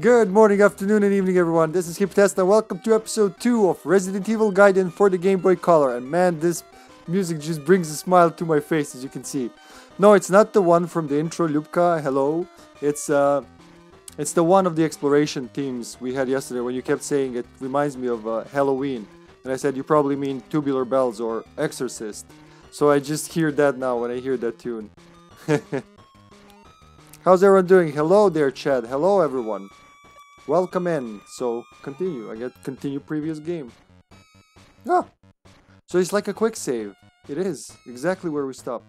Good morning, afternoon, and evening, everyone. This is HippyTesla. Welcome to episode 2 of Resident Evil Gaiden for the Game Boy Color. And man, this music just brings a smile to my face, as you can see. No, it's not the one from the intro, Ljubka, hello. It's the one of the exploration themes we had yesterday when you kept saying it reminds me of Halloween. And I said, you probably mean Tubular Bells or Exorcist. So I just hear that now when I hear that tune. How's everyone doing? Hello there, Chad. Hello, everyone. Welcome in. So, continue. I get continue previous game. Ah! So it's like a quick save. It is. Exactly where we stopped.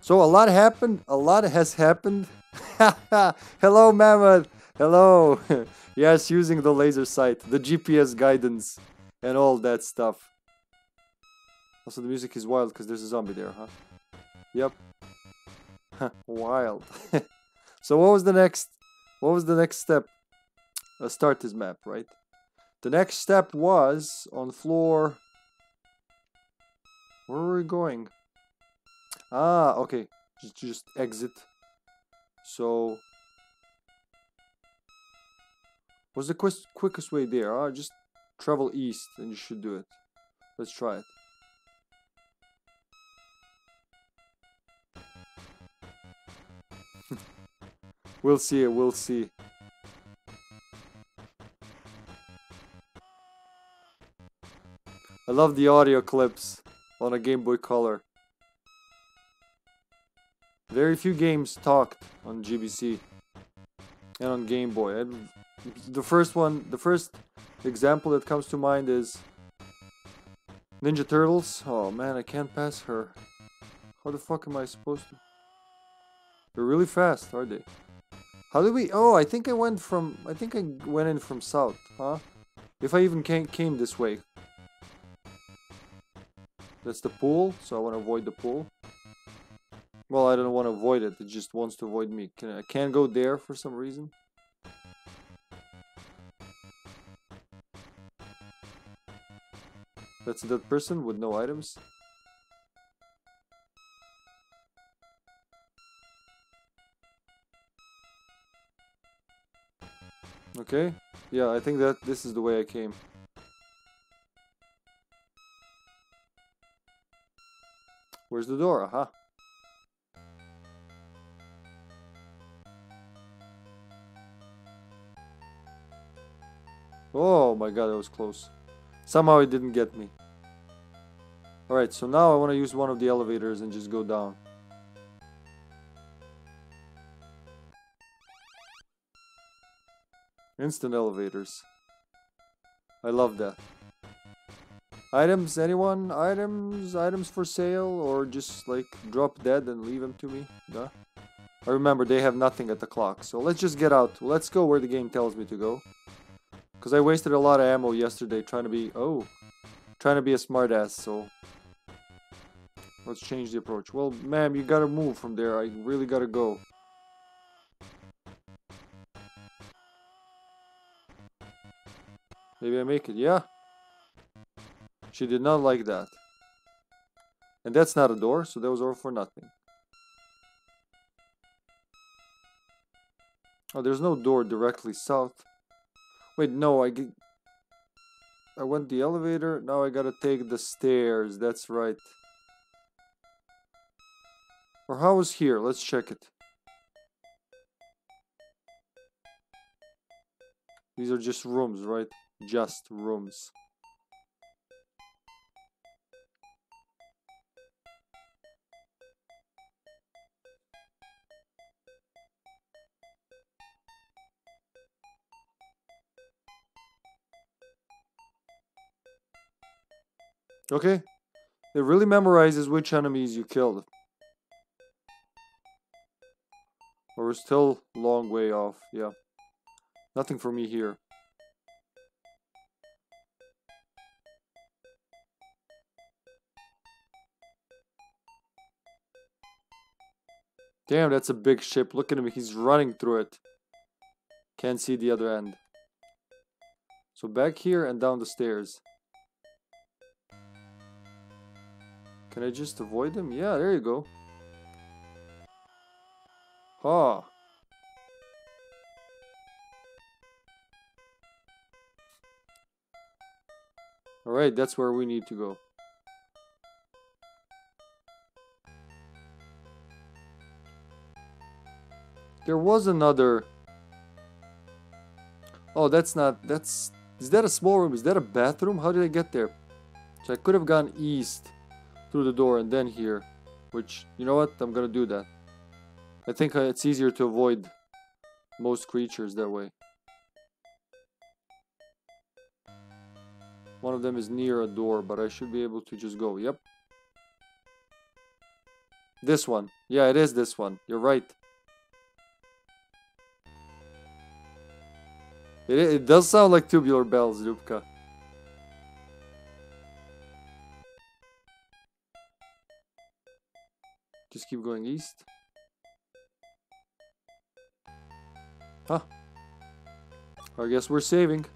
So a lot happened. A lot has happened. Hello, Mammoth. Hello. Yes, using the laser sight, the GPS guidance, and all that stuff. Also, the music is wild because there's a zombie there, huh? Yep. Wild. So what was the next step? Start this map, right? The next step was on floor... Where were we going? Ah, okay. Just exit. So... What's the quickest way there? Huh? Just travel east and you should do it. Let's try it. We'll see, we'll see. I love the audio clips on a Game Boy Color. Very few games talked on GBC and on Game Boy. The first example that comes to mind is Ninja Turtles. Oh man, I can't pass her. How the fuck am I supposed to? They're really fast, aren't they? How did we... Oh, I think I went in from south, huh? If I even came this way. That's the pool, so I want to avoid the pool. Well, I don't want to avoid it. It just wants to avoid me. I can't go there for some reason. That's that person with no items. Okay, yeah, I think that this is the way I came. Where's the door? Aha. Oh my god, that was close. Somehow it didn't get me. Alright, so now I want to use one of the elevators and just go down. Instant elevators. I love that. Items, anyone? Items for sale, or just like drop dead and leave them to me? Duh. I remember they have nothing at the clock, so let's just get out. Let's go where the game tells me to go. Cause I wasted a lot of ammo yesterday trying to be a smartass. So let's change the approach. Well, ma'am, you gotta move from there. I really gotta go. Maybe I make it, yeah? She did not like that. And that's not a door, so that was all for nothing. Oh, there's no door directly south. Wait, no, I went the elevator, now I gotta take the stairs, that's right. Or how is here? Let's check it. These are just rooms, right? Just rooms. Okay. It really memorizes which enemies you killed. Or we're still a long way off, yeah. Nothing for me here. Damn, that's a big ship. Look at him, he's running through it. Can't see the other end. So back here and down the stairs. Can I just avoid him? Yeah, there you go. Ha. Huh. Alright, that's where we need to go. There was another... Oh, that's not... That's... Is that a small room? Is that a bathroom? How did I get there? So I could have gone east through the door and then here. Which, you know what? I'm gonna do that. I think it's easier to avoid most creatures that way. One of them is near a door, but I should be able to just go. Yep. This one. Yeah, it is this one. You're right. It does sound like Tubular Bells, Dubka. Just keep going east. Huh. I guess we're saving.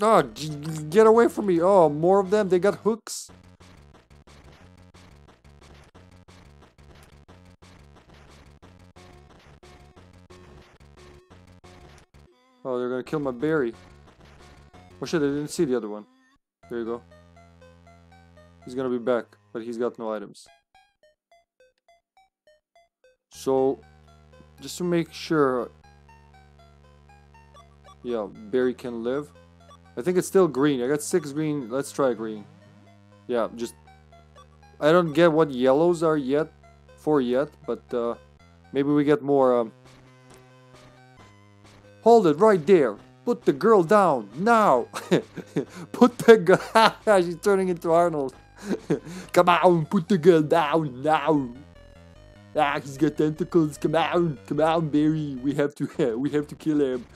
Oh, get away from me. Oh, more of them. They got hooks. Oh, they're gonna kill my berry. Oh shit, I didn't see the other one. There you go. He's gonna be back, but he's got no items. So, just to make sure... Yeah, berry can live. I think it's still green. I got 6 green. Let's try green. Yeah, just... I don't get what yellows are yet, but maybe we get more... Hold it right there. Put the girl down. Now. Put the girl... She's turning into Arnold. Come on. Put the girl down. Now. Ah, he's got tentacles. Come on. Come on, Barry. We have to kill him.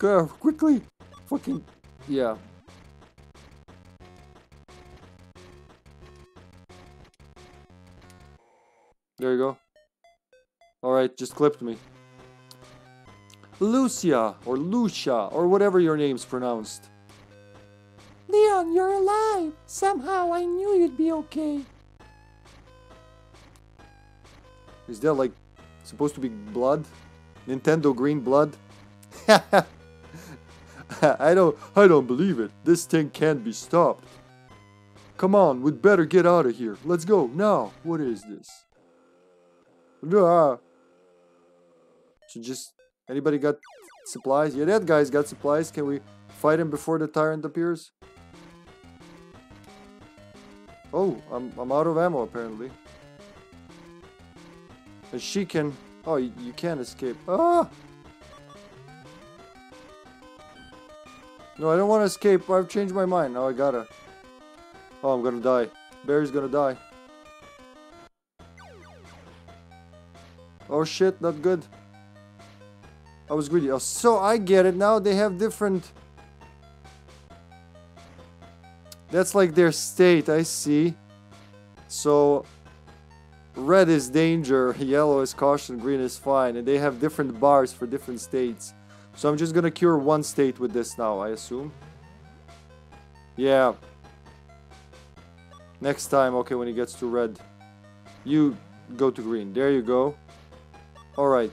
Go, quickly. Fucking... Yeah. There you go. Alright, just clipped me. Lucia, or Lucia, or whatever your name's pronounced. Leon, you're alive! Somehow I knew you'd be okay. Is there, like, supposed to be blood? Nintendo green blood? I don't believe it. This thing can't be stopped. Come on, we'd better get out of here. Let's go, now. What is this? Ah. So just... Anybody got supplies? Yeah, that guy's got supplies. Can we fight him before the tyrant appears? Oh, I'm out of ammo, apparently. And she can... Oh, you can't escape. Ah! No, I don't want to escape. I've changed my mind. Now I gotta... Oh, I'm gonna die. Barry's gonna die. Oh shit, not good. I was greedy. Oh, so I get it now. They have different... That's like their state, I see. So, red is danger, yellow is caution, green is fine. And they have different bars for different states. So I'm just gonna cure one state with this now, I assume. Yeah. Next time, okay, when he gets to red, you go to green. There you go. Alright.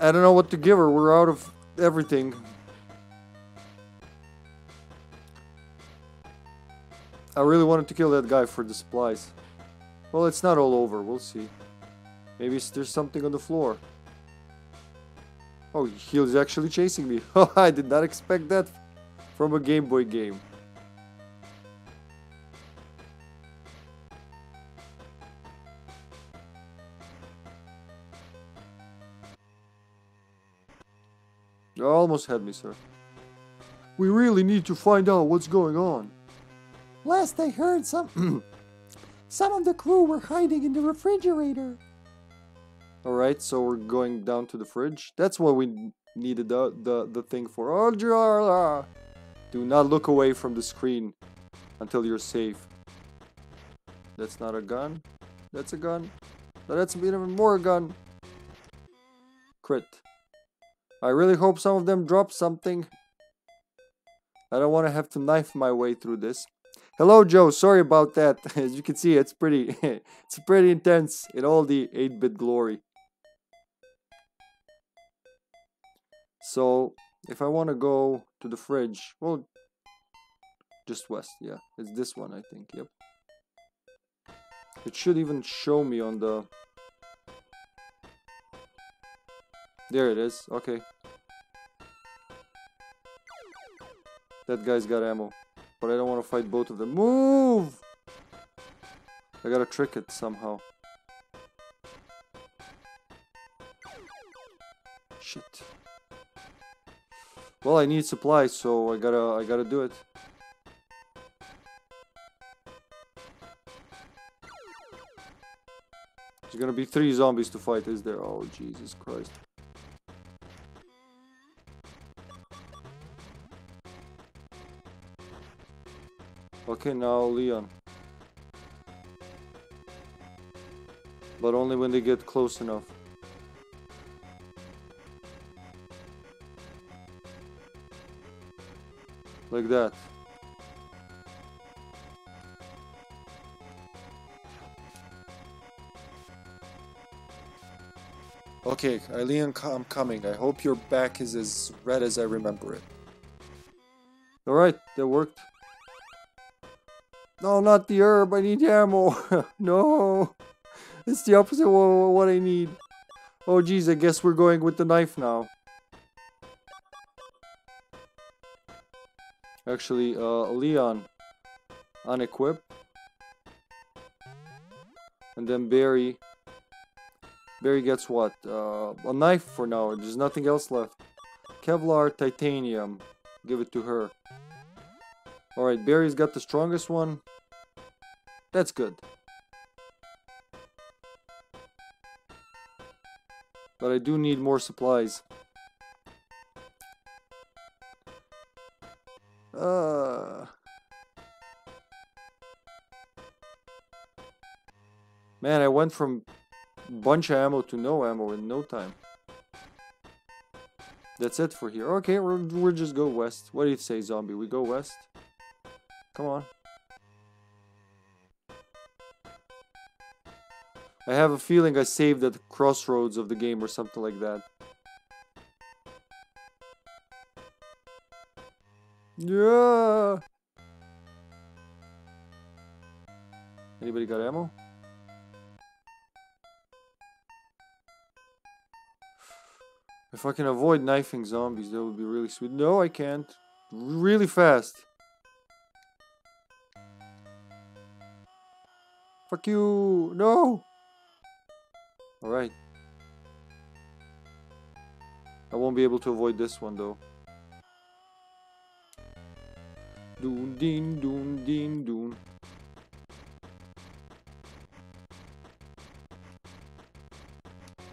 I don't know what to give her. We're out of everything. I really wanted to kill that guy for the supplies. Well, it's not all over. We'll see. Maybe there's something on the floor. Oh, he was actually chasing me. Oh, I did not expect that from a Game Boy game. You almost had me, sir. We really need to find out what's going on. Last I heard, some of the crew were hiding in the refrigerator. Alright, so we're going down to the fridge. That's what we needed the thing for. Oh, do not look away from the screen until you're safe. That's not a gun. That's a gun. No, that's even more a gun. Crit. I really hope some of them drop something. I don't want to have to knife my way through this. Hello, Joe. Sorry about that. As you can see, it's pretty intense in all the 8-bit glory. So if I want to go to the fridge, well, just west, yeah, it's this one, I think, yep. It should even show me on the... There it is, okay. That guy's got ammo, but I don't want to fight both of them. Move! I gotta trick it somehow. Shit. Well, I need supplies, so I gotta do it. There's gonna be 3 zombies to fight, is there? Oh, Jesus Christ. Okay, now Leon. But only when they get close enough. Like that. Okay, Leon, I'm coming. I hope your back is as red as I remember it. Alright, that worked. No, not the herb, I need ammo. No. It's the opposite of what I need. Oh geez, I guess we're going with the knife now. Actually, Leon, unequip. And then Barry. Barry gets what? A knife for now, there's nothing else left. Kevlar titanium, give it to her. Alright, Barry's got the strongest one. That's good. But I do need more supplies. Man, I went from bunch of ammo to no ammo in no time. That's it for here. Okay, we'll just go west. What do you say, zombie? We go west? Come on. I have a feeling I saved at the crossroads of the game or something like that. Yeah. Anybody got ammo? If I can avoid knifing zombies, that would be really sweet. No, I can't. Really fast. Fuck you. No. Alright. I won't be able to avoid this one though. Doon, deen, doon, deen, doon.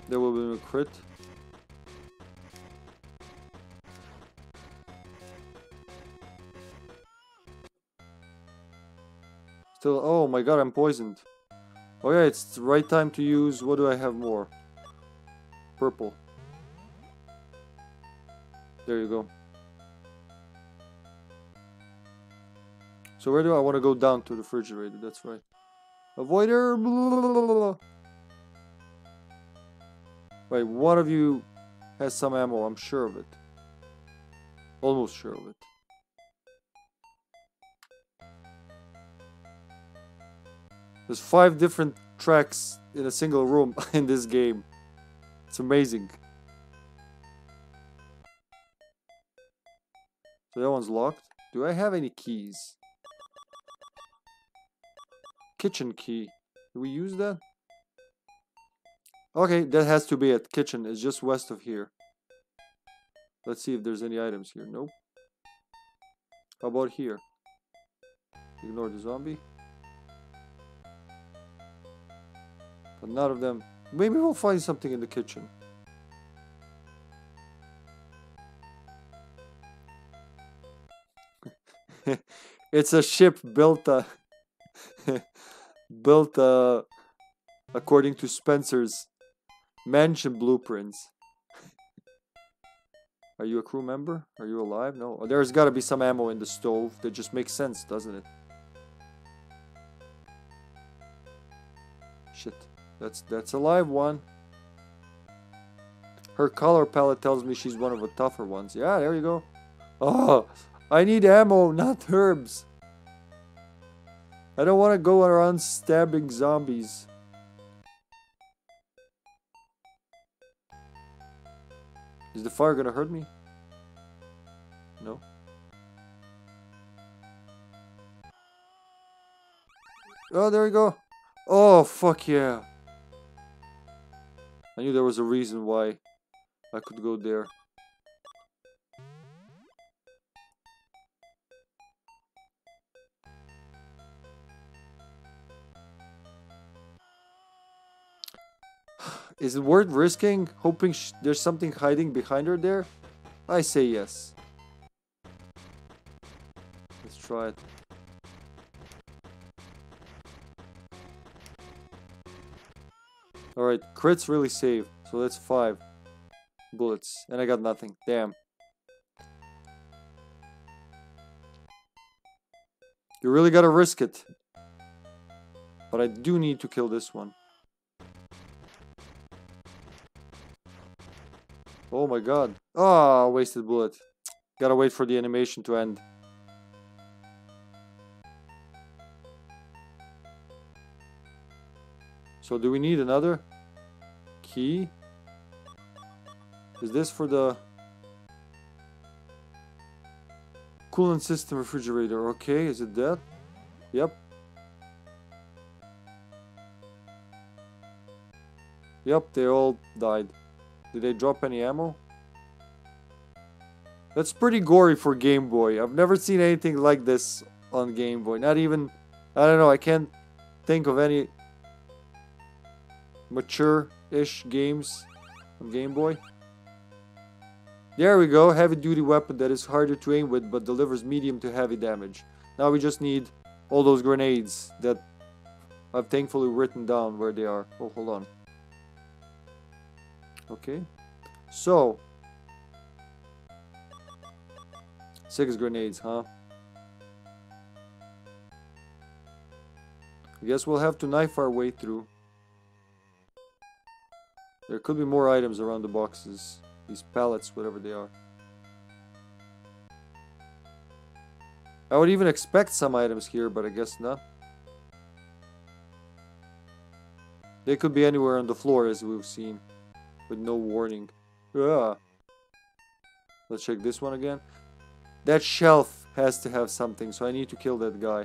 There will be a crit. Still, oh my god, I'm poisoned. Oh yeah, it's the right time to use, what do I have more? Purple. There you go. So where do I want to go down to the refrigerator? That's right. Avoider! Wait, one of you has some ammo, I'm sure of it. Almost sure of it. There's 5 different tracks in a single room in this game. It's amazing. So that one's locked. Do I have any keys? Kitchen key. Do we use that? Okay, that has to be it. Kitchen is just west of here. Let's see if there's any items here. Nope. How about here? Ignore the zombie. But none of them. Maybe we'll find something in the kitchen. It's a ship built according to Spencer's mansion blueprints. Are you a crew member? Are you alive? No. Oh, there's got to be some ammo in the stove. That just makes sense, doesn't it? Shit. That's a live one. Her color palette tells me she's one of the tougher ones. Yeah, there you go. Oh, I need ammo, not herbs. I don't want to go around stabbing zombies. Is the fire gonna hurt me? No. Oh, there we go. Oh, fuck yeah. I knew there was a reason why I could go there. Is it worth risking, hoping there's something hiding behind her there? I say yes. Let's try it. Alright, crits really save. So that's 5 bullets. And I got nothing. Damn. You really gotta risk it. But I do need to kill this one. Oh my god. Ah, wasted bullet. Gotta wait for the animation to end. So do we need another key? Is this for the coolant system refrigerator? Okay, is it that? Yep. Yep, they all died. Did they drop any ammo? That's pretty gory for Game Boy. I've never seen anything like this on Game Boy. Not even... I don't know, I can't think of any mature-ish games on Game Boy. There we go. Heavy-duty weapon that is harder to aim with but delivers medium to heavy damage. Now we just need all those grenades that I've thankfully written down where they are. Oh, hold on. Okay, so 6 grenades, huh? I guess we'll have to knife our way through. There could be more items around the boxes, these pallets, whatever they are. I would even expect some items here, but I guess not. They could be anywhere on the floor, as we've seen. With no warning. Ugh. Let's check this one again. That shelf has to have something, so I need to kill that guy.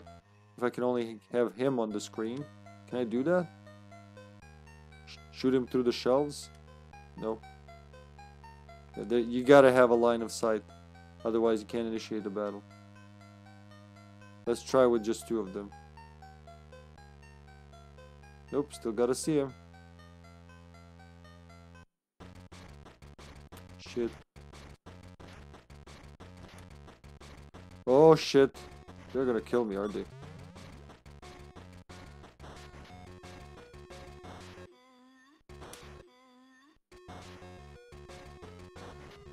If I can only have him on the screen. Can I do that? Shoot him through the shelves? No. You gotta have a line of sight. Otherwise you can't initiate the battle. Let's try with just 2 of them. Nope, still gotta see him. Shit. Oh shit. They're gonna kill me, aren't they?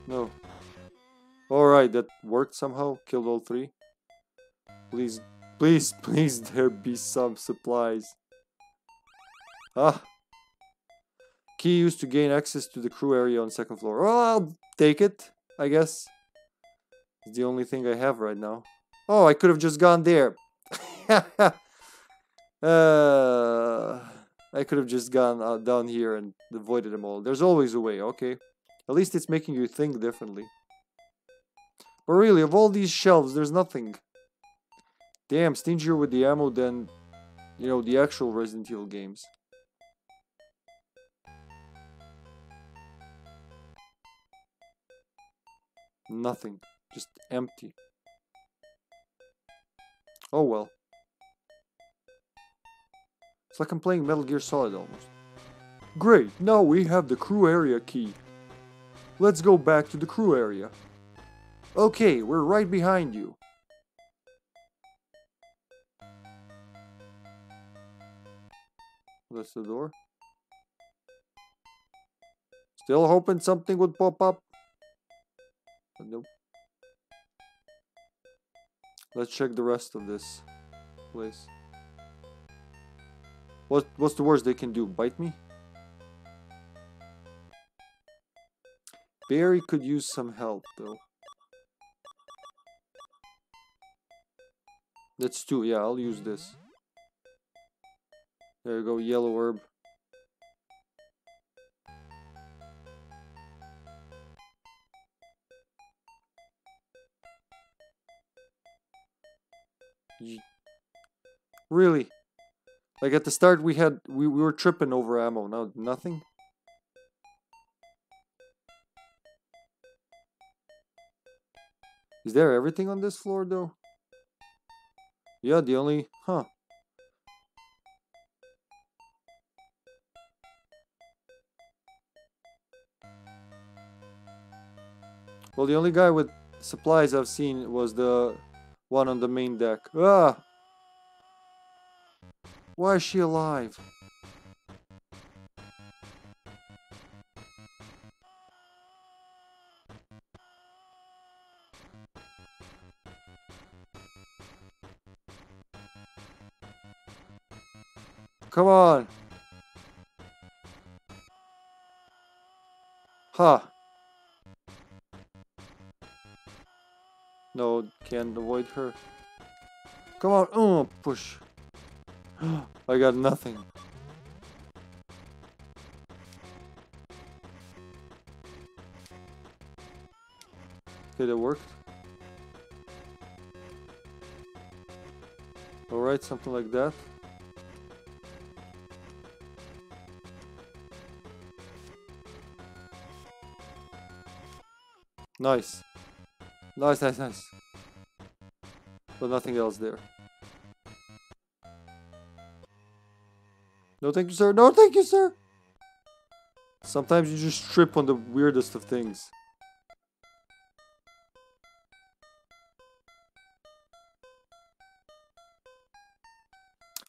No. Alright, that worked somehow. Killed all 3. Please, please, please there be some supplies. Ah. Key used to gain access to the crew area on 2nd floor. Well, I'll take it, I guess. It's the only thing I have right now. Oh, I could have just gone there. I could have just gone down here and avoided them all. There's always a way, okay. At least it's making you think differently. But really, of all these shelves, there's nothing. Damn, stingier with the ammo than, you know, the actual Resident Evil games. Nothing. Just empty. Oh well. It's like I'm playing Metal Gear Solid almost. Great, now we have the crew area key. Let's go back to the crew area. Okay, we're right behind you. That's the door. Still hoping something would pop up. Nope. Let's check the rest of this place. What's the worst they can do? Bite me? Barry could use some help, though. That's two. Yeah, I'll use this. There you go, yellow herb. Really? Like at the start we were tripping over ammo, now nothing? Is there everything on this floor though? Yeah, the only... Huh. Well, the only guy with supplies I've seen was the one on the main deck. Ah! Why is she alive? Come on. Ha. No, can't avoid her. Come on. Oh, push. I got nothing. Okay, that worked. All right, something like that. Nice. Nice, nice, nice. But nothing else there. No thank you, sir. No thank you, sir! Sometimes you just trip on the weirdest of things.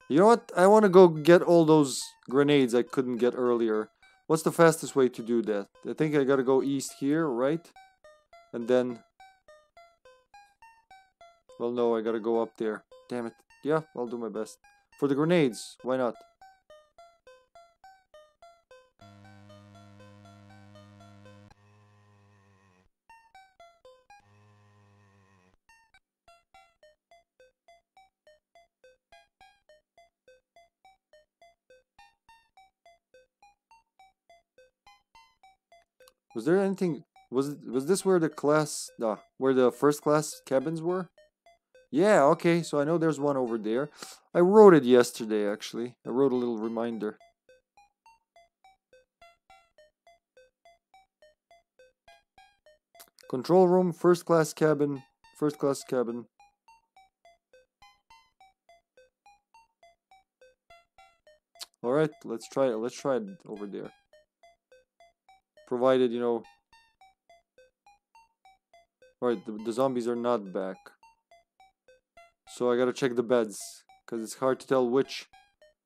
You know what? I want to go get all those grenades I couldn't get earlier. What's the fastest way to do that? I think I gotta go east here, right? And then... Well, no, I gotta go up there. Damn it. Yeah, I'll do my best. For the grenades, why not? Was there anything... Was this where the class... where the first class cabins were? Yeah, okay, so I know there's one over there. I wrote it yesterday, actually. I wrote a little reminder. Control room, first class cabin, first class cabin. Alright, let's try it. Let's try it over there. Provided, you know... Alright, the zombies are not back. So I gotta check the beds, because it's hard to tell which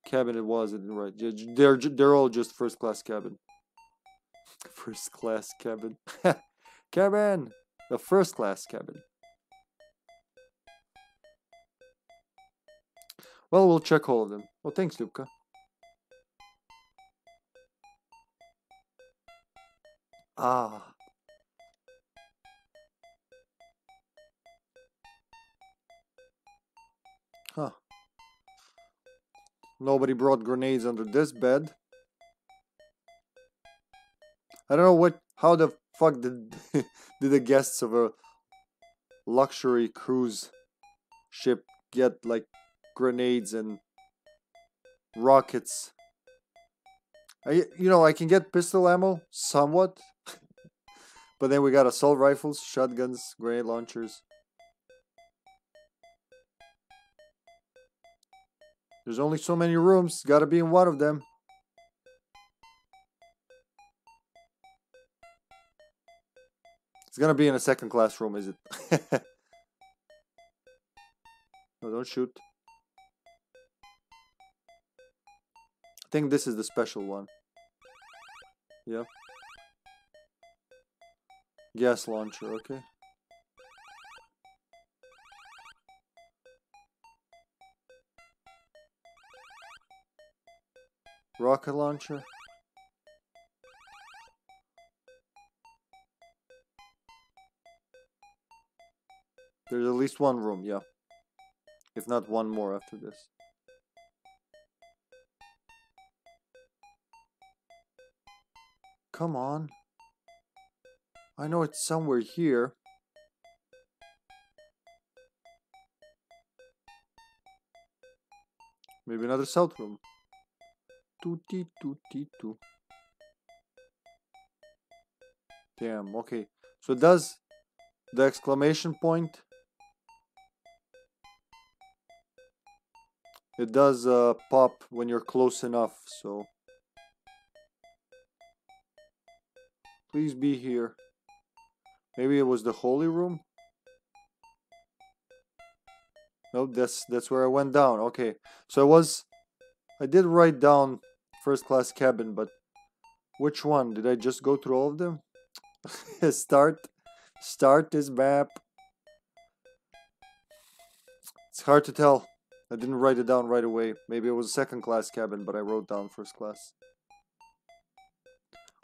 cabin it was. Right, they're all just first class cabin. First class cabin. Cabin! The first class cabin. Well, we'll check all of them. Well, thanks, Lupka. Ah. Huh. Nobody brought grenades under this bed. I don't know what... How the fuck did the guests of a luxury cruise ship get, like, grenades and rockets? You know, I can get pistol ammo, somewhat. But then we got assault rifles, shotguns, grenade launchers. There's only so many rooms, gotta be in one of them. It's gonna be in a second class room, is it? No, don't shoot. I think this is the special one. Yeah. Gas launcher, okay. Rocket launcher. There's at least one room, yeah. If not one more after this. Come on. I know it's somewhere here. Maybe another south room. Tootie tootie too. Damn, okay. So does the exclamation point... It does pop when you're close enough, so... Please be here. Maybe it was the holy room? Nope, that's where I went down. Okay, so I did write down first class cabin, but which one? Did I just go through all of them? Start this map. It's hard to tell. I didn't write it down right away. Maybe it was second class cabin, but I wrote down first class.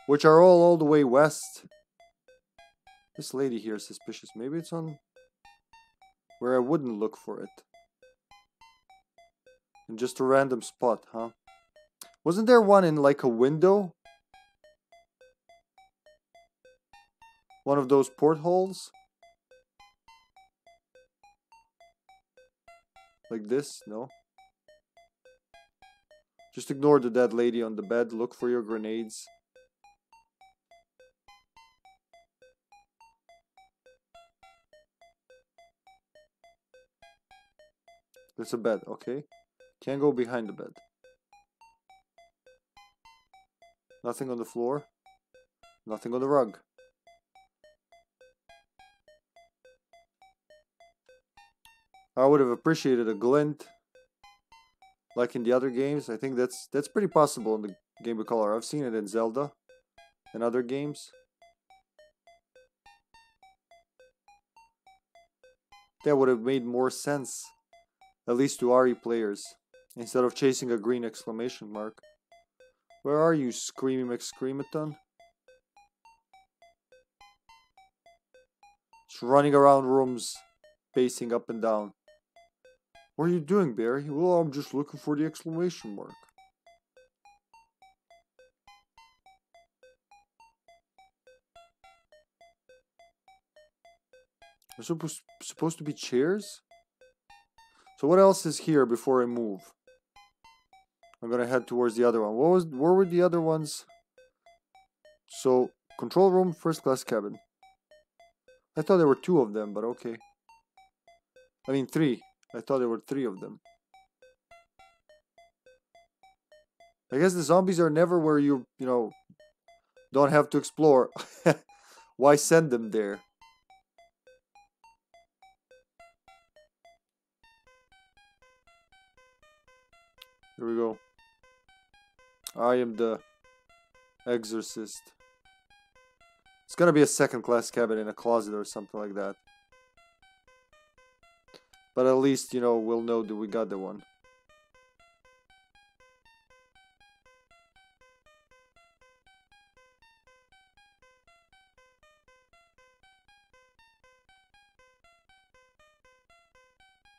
Which are all the way west. This lady here is suspicious. Maybe it's on where I wouldn't look for it. In just a random spot, huh? Wasn't there one in like a window? One of those portholes? Like this? No? Just ignore the dead lady on the bed. Look for your grenades. There's a bed, okay. Can't go behind the bed. Nothing on the floor. Nothing on the rug. I would have appreciated a glint. Like in the other games. I think that's pretty possible in the Game Boy Color. I've seen it in Zelda and other games. That would have made more sense. At least to RE players, instead of chasing a green exclamation mark. Where are you, Screaming McScreamathon? Just running around rooms, pacing up and down. What are you doing, Barry? Well, I'm just looking for the exclamation mark. There's supposed to be chairs? So what else is here before I move? I'm gonna head towards the other one. Where were the other ones? So, control room, first class cabin. I thought there were two of them, but okay. I mean three. I thought there were three of them. I guess the zombies are never where you know, don't have to explore. Why send them there? Here we go. I am the Exorcist. It's gonna be a second class cabin in a closet or something like that. But at least, you know, we'll know that we got the one.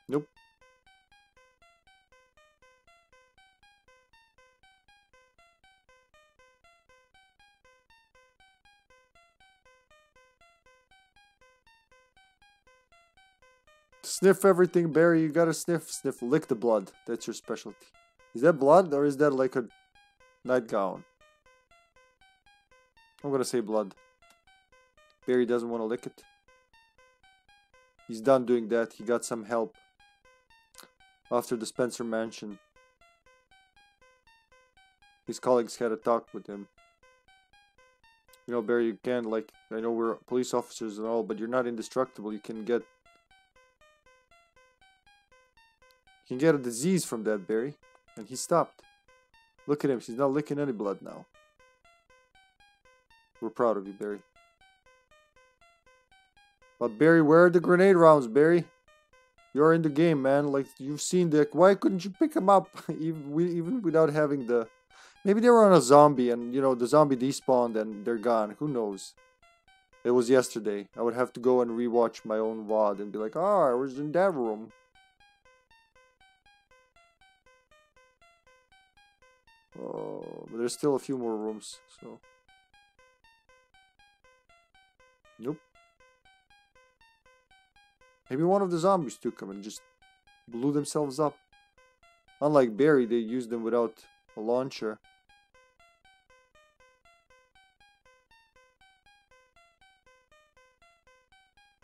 Nope. Sniff everything, Barry. You gotta sniff. Sniff. Lick the blood. That's your specialty. Is that blood or is that like a nightgown? I'm gonna say blood. Barry doesn't want to lick it. He's done doing that. He got some help. After the Spencer Mansion. His colleagues had a talk with him. You know, Barry, you can, like, I know we're police officers and all, but you're not indestructible. You can get... He can get a disease from that, Barry. And he stopped. Look at him. She's not licking any blood now. We're proud of you, Barry. But Barry, where are the grenade rounds, Barry? You're in the game, man. Like, you've seen the... Why couldn't you pick them up? even without having the... Maybe they were on a zombie and, you know, the zombie despawned and they're gone. Who knows? It was yesterday. I would have to go and rewatch my own VOD and be like, ah, I was in that room. Oh, but there's still a few more rooms, so. Nope. Maybe one of the zombies took them and just blew themselves up. Unlike Barry, they used them without a launcher.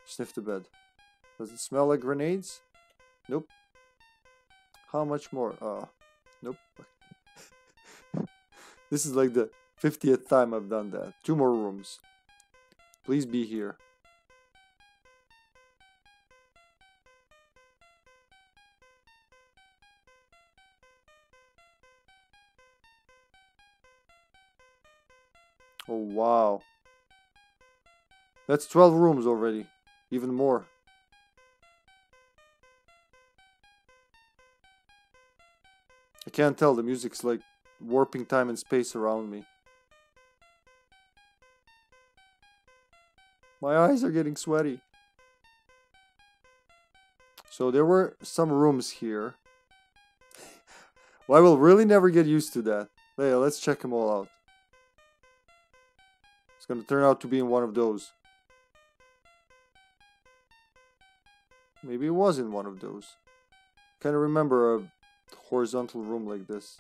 Sniff the bed. Does it smell like grenades? Nope. How much more? Nope. This is like the 50th time I've done that. Two more rooms. Please be here. Oh, wow. That's 12 rooms already. Even more. I can't tell. The music's like warping time and space around me. My eyes are getting sweaty. So there were some rooms here. Well, I will really never get used to that. Hey, let's check them all out. It's going to turn out to be in one of those. Maybe it was in one of those. Can't remember a horizontal room like this.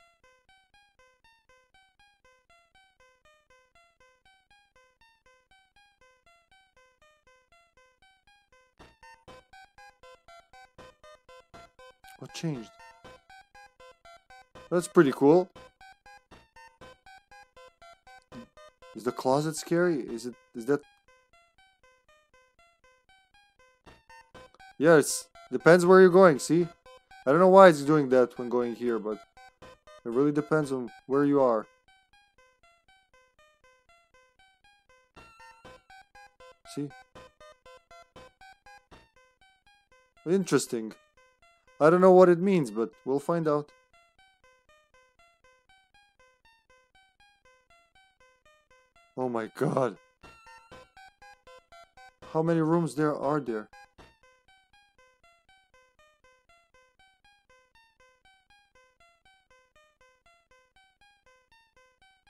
What changed? That's pretty cool. Is the closet scary? Is that? Yeah, it depends where you're going, see? I don't know why it's doing that when going here, but it really depends on where you are. See? Interesting. I don't know what it means, but we'll find out. Oh my god. How many rooms there are there?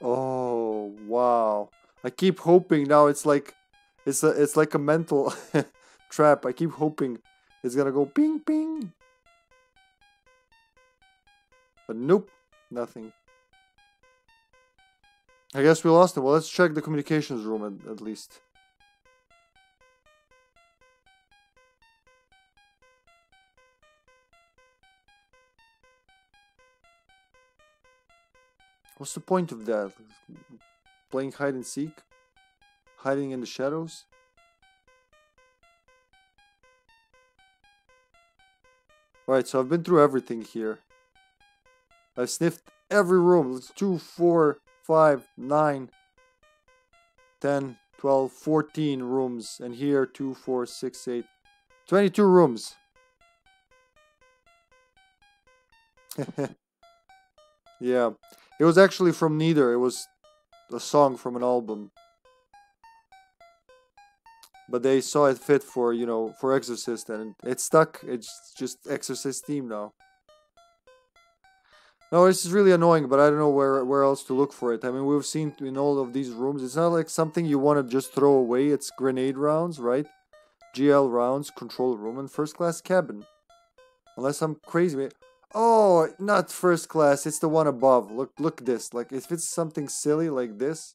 Oh, wow. I keep hoping now it's like a mental trap. I keep hoping it's gonna go ping ping. But nope, nothing. I guess we lost it. Well, let's check the communications room at least. What's the point of that? Playing hide and seek? Hiding in the shadows? Alright, so I've been through everything here. I've sniffed every room. It's 2, 4, 5, 9, 10, 12, 14 rooms, and here 2, 4, 6, 8, 22 rooms. Yeah, it was actually from neither. It was a song from an album, but they saw it fit for, you know, for Exorcist, and it stuck. It's just Exorcist theme now. No, this is really annoying, but I don't know where else to look for it. I mean, we've seen in all of these rooms. It's not like something you want to just throw away. It's grenade rounds, right? GL rounds, control room, and first class cabin. Unless I'm crazy. Oh, not first class. It's the one above. Look at this. Like, if it's something silly like this,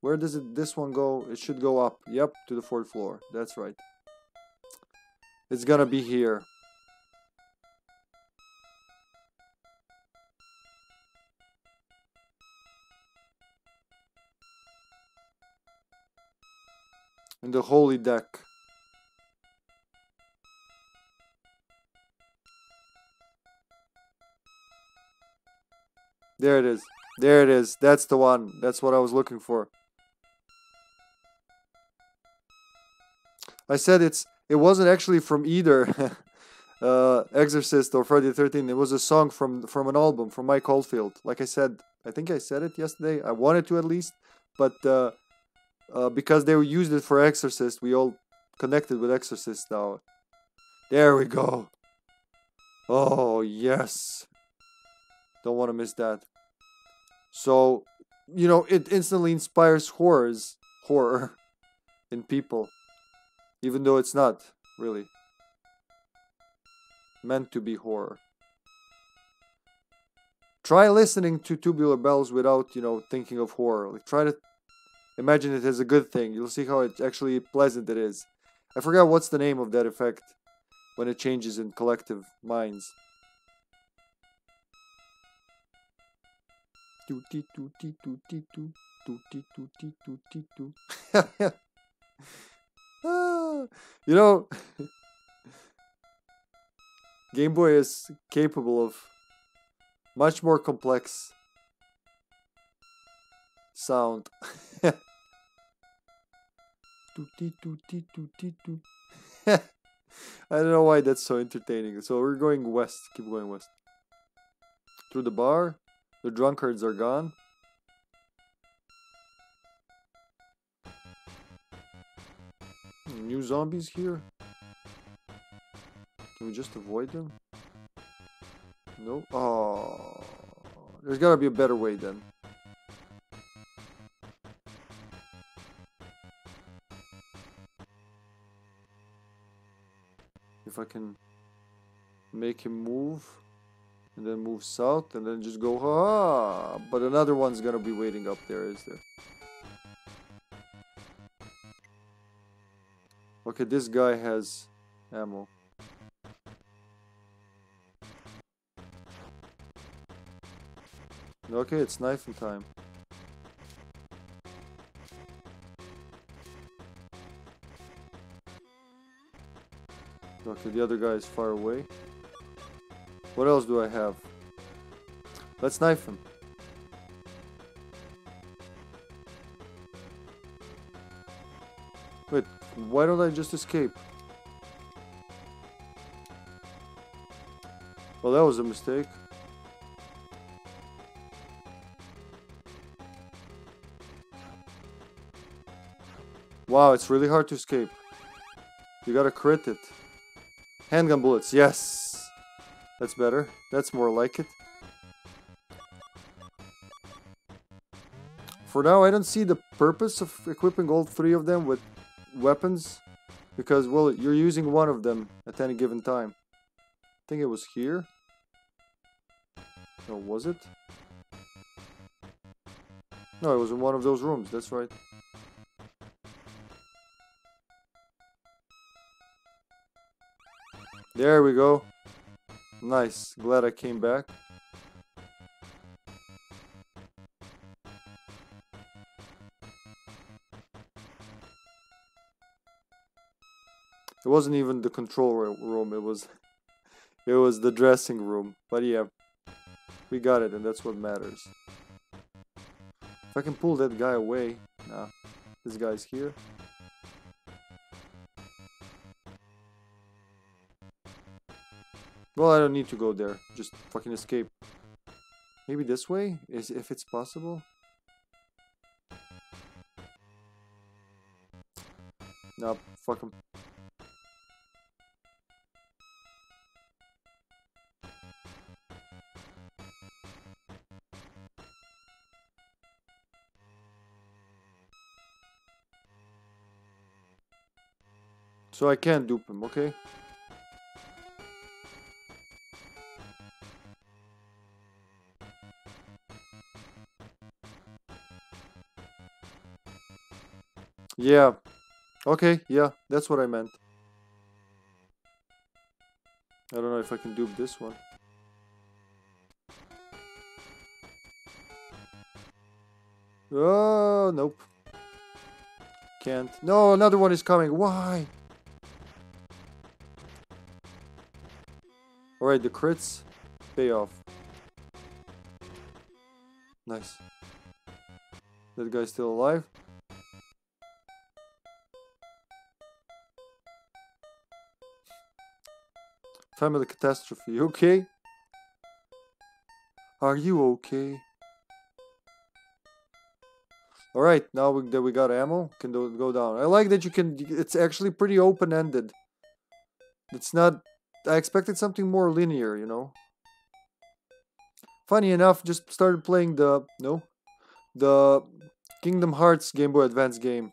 where does this one go? It should go up. Yep, to the fourth floor. That's right. It's gonna be here. In the holy deck. There it is. There it is. That's the one. That's what I was looking for. I said it wasn't actually from either Exorcist or Friday the 13th. It was a song from an album from Mike Oldfield. Like I said, I think I said it yesterday. I wanted to at least, but because they used it for Exorcist. We all connected with Exorcist now. There we go. Oh, yes. Don't want to miss that. So, you know, it instantly inspires horror in people. Even though it's not, really. Meant to be horror. Try listening to Tubular Bells without, you know, thinking of horror. Like, try to imagine it as a good thing. You'll see how it actually pleasant it is. I forgot what's the name of that effect when it changes in collective minds. You know, Game Boy is capable of much more complex sound. I don't know why that's so entertaining. So we're going west. Keep going west. Through the bar. The drunkards are gone. New zombies here. Can we just avoid them? No. Oh, there's gotta be a better way then. If I can make him move and then move south and then just go, ha! But another one's gonna be waiting up there, is there? Okay, this guy has ammo. Okay, it's knifing time. Okay, the other guy is far away. What else do I have? Let's knife him. Wait, why don't I just escape? Well, that was a mistake. Wow, it's really hard to escape. You gotta crit it. Handgun bullets, yes! That's better. That's more like it. For now, I don't see the purpose of equipping all three of them with weapons. Because, well, you're using one of them at any given time. I think it was here. No, was it? No, it was in one of those rooms, that's right. There we go. Nice. Glad I came back. It wasn't even the control room. It was the dressing room. But yeah, we got it, and that's what matters. If I can pull that guy away, nah. This guy's here. Well, I don't need to go there. Just fucking escape. Maybe this way? If it's possible? Nah, fuck him. So I can't dupe him, okay? Yeah, okay, yeah, that's what I meant. I don't know if I can dupe this one. Oh, nope. Can't. No, another one is coming. Why? Alright, the crits pay off. Nice. That guy's still alive. Family catastrophe. Okay. Are you okay? All right, now that we got ammo, can go down. I like that you can, it's actually pretty open-ended. It's not, I expected something more linear, you know. Funny enough, just started playing the, no, the Kingdom Hearts Game Boy Advance game.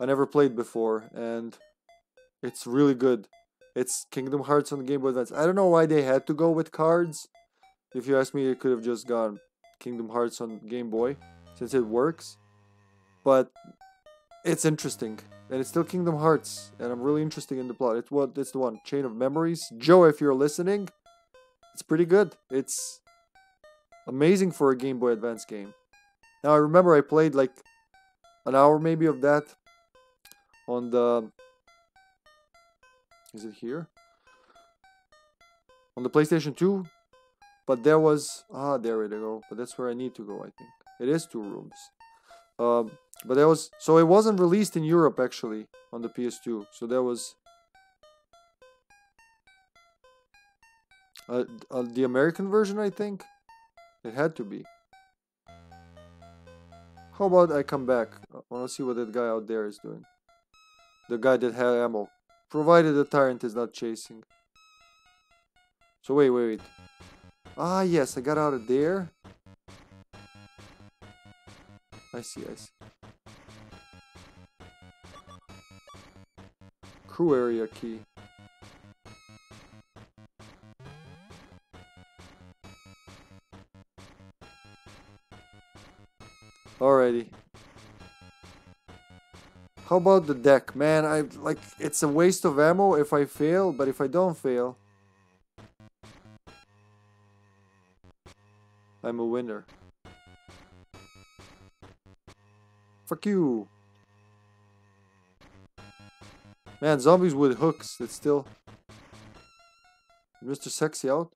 I never played before, and it's really good. It's Kingdom Hearts on the Game Boy Advance. I don't know why they had to go with cards. If you ask me, it could have just gone Kingdom Hearts on Game Boy, since it works. But it's interesting, and it's still Kingdom Hearts, and I'm really interested in the plot. It's the one, Chain of Memories. Joe, if you're listening, it's pretty good. It's amazing for a Game Boy Advance game. Now, I remember I played like an hour maybe of that on the... Is it here? On the PlayStation 2. But there was... Ah, there we go. But that's where I need to go, I think. It is 2 rooms. But there was... So it wasn't released in Europe, actually, on the PS2. So there was... the American version, I think? It had to be. How about I come back? I want to see what that guy out there is doing. The guy that had ammo. Provided the tyrant is not chasing. So wait. Ah, yes, I got out of there. I see. Crew area key. Alrighty. How about the deck? Man, I like it's a waste of ammo if I fail, but if I don't fail, I'm a winner. Fuck you. Man, zombies with hooks, it's still... Mr. Sexy out?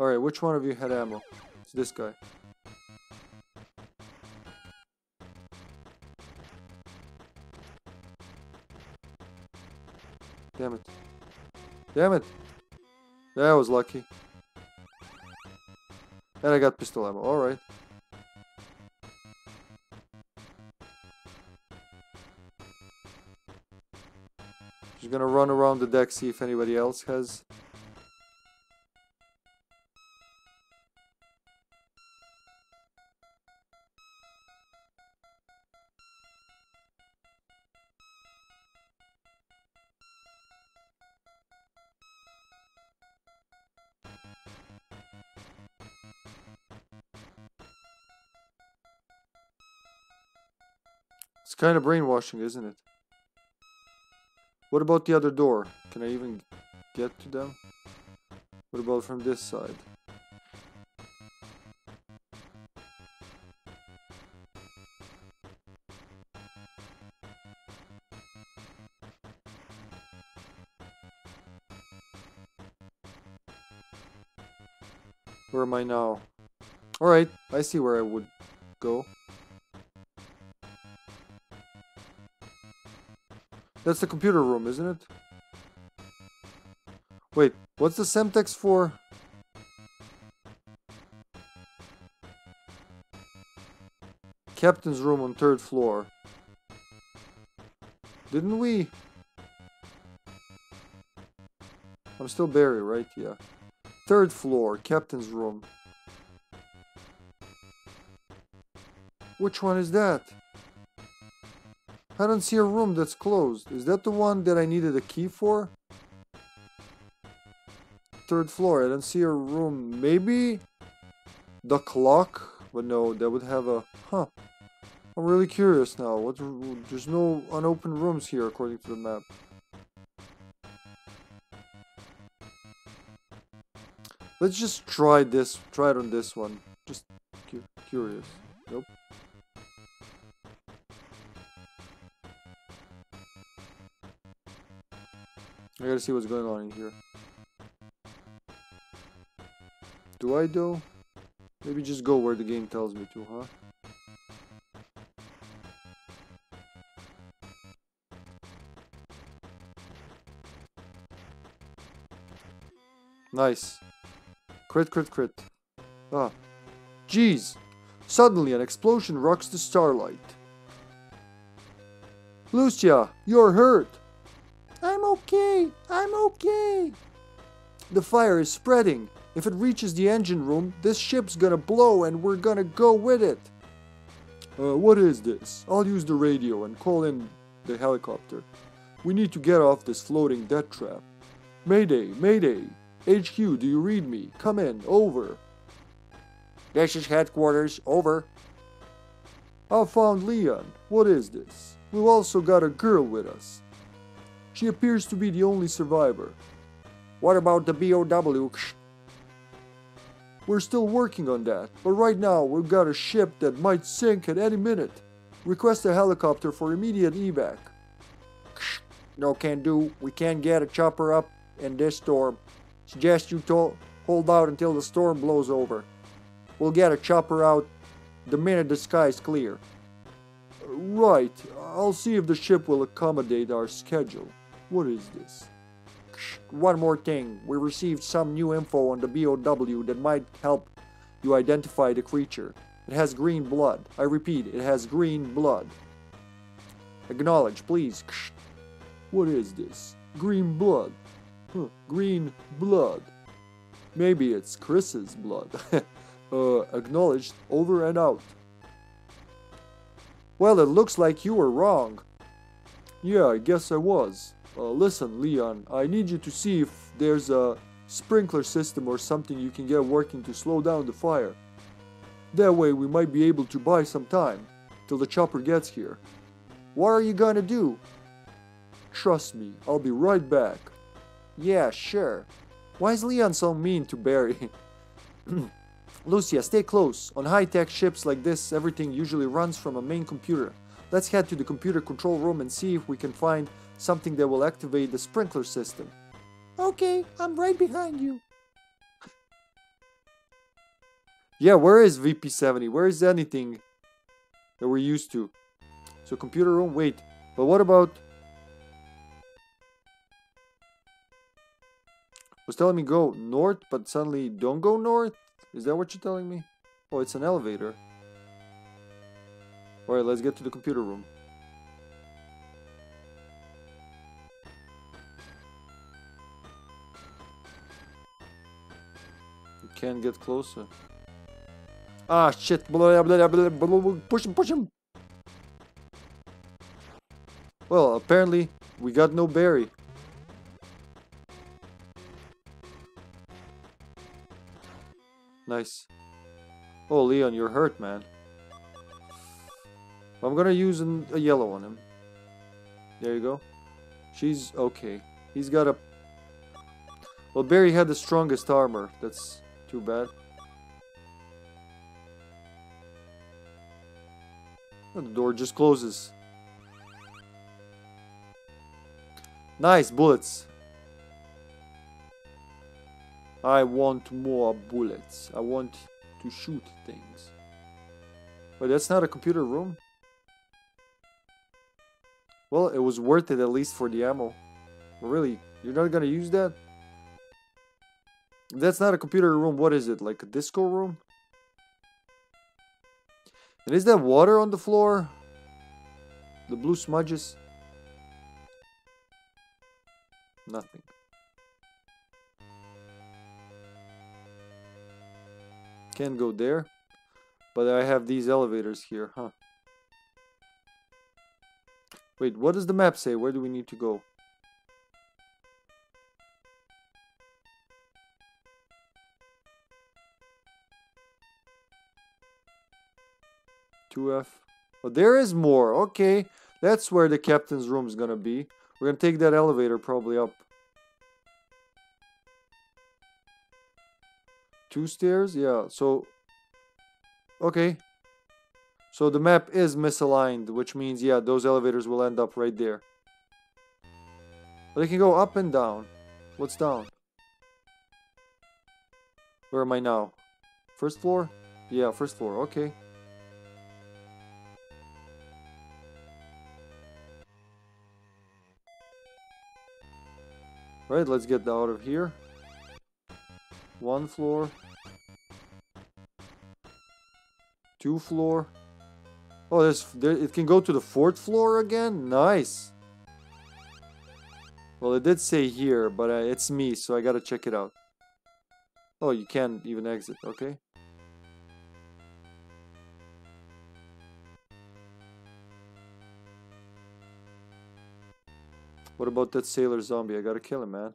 Alright, which one of you had ammo? It's this guy. Damn it. Damn it! Yeah, I was lucky. And I got pistol ammo, alright. Just gonna run around the deck, see if anybody else has. It's kind of brainwashing, isn't it? What about the other door? Can I even get to them? What about from this side? Where am I now? Alright, I see where I would go. That's the computer room, isn't it? Wait, what's the Semtex for? Captain's room on 3rd floor. Didn't we? I'm still Barry, right? Yeah. 3rd floor, captain's room. Which one is that? I don't see a room that's closed. Is that the one that I needed a key for? 3rd floor, I don't see a room. Maybe the clock? But no, that would have a... Huh. I'm really curious now. What? There's no unopened rooms here according to the map. Let's just try this. Try it on this one. Just curious. Nope. I gotta see what's going on in here. Do I though? Maybe just go where the game tells me to, huh? Nice. Crit. Ah. Jeez. Suddenly, an explosion rocks the starlight. Lucia, you're hurt. I'm okay, I'm okay. The fire is spreading. If it reaches the engine room, this ship's gonna blow and we're gonna go with it. What is this? I'll use the radio and call in the helicopter. We need to get off this floating death trap. Mayday, mayday. HQ, do you read me? Come in, over. This is headquarters, over. I found Leon. What is this? We've also got a girl with us. She appears to be the only survivor. What about the B.O.W.? We're still working on that, but right now we've got a ship that might sink at any minute. Request a helicopter for immediate evac. No can do. We can't get a chopper up in this storm. Suggest you hold out until the storm blows over. We'll get a chopper out the minute the sky's clear. Right. I'll see if the ship will accommodate our schedule. What is this? One more thing, we received some new info on the B.O.W. that might help you identify the creature. It has green blood. I repeat, it has green blood. Acknowledge, please. What is this? Green blood. Huh. Green blood. Maybe it's Chris's blood. Acknowledged, over and out. Well, it looks like you were wrong. Yeah, I guess I was. Listen, Leon, I need you to see if there's a sprinkler system or something you can get working to slow down the fire. That way we might be able to buy some time, till the chopper gets here. What are you gonna do? Trust me, I'll be right back. Yeah, sure. Why is Leon so mean to Barry? Lucia, stay close. On high-tech ships like this, everything usually runs from a main computer. Let's head to the computer control room and see if we can find something that will activate the sprinkler system. Okay, I'm right behind you. Yeah, where is VP70? Where is anything that we're used to? So computer room, wait. But what about... It was telling me go north, but suddenly don't go north? Is that what you're telling me? Oh, it's an elevator. Alright, let's get to the computer room. Can't get closer. Ah, shit. Blah, blah, blah, blah, blah. Push him, push him. Well, apparently, we got no Barry. Nice. Oh, Leon, you're hurt, man. I'm gonna use a yellow on him. There you go. She's okay. He's got a... Well, Barry had the strongest armor. That's... too bad. The door just closes. Nice bullets. I want more bullets. I want to shoot things. But that's not a computer room. Well, it was worth it at least for the ammo. But really, you're not gonna use that? If that's not a computer room, what is it? Like a disco room? And is that water on the floor? The blue smudges? Nothing. Can't go there. But I have these elevators here, huh? Wait, what does the map say? Where do we need to go? Oh, there is more. Okay, that's where the captain's room is gonna be. We're gonna take that elevator probably up. 2 stairs, yeah. So, okay. So the map is misaligned, which means, yeah, those elevators will end up right there. But they can go up and down. What's down? Where am I now? First floor? Yeah, first floor. Okay. Right, let's get out of here. 1 floor. 2 floor. Oh, it can go to the 4th floor again? Nice. Well, it did say here, but it's me, so I gotta check it out. Oh, you can't even exit, okay. What about that sailor zombie? I gotta kill him, man.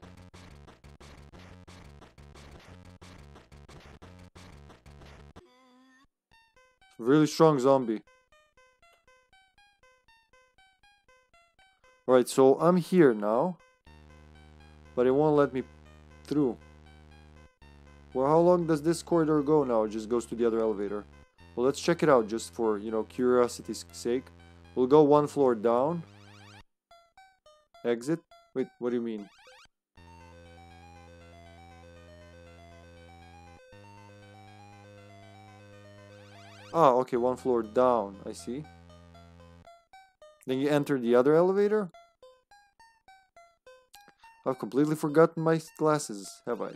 Really strong zombie. Alright, so I'm here now. But it won't let me through. Well, how long does this corridor go now? It just goes to the other elevator. Well, let's check it out just for, you know, curiosity's sake. We'll go one floor down. Exit? Wait, what do you mean? Ah, okay, one floor down, I see. Then you enter the other elevator? I've completely forgotten my glasses, have I?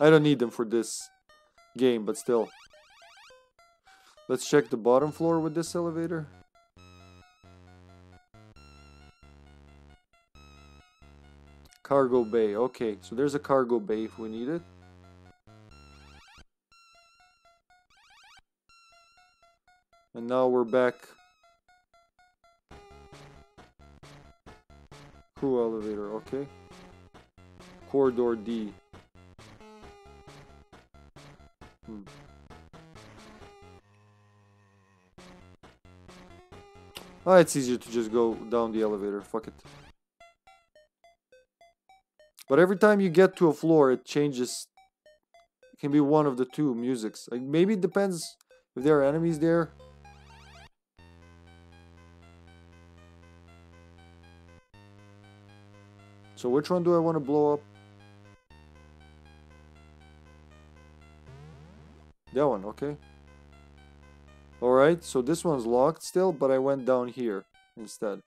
I don't need them for this game, but still. Let's check the bottom floor with this elevator. Cargo bay, okay, so there's a cargo bay if we need it. And now we're back. Crew elevator, okay. Corridor D. Ah, it's easier to just go down the elevator, fuck it. But every time you get to a floor, it changes. It can be one of the two musics. Like, maybe it depends if there are enemies there. So which one do I want to blow up? That one, okay. Alright, so this one's locked still, but I went down here instead.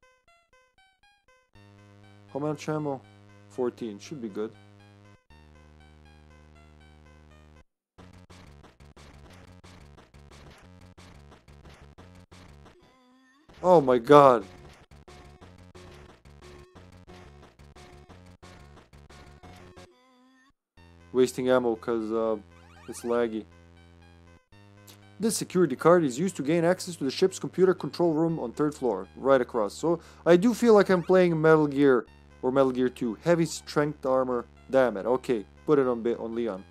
How much ammo? 14, should be good. Oh my god! Wasting ammo because it's laggy. This security card is used to gain access to the ship's computer control room on 3rd floor, right across. So I do feel like I'm playing Metal Gear or Metal Gear 2. Heavy strength armor. Damn it. Okay, put it on Leon.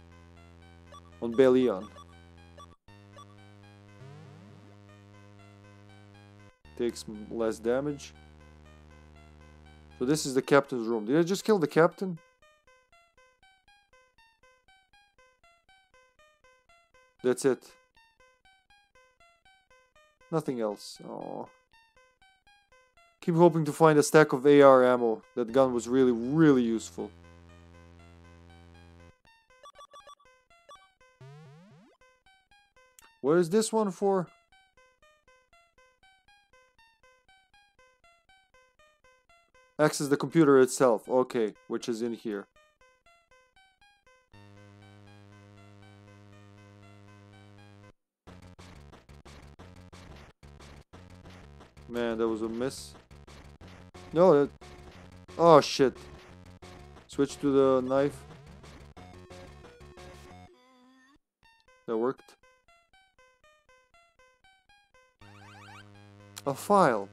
On Leon. Takes less damage. So this is the captain's room. Did I just kill the captain? That's it. Nothing else. Aww. Keep hoping to find a stack of AR ammo. That gun was really, really useful. What is this one for? Access the computer itself. Okay, which is in here. Man, that was a miss. No, that... Oh, shit. Switch to the knife. That worked. A file.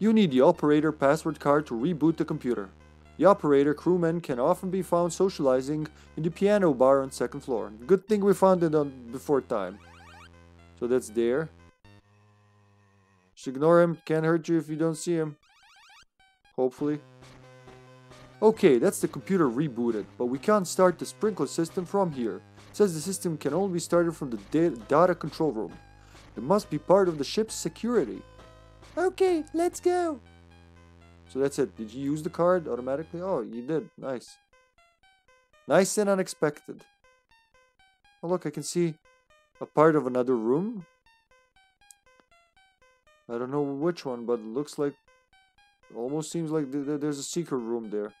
You need the operator password card to reboot the computer. The operator crewmen can often be found socializing in the piano bar on 2nd floor. Good thing we found it on before time. So that's there. Just ignore him, can't hurt you if you don't see him. Hopefully. Okay, that's the computer rebooted, but we can't start the sprinkler system from here. It says the system can only be started from the data control room. It must be part of the ship's security. Okay, let's go! So that's it. Did you use the card automatically? Oh, you did. Nice. Nice and unexpected. Oh look, I can see a part of another room. I don't know which one, but it looks like... Almost seems like there's a secret room there.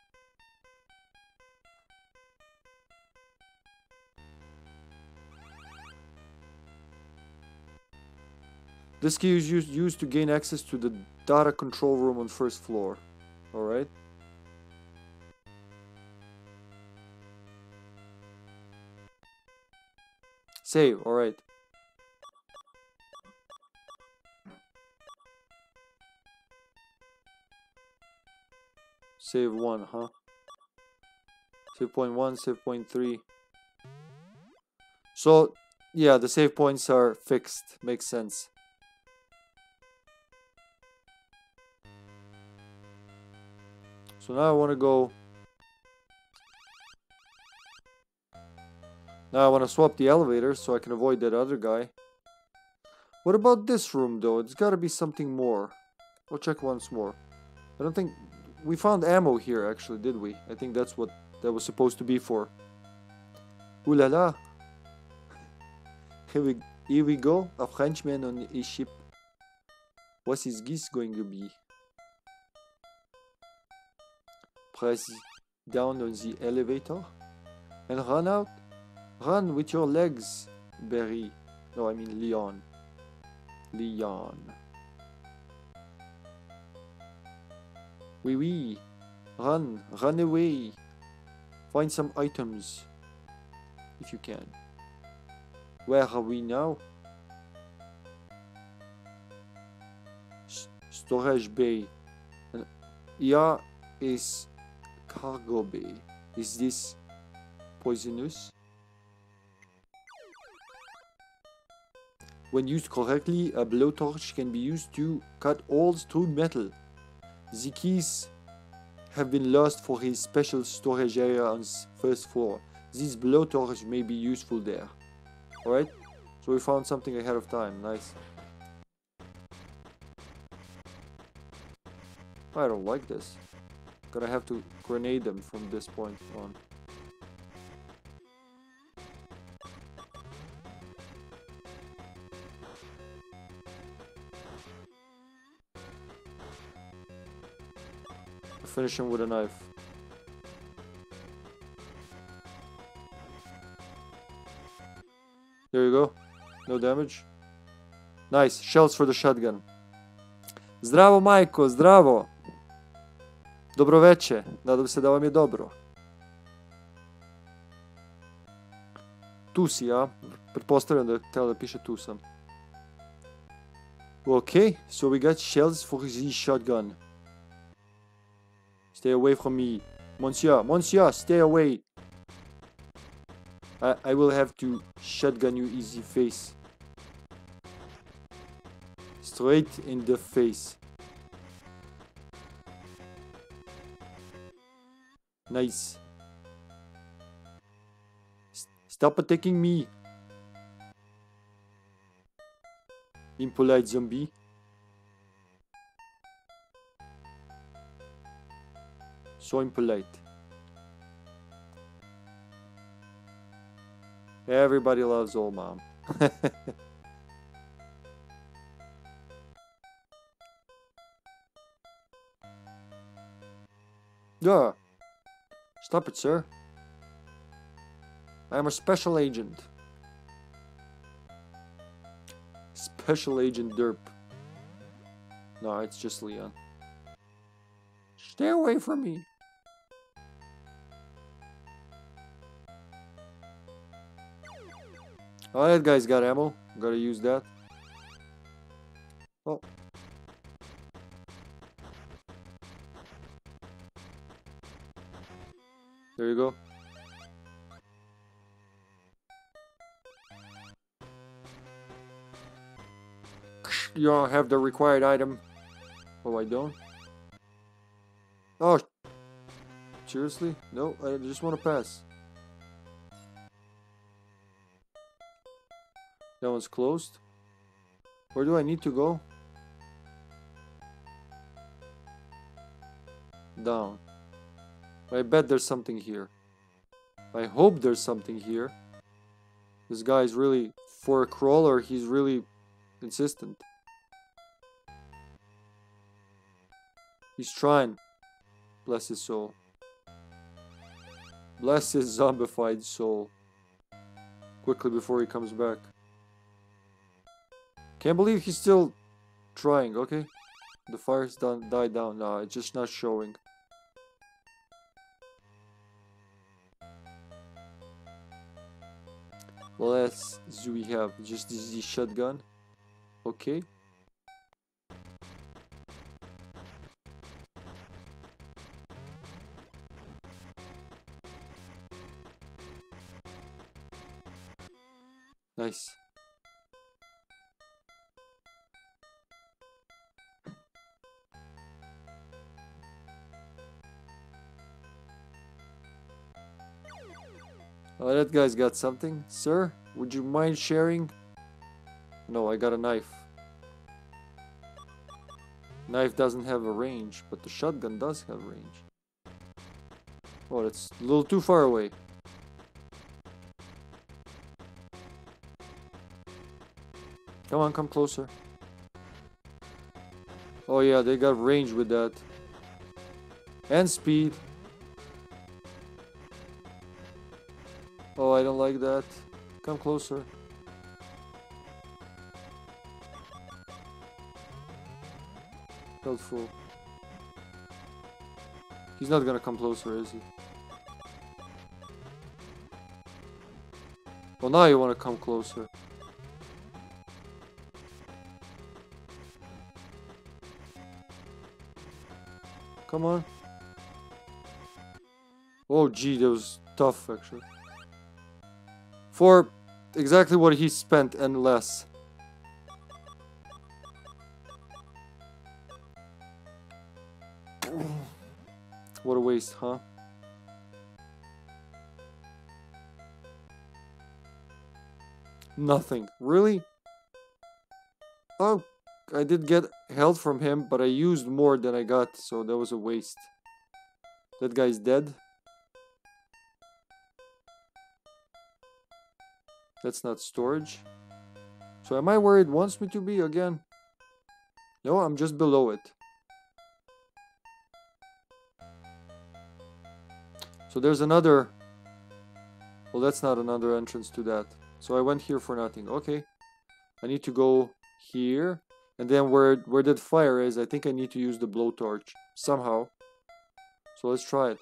This key is used to gain access to the data control room on first floor. Alright. Save, alright. Save one, huh? Save point one, save point three. So, yeah, the save points are fixed. Makes sense. So now I want to go... Now I want to swap the elevator so I can avoid that other guy. What about this room, though? It's got to be something more. We'll check once more. I don't think... We found ammo here, actually, did we? I think that's what that was supposed to be for. Ooh la la! Here we go, a Frenchman on a ship. What's his geese going to be? Press down on the elevator and run out. Run with your legs, Barry. No, I mean Leon. Leon. Oui, oui. Run. Run away. Find some items. If you can. Where are we now? Storage bay. And here is cargo bay. Is this poisonous? When used correctly, a blowtorch can be used to cut holes through metal. The keys have been lost for his special storage area on first floor. This blowtorch may be useful there. Alright, so we found something ahead of time. Nice. I don't like this. Gonna have to grenade them from this point on. Finish him with a knife. There you go. No damage. Nice. Shells for the shotgun. Zdravo, majko. Zdravo. Dobro veče. Nadam se da vam je dobro. Tu si, a? Pretpostavljam da je htjela da piše tu sam. Okay, so we got shells for the shotgun. Stay away from me. Monsieur, monsieur, stay away. I will have to shotgun you in the face. Straight in the face. Nice. Stop attacking me. Impolite zombie. So impolite. Everybody loves old mom. Yeah. Stop it, sir. I am a special agent. Special Agent Derp. No, it's just Leon. Stay away from me. Oh, that guy's got ammo. Gotta use that. Oh. There you go. You don't have the required item. Oh, I don't? Oh. Seriously? No, I just want to pass. That one's closed. Where do I need to go? Down. I bet there's something here. I hope there's something here. This guy's really, for a crawler, he's really insistent. He's trying. Bless his soul. Bless his zombified soul. Quickly before he comes back. Can't believe he's still trying, okay? The fire's done, died down now, it's just not showing. What else do we have? Just this shotgun. Okay. Nice. Oh, that guy's got something. Sir, would you mind sharing? No, I got a knife. Knife doesn't have a range, but the shotgun does have range. Oh, that's a little too far away. Come on, come closer. Oh yeah, they got range with that. And speed. Oh, I don't like that. Come closer. Helpful. He's not gonna come closer, is he? Well, now you wanna come closer. Come on. Oh, gee, that was tough, actually. For exactly what he spent and less. What a waste, huh? Nothing. Really? Oh, I did get health from him, but I used more than I got, so that was a waste. That guy's dead. That's not storage. So am I where it wants me to be again? No, I'm just below it. So there's another... Well, that's not another entrance to that. So I went here for nothing. Okay. I need to go here. And then where that fire is, I think I need to use the blowtorch. Somehow. So let's try it.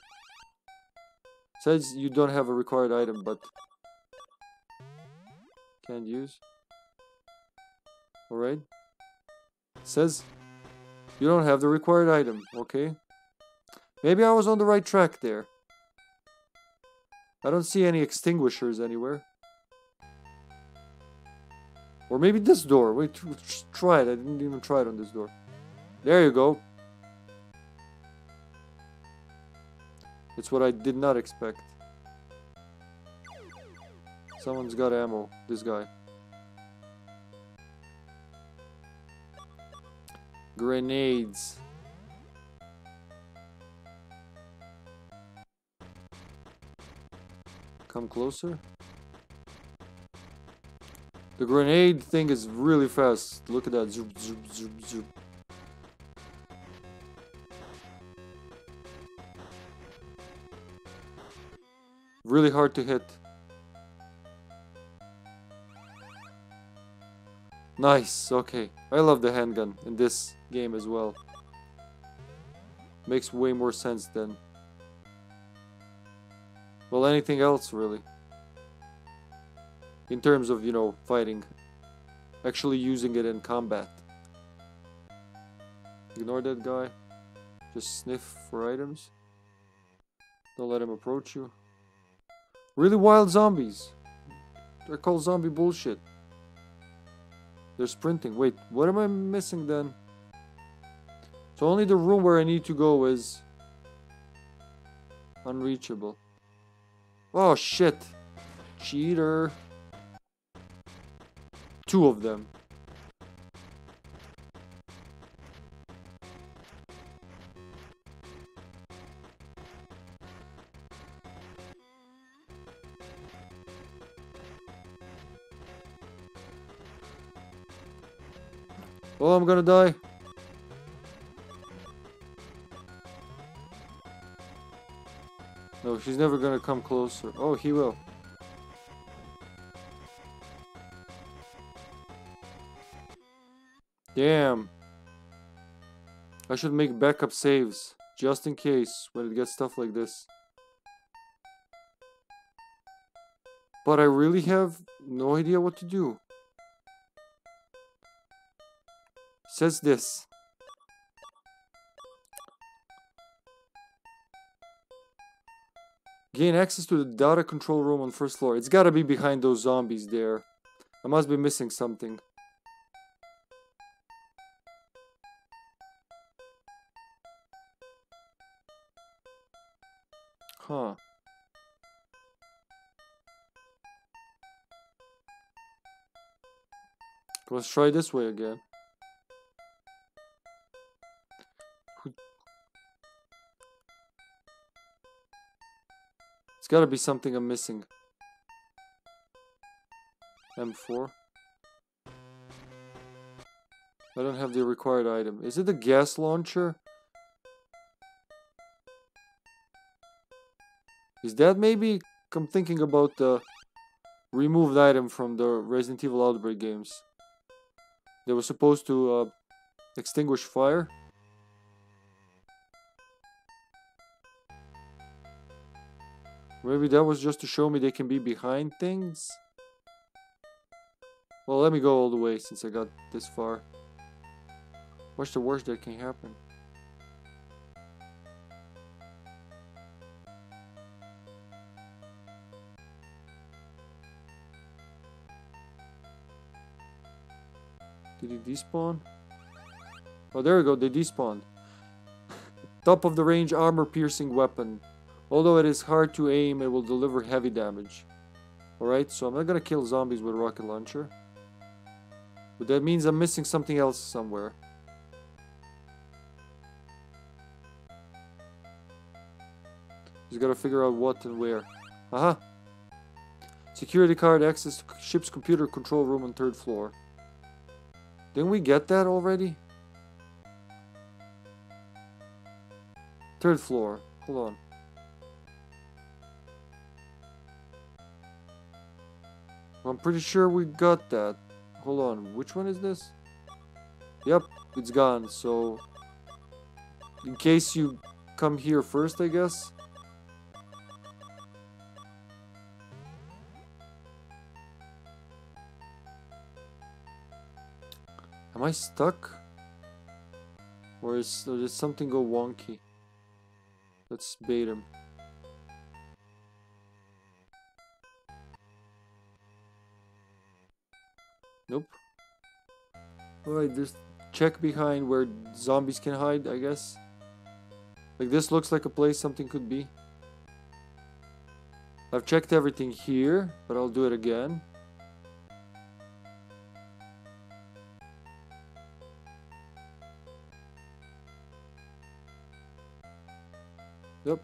It says you don't have a required item, but... Can't use. Alright. It says you don't have the required item. Okay. Maybe I was on the right track there. I don't see any extinguishers anywhere. Or maybe this door. Wait, try it. I didn't even try it on this door. There you go. It's what I did not expect. Someone's got ammo, this guy. Grenades. Come closer. The grenade thing is really fast. Look at that. Zoop, zoop, zoop, zoop. Really hard to hit. Nice, okay. I love the handgun in this game as well. Makes way more sense than... Well, anything else, really. In terms of, you know, fighting. Actually using it in combat. Ignore that guy. Just sniff for items. Don't let him approach you. Really wild zombies. They're called zombie bullshit. They're sprinting. Wait, what am I missing then? So only the room where I need to go is unreachable. Oh shit. Cheater. Two of them. Oh, I'm gonna die. No, she's never gonna come closer. Oh, he will. Damn. I should make backup saves, just in case, when it gets stuff like this. But I really have no idea what to do. Says this. Gain access to the data control room on first floor. It's gotta be behind those zombies there. I must be missing something. Huh. Let's try this way again. It's gotta be something I'm missing. M4. I don't have the required item. Is it the gas launcher? Is that maybe... I'm thinking about the removed item from the Resident Evil Outbreak games. They were supposed to extinguish fire. Maybe that was just to show me they can be behind things. Well, let me go all the way since I got this far. What's the worst that can happen? Did he despawn? Oh, there we go, they despawned. Top of the range armor-piercing weapon. Although it is hard to aim, it will deliver heavy damage. Alright, so I'm not gonna kill zombies with a rocket launcher. But that means I'm missing something else somewhere. Just gotta figure out what and where. Aha! Security card access to ship's computer control room on third floor. Didn't we get that already? Third floor. Hold on. I'm pretty sure we got that. Hold on, which one is this? Yep, it's gone, so... In case you come here first, I guess. Am I stuck? Or did something go wonky? Let's bait him. Nope. Alright, just check behind where zombies can hide, I guess. Like, this looks like a place something could be. I've checked everything here, but I'll do it again. Yep.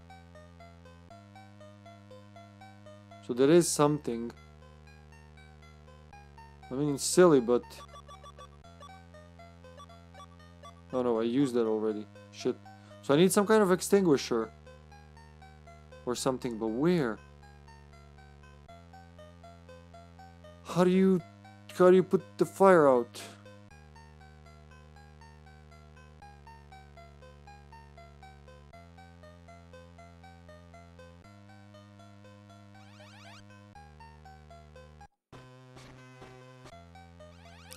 So there is something. I mean, it's silly, but... Oh no, I used that already. Shit. So I need some kind of extinguisher. Or something, but where? How do you put the fire out?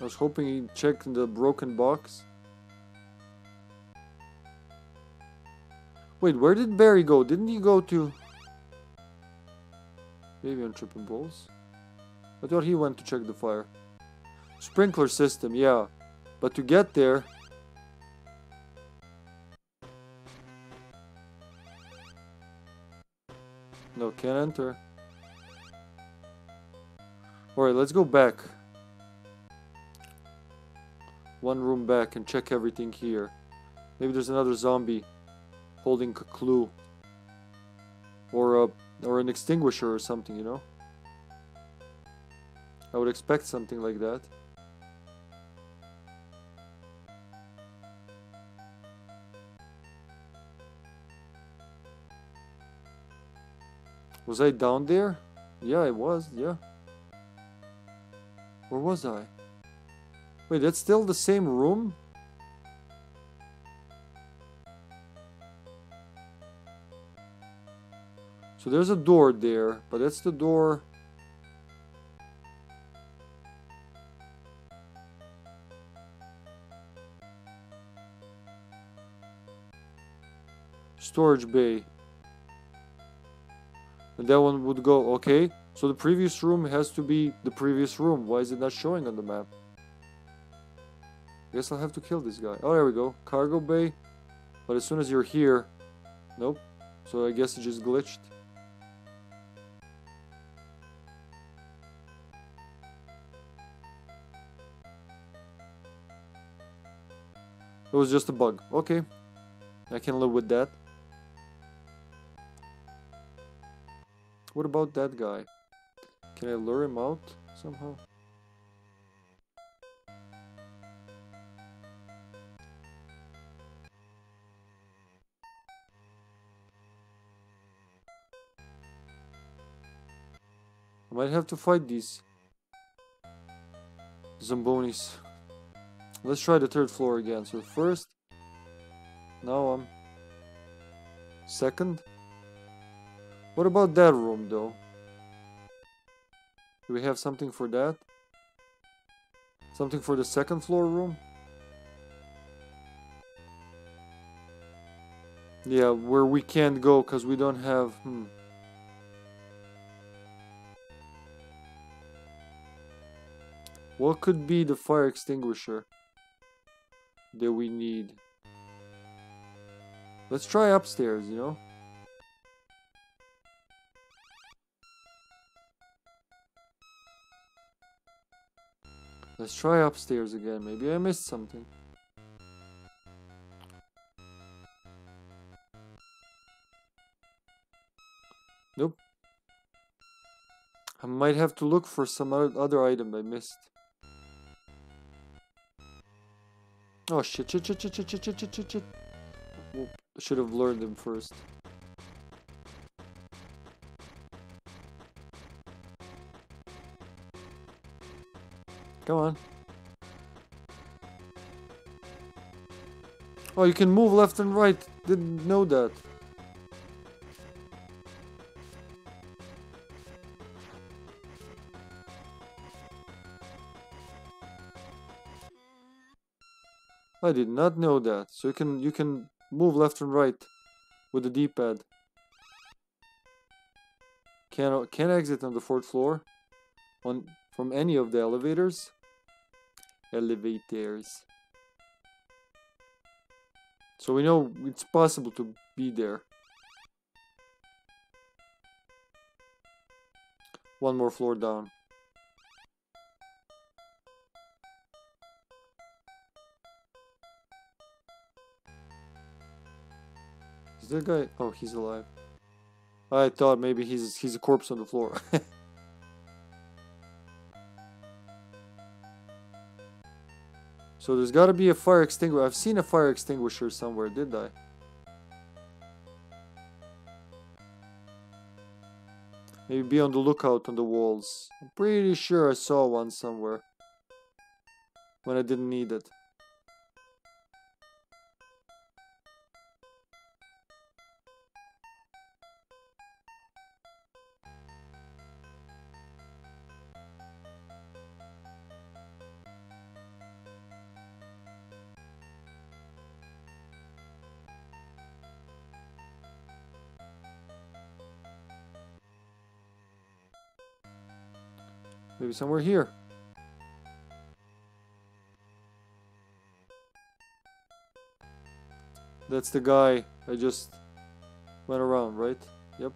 I was hoping he'd check the broken box. Wait, where did Barry go? Didn't he go to... Maybe on tripping balls? I thought he went to check the fire. Sprinkler system, yeah. But to get there... No, can't enter. Alright, let's go back. One room back and check everything here. Maybe there's another zombie holding a clue or an extinguisher or something, you know? I would expect something like that. Was I down there? Yeah, I was, yeah. Or was I? Wait, that's still the same room? So there's a door there, but that's the door. Storage bay. And that one would go, okay. So the previous room has to be the previous room. Why is it not showing on the map? Guess I'll have to kill this guy. Oh, there we go. Cargo bay. But as soon as you're here... Nope. So I guess it just glitched. It was just a bug. Okay. I can live with that. What about that guy? Can I lure him out somehow? I might have to fight these Zambonis. Let's try the third floor again. So first... Now I'm second. What about that room though? Do we have something for that? Something for the second floor room? Yeah, where we can't go because we don't have... What could be the fire extinguisher that we need? Let's try upstairs, you know? Let's try upstairs again. Maybe I missed something. Nope. I might have to look for some other item I missed. Oh shit, shit, shit, shit, shit, shit, shit, shit, shit, shit. I should have lured them first. Come on. Oh, you can move left and right. Didn't know that. I did not know that. So you can move left and right with the D-pad. Can't exit on the fourth floor from any of the elevators. So we know it's possible to be there. One more floor down. Is that guy? Oh, he's alive. I thought maybe he's a corpse on the floor. So there's gotta be a fire extinguisher. I've seen a fire extinguisher somewhere, did I? Maybe be on the lookout on the walls. I'm pretty sure I saw one somewhere. When I didn't need it. Maybe somewhere here. That's the guy I just went around, right? Yep.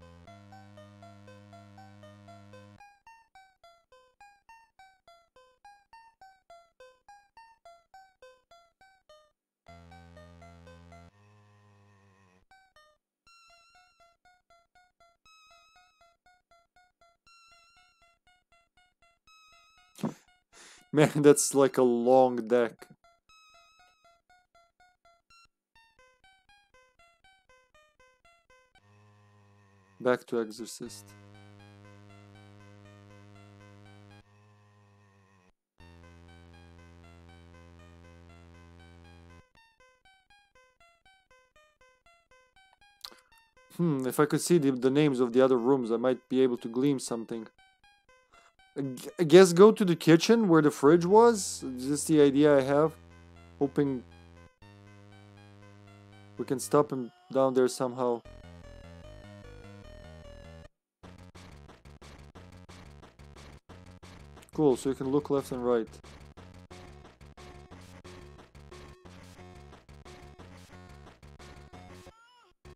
Man, that's like a long deck. Back to Exorcist. If I could see the names of the other rooms, I might be able to glean something. I guess go to the kitchen where the fridge was. Just the idea I have. Hoping we can stop him down there somehow. Cool, so you can look left and right.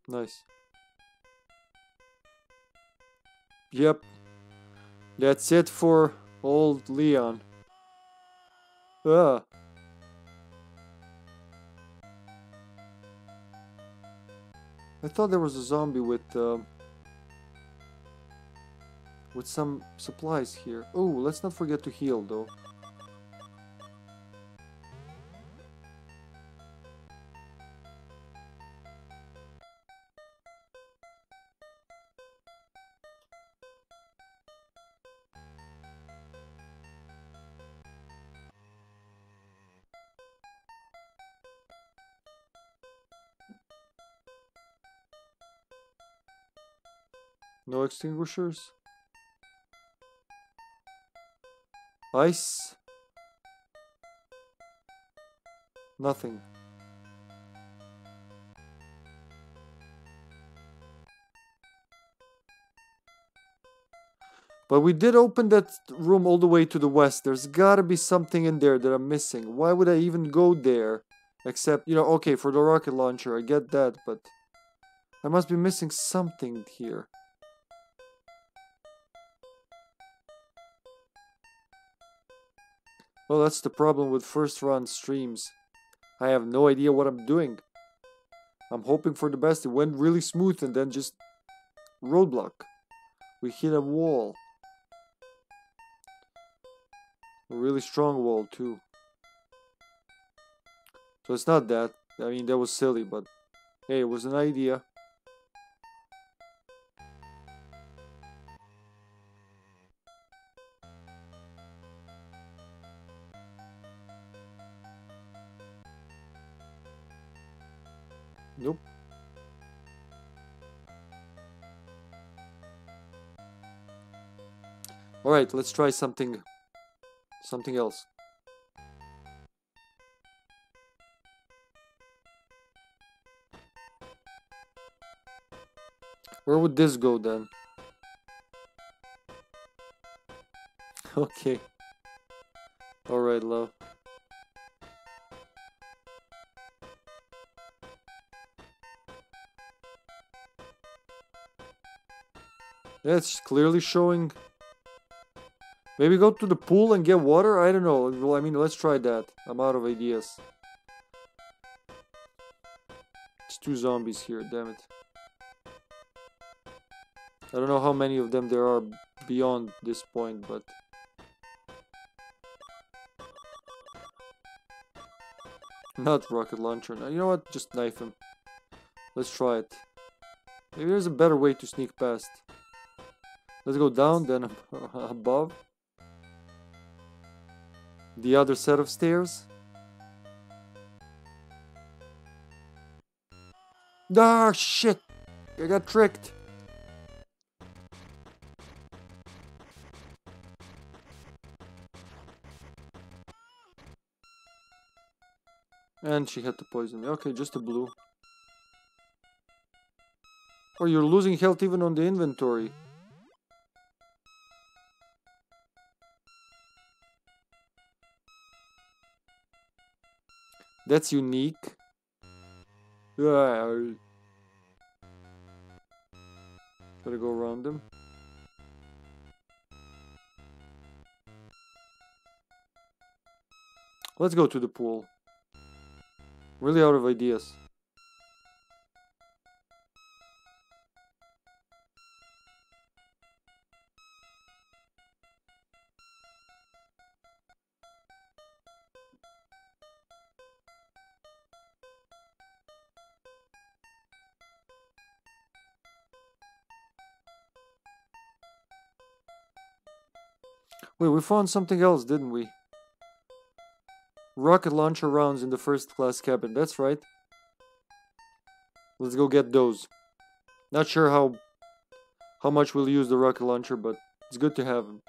Nice. Yep. That's it for old Leon. Ah. I thought there was a zombie with some supplies here. Oh, let's not forget to heal, though. No extinguishers? Ice? Nothing. But we did open that room all the way to the west. There's gotta be something in there that I'm missing. Why would I even go there? Except, you know, okay, for the rocket launcher, I get that, but I must be missing something here. Well, that's the problem with first run streams. I have no idea what I'm doing. I'm hoping for the best. It went really smooth and then just roadblock. We hit a wall. A really strong wall too. So it's not that. I mean, that was silly, but hey, it was an idea. Nope. Alright, let's try something else. Where would this go then? Okay. Alright, love. That's clearly showing. Maybe go to the pool and get water? I don't know. I mean, let's try that. I'm out of ideas. It's two zombies here, damn it. I don't know how many of them there are beyond this point, but... Not rocket launcher. You know what? Just knife him. Let's try it. Maybe there's a better way to sneak past. Let's go down, then above. The other set of stairs. Ah, shit! I got tricked! And she had to poison me. Okay, just a blue. Oh, you're losing health even on the inventory. That's unique. Gotta go around them. Let's go to the pool. Really out of ideas. Wait, we found something else, didn't we? Rocket launcher rounds in the first class cabin, that's right. Let's go get those. Not sure how much we'll use the rocket launcher, but it's good to have him.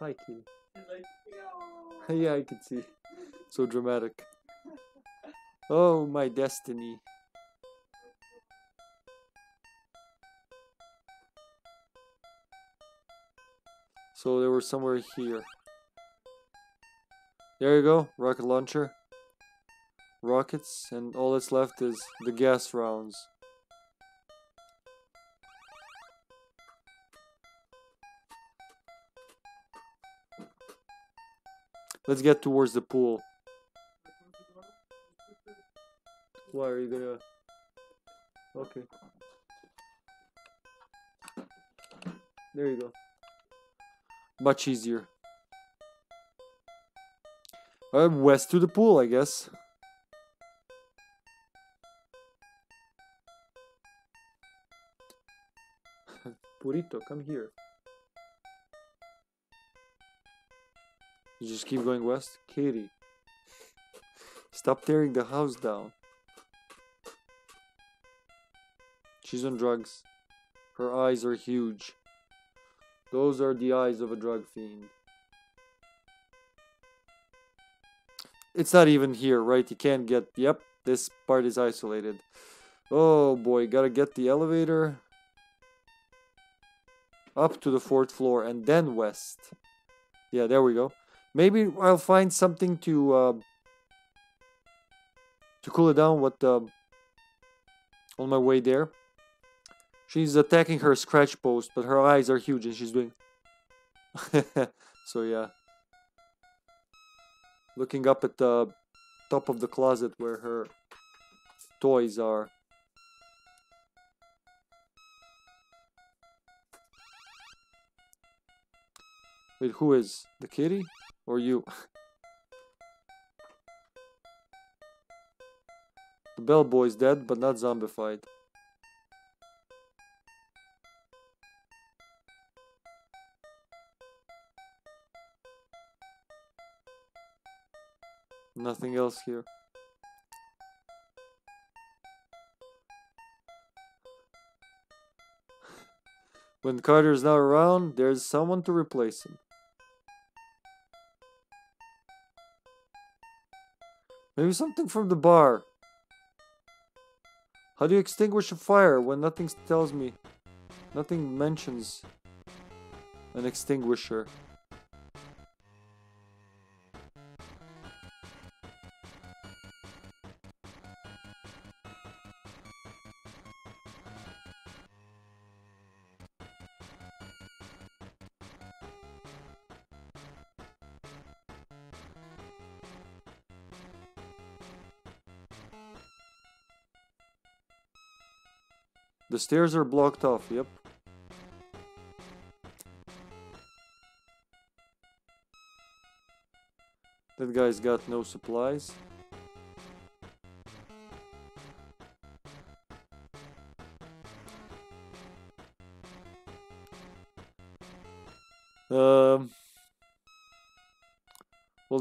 Hi, kid. Yeah, I can see. So dramatic. Oh, my destiny. So they were somewhere here. There you go, rocket launcher. Rockets, and all that's left is the gas rounds. Let's get towards the pool. Why are you gonna... Okay. There you go. Much easier. West to the pool, I guess. Purito, come here. You just keep going west? Katie. Stop tearing the house down. She's on drugs. Her eyes are huge. Those are the eyes of a drug fiend. It's not even here, right? You can't get... Yep, this part is isolated. Oh boy, gotta get the elevator. Up to the 4th floor and then west. Yeah, there we go. Maybe I'll find something to cool it down on my way there. She's attacking her scratch post, but her eyes are huge and she's doing... So yeah. Looking up at the top of the closet where her toys are. Wait, who is? The kitty? Or you? The bellboy's dead, but not zombified. Nothing else here. When Carter's not around, there's someone to replace him. Maybe something from the bar. How do you extinguish a fire when nothing tells me? Nothing mentions an extinguisher. The stairs are blocked off, yep. That guy's got no supplies. Well,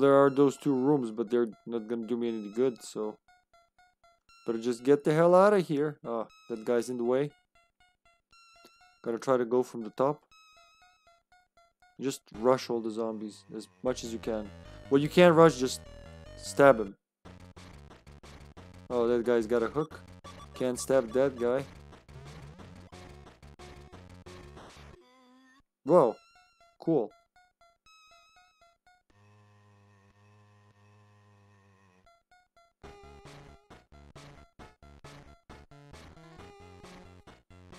there are those two rooms, but they're not gonna do me any good, so... Better just get the hell out of here. Ah, that guy's in the way. Gotta try to go from the top. Just rush all the zombies as much as you can. Well, you can't rush, just stab him. Oh, that guy's got a hook. Can't stab that guy. Whoa, cool.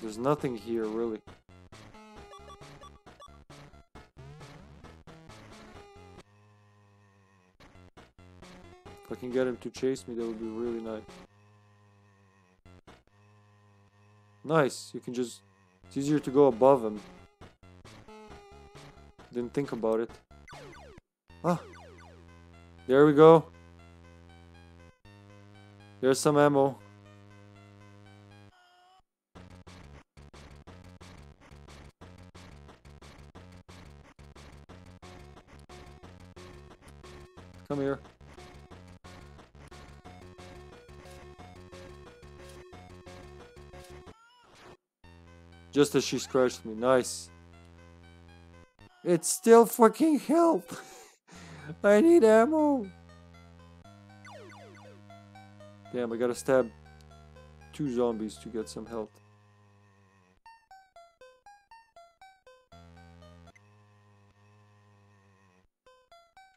There's nothing here, really. If I can get him to chase me, that would be really nice. Nice, you can just... It's easier to go above him. Didn't think about it. Ah! There we go. There's some ammo. just as she scratched me. Nice. It's still fucking help. I need ammo. Damn, I gotta stab 2 zombies to get some health.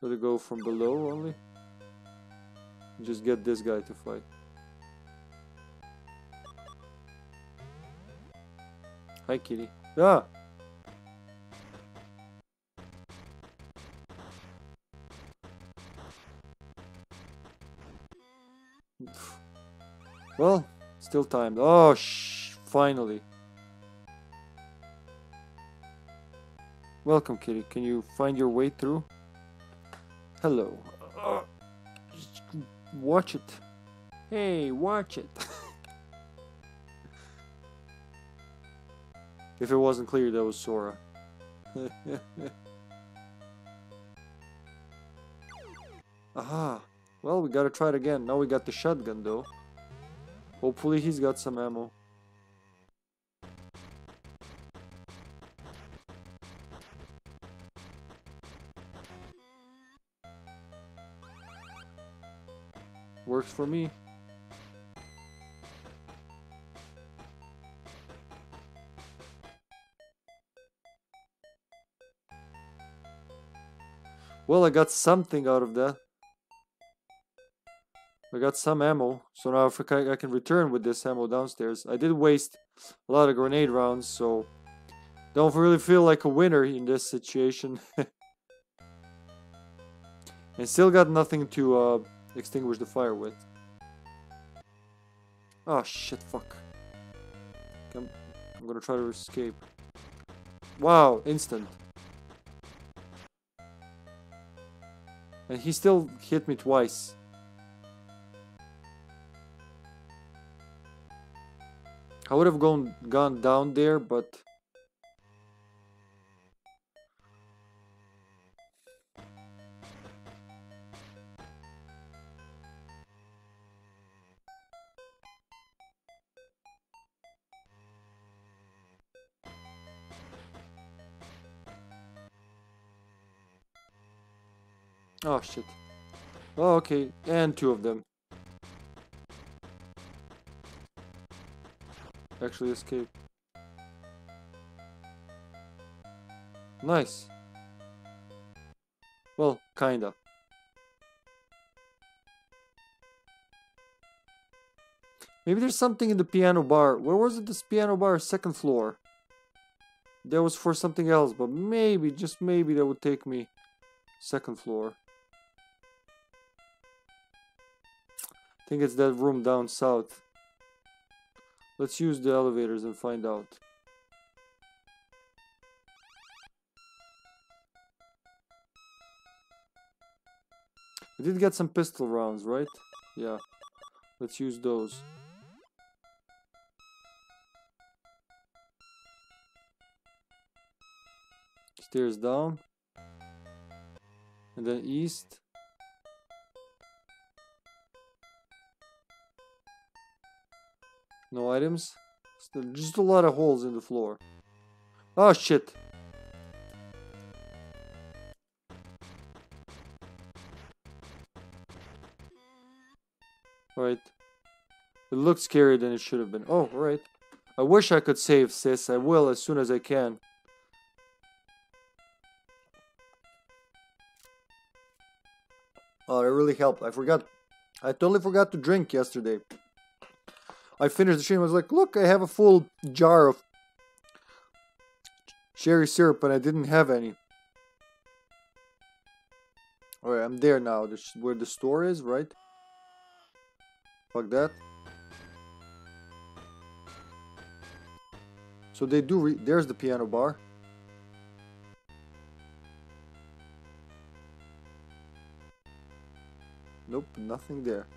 Gotta go from below only. Just get this guy to fight. Hi, kitty. Ah! Well, still timed. Oh, finally. Welcome, kitty. Can you find your way through? Hello. Watch it. Hey, watch it. If it wasn't clear, that was Sora. Aha. Well, we gotta try it again. Now we got the shotgun, though. Hopefully he's got some ammo. Works for me. Well, I got something out of that. I got some ammo, so now I can return with this ammo downstairs. I did waste a lot of grenade rounds, so don't really feel like a winner in this situation. And still got nothing to extinguish the fire with. Oh shit, fuck. I'm gonna try to escape. Wow, instant. And he still hit me twice. I would have gone down there, but... Oh shit. Oh, okay, and 2 of them. Actually escape. Nice. Well, kinda. Maybe there's something in the piano bar. Where was it, this piano bar? 2nd floor. That was for something else, but maybe, just maybe, that would take me 2nd floor. I think it's that room down south. Let's use the elevators and find out. We did get some pistol rounds, right? Yeah. Let's use those. Stairs down. And then east. No items. Just a lot of holes in the floor. Oh shit! Alright. It looked scarier than it should have been. Oh, alright. I wish I could save, sis. I will as soon as I can. Oh, it really helped. I forgot. I totally forgot to drink yesterday. I finished the stream, I was like, look, I have a full jar of cherry syrup, and I didn't have any. Alright, I'm there now. This is where the store is, right? Fuck that. So they do, there's the piano bar. Nope, nothing there.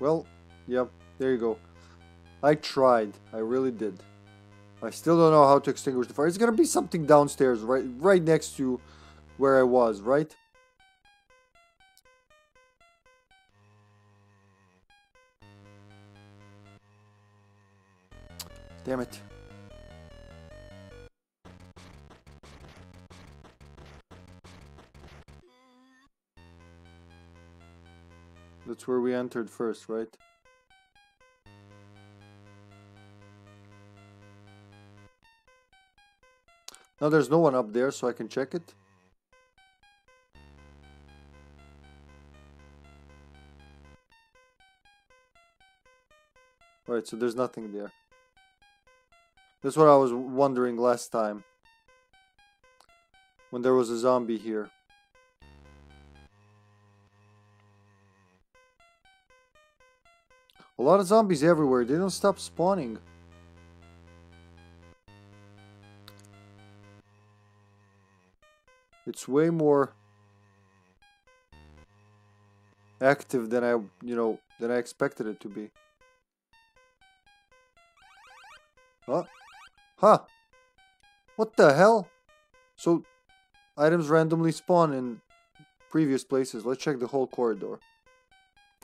Well, yep, there you go. I tried. I really did. I still don't know how to extinguish the fire. It's gonna be something downstairs, right next to where I was, right? Damn it. That's where we entered first, right? Now there's no one up there, so I can check it. Alright, so there's nothing there. That's what I was wondering last time, when there was a zombie here. A lot of zombies everywhere, they don't stop spawning. It's way more active than I expected it to be. Huh? Huh? What the hell? So, items randomly spawn in previous places. Let's check the whole corridor.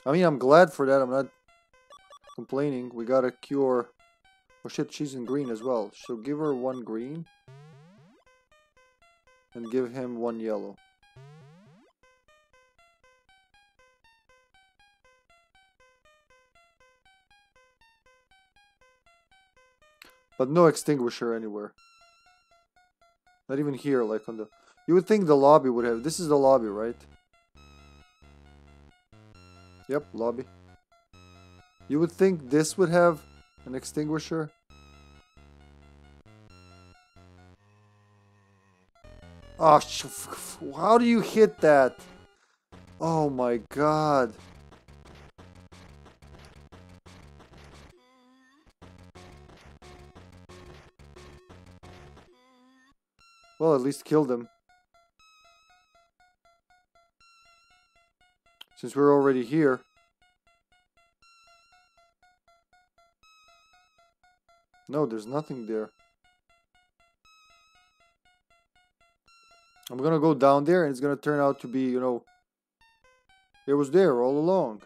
I mean, I'm glad for that. I'm not complaining. We got a cure. Oh shit, she's in green as well. So give her one green. And give him one yellow. But no extinguisher anywhere. Not even here, like on the... You would think the lobby would have... This is the lobby, right? Yep, lobby. You would think this would have an extinguisher. Oh, how do you hit that? Oh my god. Well, at least killed him. Since we're already here. No, there's nothing there. I'm gonna go down there and it's gonna turn out to be, you know, it was there all along.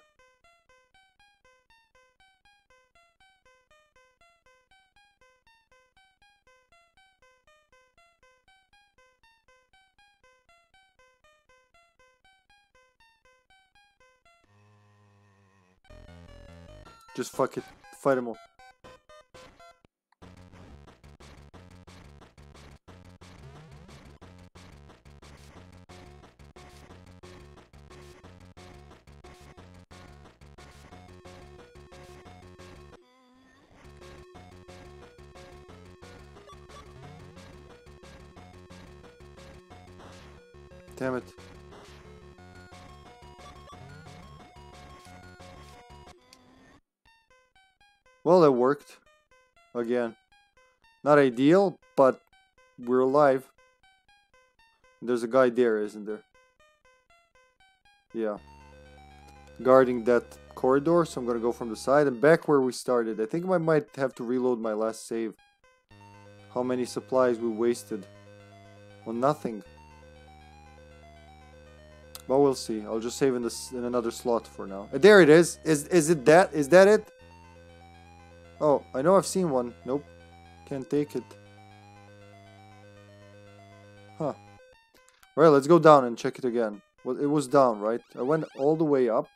Just fuck it, fight them all. Damn it. Well, it worked. Again. Not ideal, but we're alive. There's a guy there, isn't there? Yeah. Guarding that corridor, so I'm gonna go from the side and back where we started. I think I might have to reload my last save. How many supplies we wasted on nothing. But we'll see. I'll just save in another slot for now. There it is. Is it that? Is that it? Oh, I know I've seen one. Nope. Can't take it. Huh. Alright, let's go down and check it again. Well, it was down, right? I went all the way up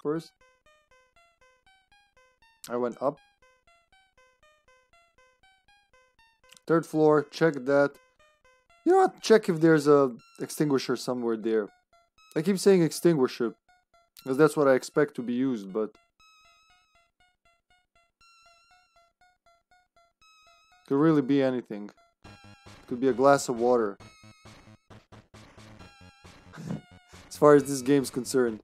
first. I went up. Third floor. Check that. You know what? Check if there's a extinguisher somewhere there. I keep saying extinguisher, because that's what I expect to be used, but... Could really be anything. Could be a glass of water. As far as this game's concerned.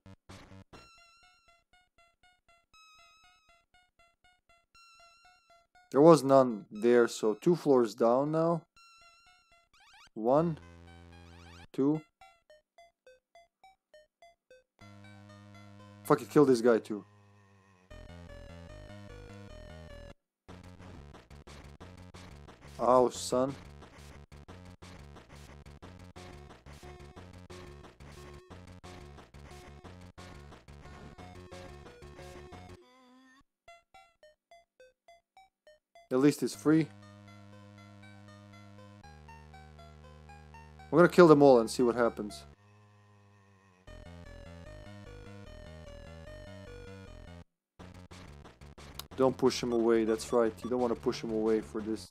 There was none there, so two floors down now. One. Two. Fuck it, kill this guy too. Ow, son. At least it's free. We're gonna kill them all and see what happens. Don't push him away, that's right. You don't want to push him away for this.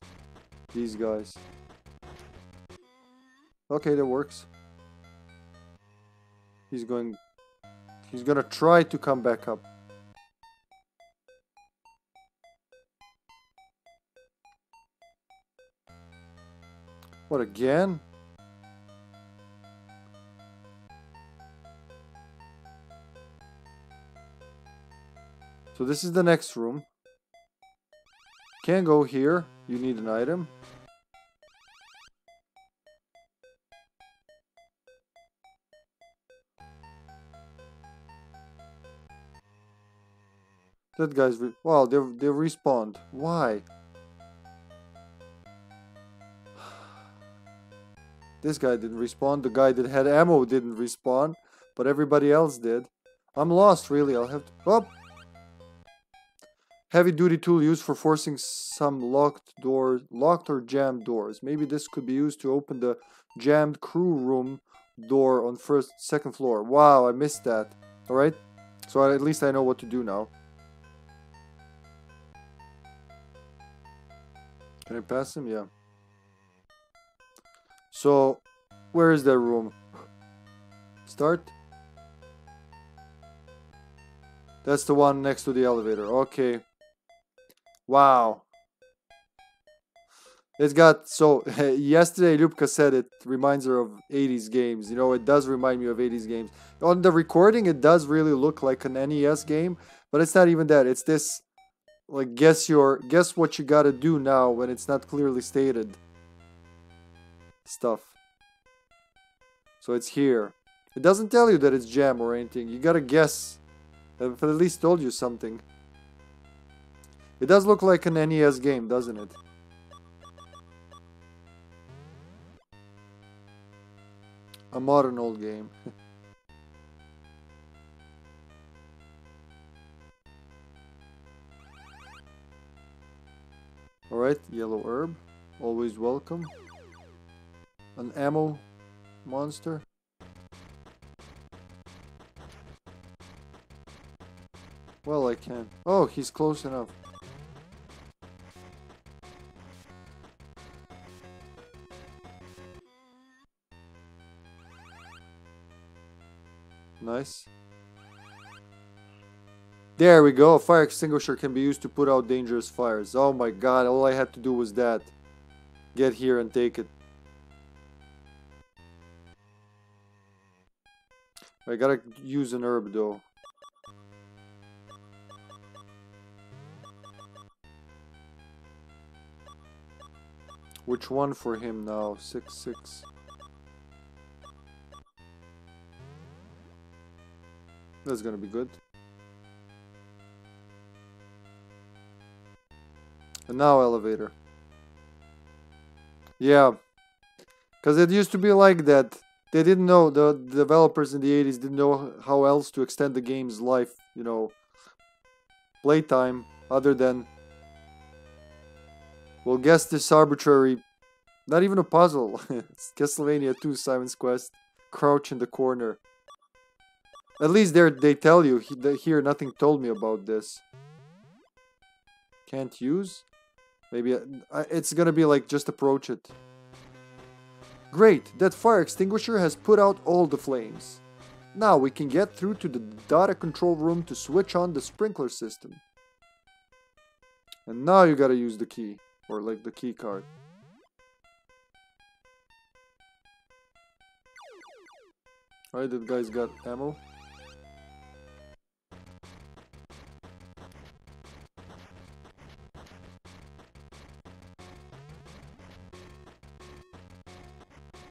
These guys. Okay, that works. He's gonna try to come back up. What, again? So this is the next room. Can't go here. You need an item. That guy's... wow, they respawned. Why? This guy didn't respawn. The guy that had ammo didn't respawn. But everybody else did. I'm lost, really. I'll have to... oh! Heavy-duty tool used for forcing some locked or jammed doors. Maybe this could be used to open the jammed crew room door on second floor. Wow, I missed that. Alright, so at least I know what to do now. Can I pass him? Yeah. So, where is that room? Start. That's the one next to the elevator. Okay. Wow. It's got, so yesterday Ljubka said it reminds her of 80s games. You know, it does remind me of 80s games. On the recording, it does really look like an NES game, but it's not even that. It's this, like, guess what you gotta do now when it's not clearly stated stuff. So it's here. It doesn't tell you that it's jam or anything. You gotta guess. I've at least told you something. It does look like an NES game, doesn't it? A modern old game. Alright, yellow herb. Always welcome. An ammo monster. Well, I can. Oh, he's close enough. Nice. There we go. A fire extinguisher can be used to put out dangerous fires. Oh my god, all I had to do was that. Get here and take it. I gotta use an herb though. Which one for him now? 6-6. That's gonna be good. And now elevator. Yeah. Because it used to be like that. They didn't know, the developers in the 80s didn't know how else to extend the game's life, you know, playtime, other than... well, guess this arbitrary, not even a puzzle. It's Castlevania 2, Simon's Quest, crouch in the corner. At least there they tell you, here nothing told me about this. Can't use? Maybe, it's gonna be like, just approach it. Great, that fire extinguisher has put out all the flames. Now we can get through to the data control room to switch on the sprinkler system. And now you gotta use the key. Or like the key card. Alright, that guy's got ammo.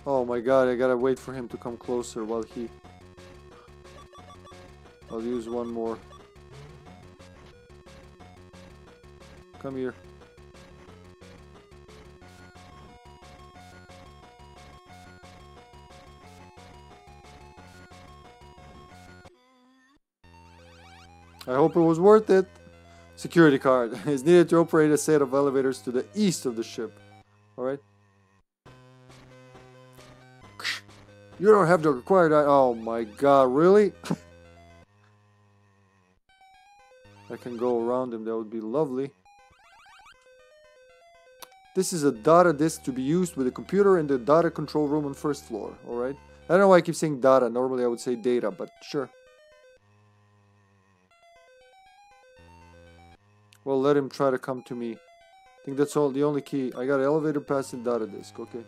Oh my god, I gotta wait for him to come closer while he... I'll use one more. Come here. I hope it was worth it. Security card is needed to operate a set of elevators to the east of the ship. Alright. You don't have the required... Oh my god, really? I can go around him, that would be lovely. This is a data disk to be used with a computer in the data control room on first floor, alright? I don't know why I keep saying data, normally I would say data, but sure. Well, let him try to come to me. I think that's all, the only key. I got elevator pass and data disk, okay.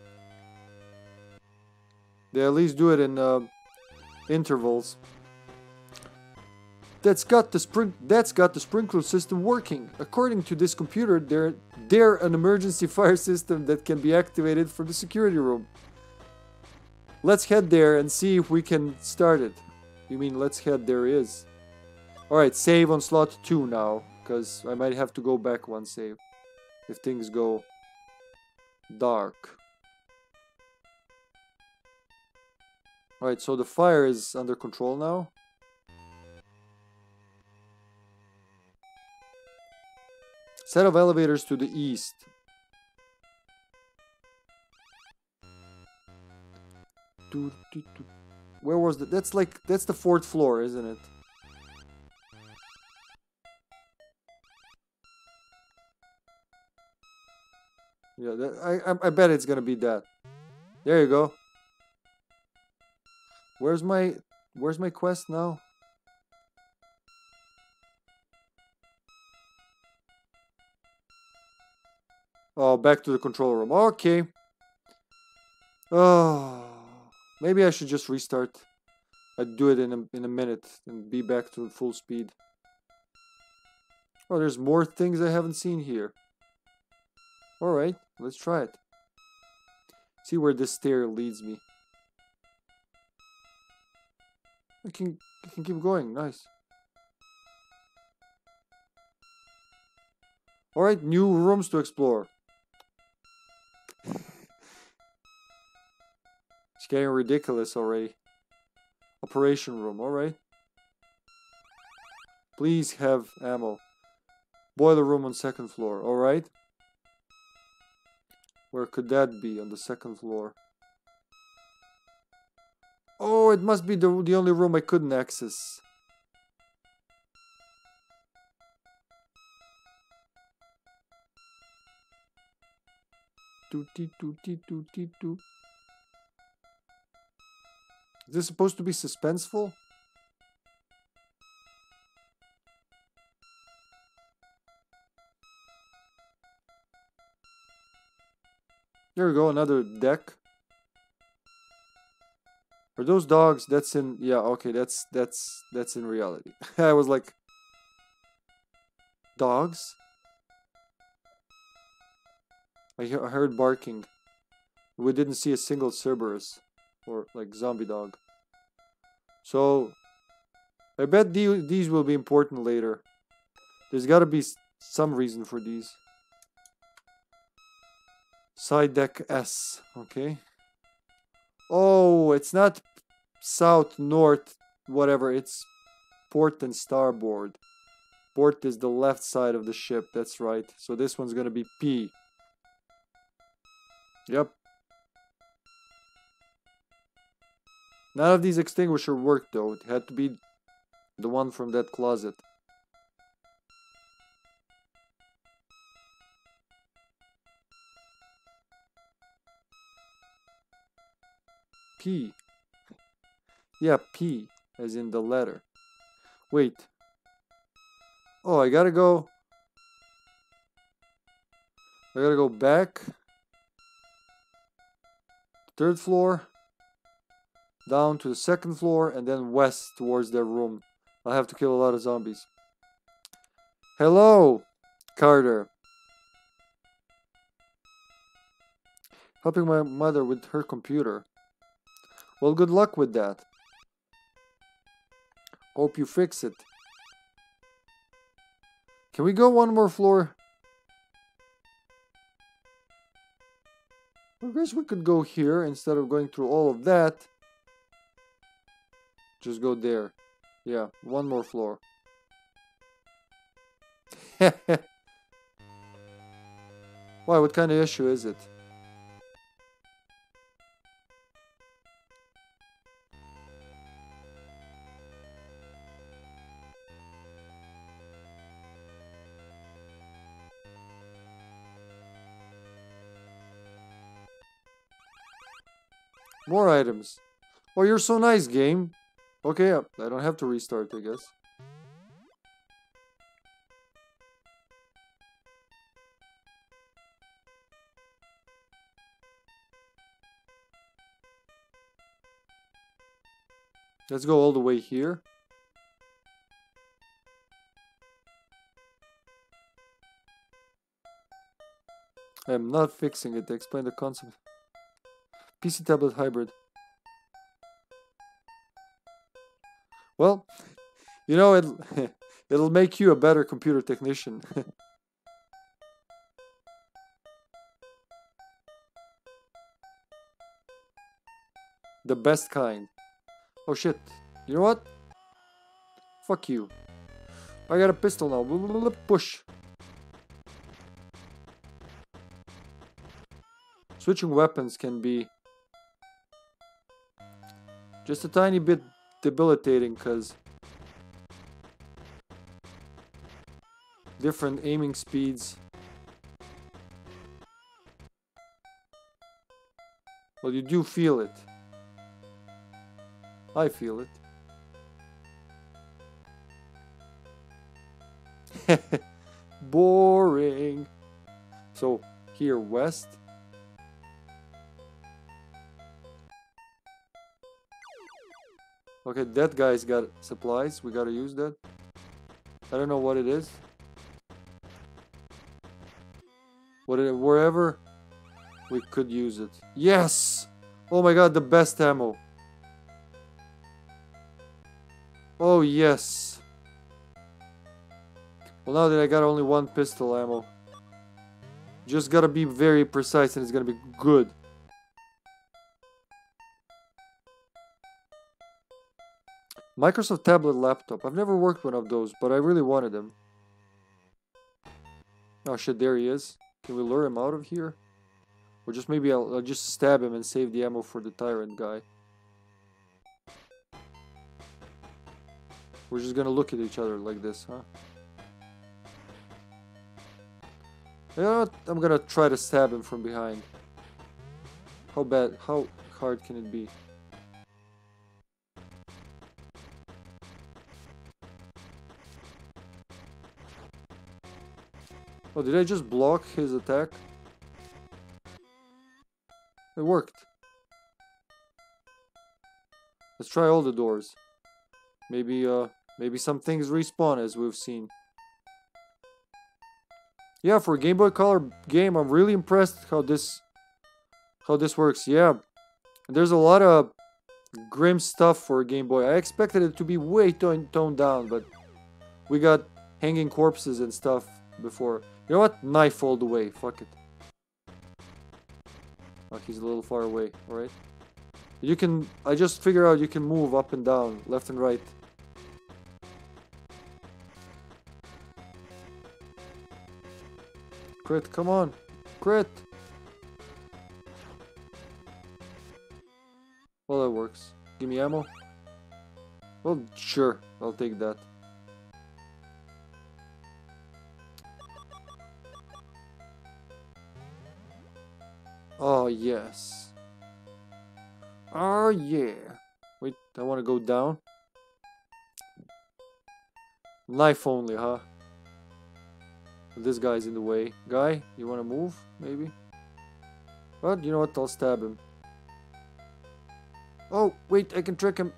They at least do it in intervals. That's got the sprinkler system working. According to this computer, they're an emergency fire system that can be activated from the security room. Let's head there and see if we can start it. You mean let's head there is. Alright, save on slot 2 now, because I might have to go back one save if things go dark. Alright, so the fire is under control now. Set of elevators to the east. Where was that? That's like, that's the fourth floor, isn't it? Yeah, that, I bet it's gonna be that. There you go. Where's my quest now? Oh, back to the control room. Okay. Oh, maybe I should just restart. I'd do it in a minute and be back to full speed. Oh, there's more things I haven't seen here. All right, let's try it. See where this stair leads me. I can keep going, nice. Alright, new rooms to explore. It's getting ridiculous already. Operation room, alright. Please have ammo. Boiler room on second floor, alright. Where could that be on the second floor? Oh, it must be the only room I couldn't access. Is this supposed to be suspenseful? There we go, another deck. Are those dogs? That's in... Yeah, okay, that's in reality. I was like... Dogs? I heard barking. We didn't see a single Cerberus. Or, like, zombie dog. So... I bet these will be important later. There's gotta be some reason for these. Side deck S. Okay. Oh, it's not south, north, whatever. It's port and starboard. Port is the left side of the ship. That's right. So this one's going to be P. Yep. None of these extinguisher worked, though. It had to be the one from that closet. P. Yeah, P, as in the letter. Wait. Oh, I gotta go back. Third floor. Down to the second floor, and then west towards their room. I'll have to kill a lot of zombies. Hello, Carter. Helping my mother with her computer. Well, good luck with that. Hope you fix it. Can we go one more floor? I guess we could go here instead of going through all of that. Just go there. Yeah, one more floor. Why, what kind of issue is it? More items. Oh, you're so nice, game. Okay, I don't have to restart, I guess. Let's go all the way here. I am not fixing it. Explain the concept. PC tablet hybrid. Well, you know, it'll make you a better computer technician. The best kind. Oh shit, you know what? Fuck you. I got a pistol now. Push. Switching weapons can be just a tiny bit debilitating because different aiming speeds. Well, you do feel it. I feel it. Boring. So, here west. Okay, that guy's got supplies. We gotta use that. I don't know what it is. Wherever we could use it. Yes! Oh my god, the best ammo. Oh yes. Well, now that I got only one pistol ammo. Just gotta be very precise and it's gonna be good. Microsoft tablet laptop. I've never worked one of those, but I really wanted them. Oh shit, there he is. Can we lure him out of here? Or just maybe I'll just stab him and save the ammo for the tyrant guy. We're just gonna look at each other like this, huh? You know what? I'm gonna try to stab him from behind. How hard can it be? Oh, did I just block his attack? It worked. Let's try all the doors. Maybe some things respawn, as we've seen. Yeah, for a Game Boy Color game, I'm really impressed how this works. Yeah, there's a lot of grim stuff for a Game Boy. I expected it to be way toned down, but we got hanging corpses and stuff before. You know what? Knife all the way. Fuck it. Oh, he's a little far away. All right. You can. I just figure out you can move up and down, left and right. Crit, come on. Crit! Well, that works. Give me ammo. Well, sure. I'll take that. Oh, yes. Oh, yeah. Wait, I want to go down. Knife only, huh? This guy's in the way. Guy, you want to move? Maybe? But you know what? I'll stab him. Oh, wait, I can trick him.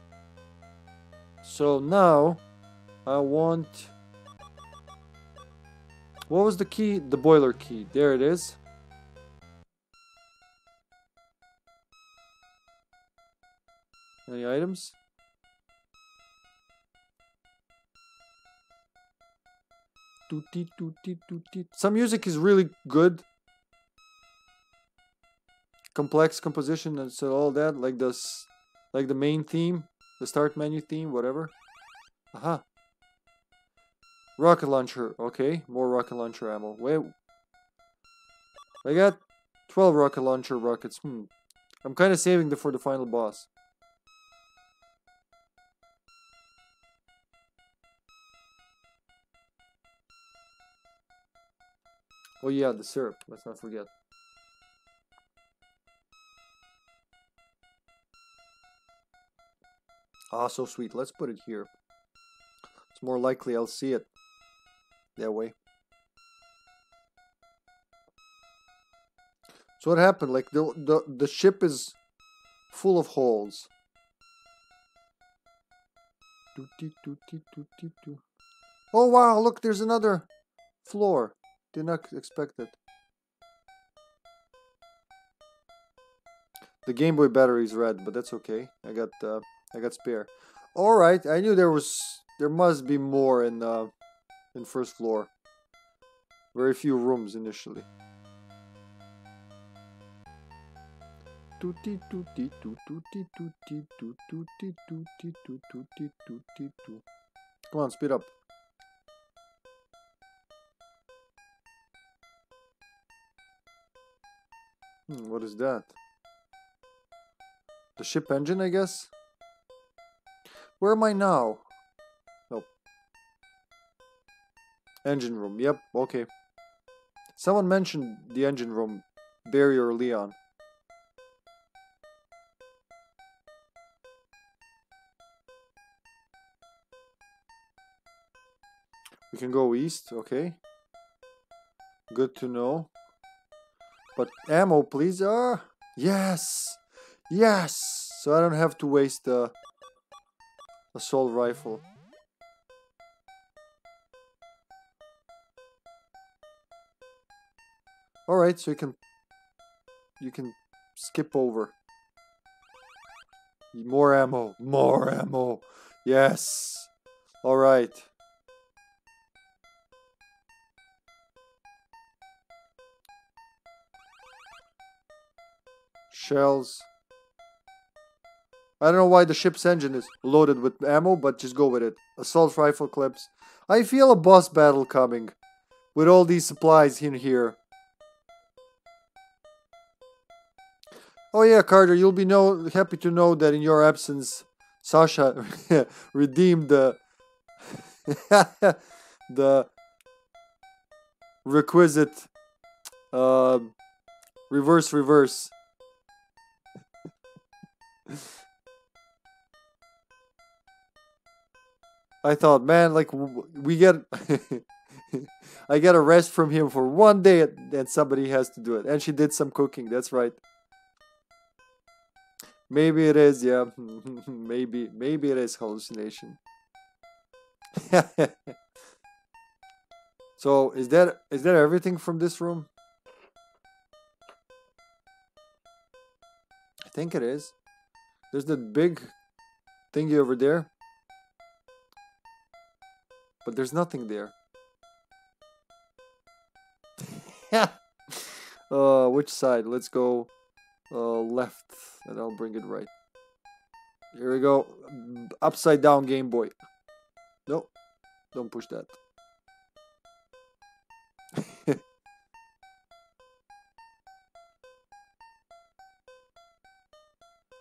So now, I want... What was the key? The boiler key. There it is. Any items? Toot-teet, toot-teet, toot-teet. Some music is really good. Complex composition and so all that, like the main theme, the start menu theme, whatever. Aha. Rocket launcher. Okay, more rocket launcher ammo. Wait. I got 12 rocket launcher rockets. I'm kind of saving them for the final boss. Oh yeah, the syrup. Let's not forget. Ah, so sweet. Let's put it here. It's more likely I'll see it that way. So what happened? Like the ship is full of holes. Oh wow! Look, there's another floor. Did not expect it. The Game Boy battery's red, but that's okay. I got spare. All right, I knew there must be more in first floor. Very few rooms initially. Come on, speed up. What is that? The ship engine, I guess? Where am I now? Nope. Engine room. Yep, okay. Someone mentioned the engine room. Barry or Leon. We can go east, okay. Good to know. But ammo, please. Ah, yes, yes. So I don't have to waste the assault rifle. All right, so you can skip over. More ammo, more ammo. Yes. All right. Shells. I don't know why the ship's engine is loaded with ammo, but just go with it. Assault rifle clips. I feel a boss battle coming with all these supplies in here. Oh yeah, Carter, you'll be happy to know that in your absence, Sasha redeemed the requisite reverse. I thought, man, like we get I get a rest from him for one day and somebody has to do it. And she did some cooking, that's right. Maybe it is, yeah. maybe it is hallucination. So, is that everything from this room? I think it is. There's that big thingy over there. But there's nothing there. Which side? Let's go left and I'll bring it right. Here we go. Upside down Game Boy. No, don't push that.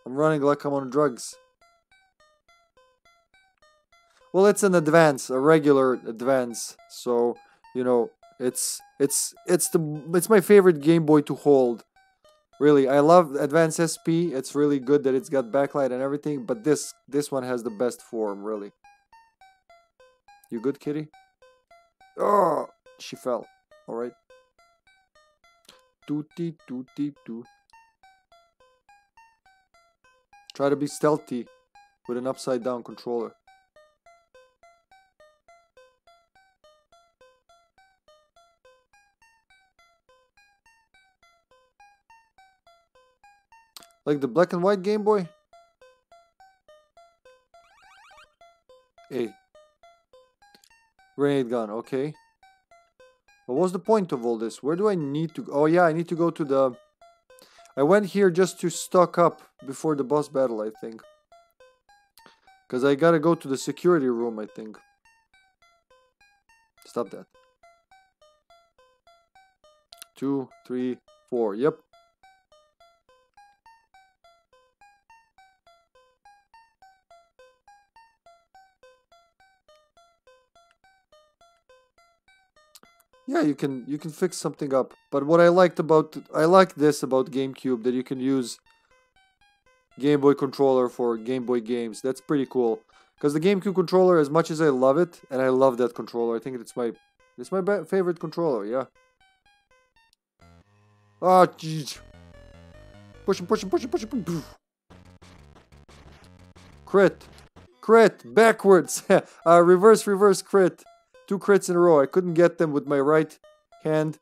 I'm running like I'm on drugs. Well, it's an advance, a regular advance. So, you know, it's my favorite Game Boy to hold. Really, I love Advance SP. It's really good that it's got backlight and everything, but this one has the best form, really. You good, kitty? Oh, she fell. All right. Tootie tootie too. Try to be stealthy with an upside down controller. Like the black and white Game Boy? Hey. Grenade gun, okay. What was the point of all this? Where do I need to go? Oh yeah, I need to go to the... I went here just to stock up before the boss battle, I think. Because I gotta go to the security room, I think. Stop that. 2, 3, 4. Yep. Yeah, you can fix something up. But what I like about GameCube, that you can use Game Boy controller for Game Boy games. That's pretty cool. Because the GameCube controller, as much as I love it, and I love that controller, I think it's my favorite controller. Yeah. Ah, oh, jeez. Push him, push him, push him, push him. Crit, crit, backwards. Reverse, reverse, crit. 2 crits in a row. I couldn't get them with my right hand,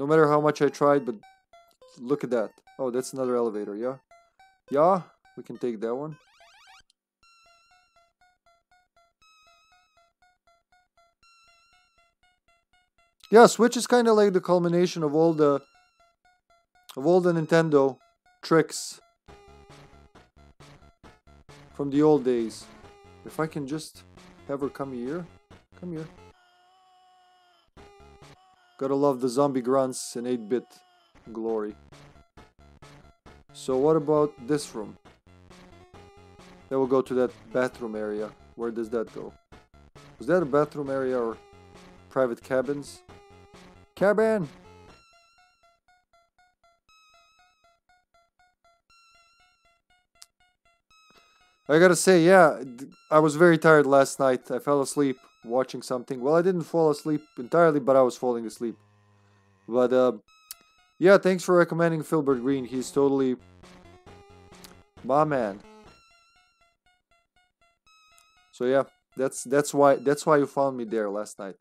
no matter how much I tried, but look at that. Oh, that's another elevator, yeah? Yeah, we can take that one. Yeah, Switch is kind of like the culmination of all the Nintendo tricks from the old days. If I can just have her come here. Come here. Gotta love the zombie grunts in 8-bit glory. So what about this room? Then we'll go to that bathroom area. Where does that go? Was that a bathroom area or private cabins? Cabin! I gotta say, yeah, I was very tired last night. I fell asleep watching something. Well, I didn't fall asleep entirely, but I was falling asleep. But, yeah, thanks for recommending Filbert Green. He's totally my man. So, yeah, that's why you found me there last night.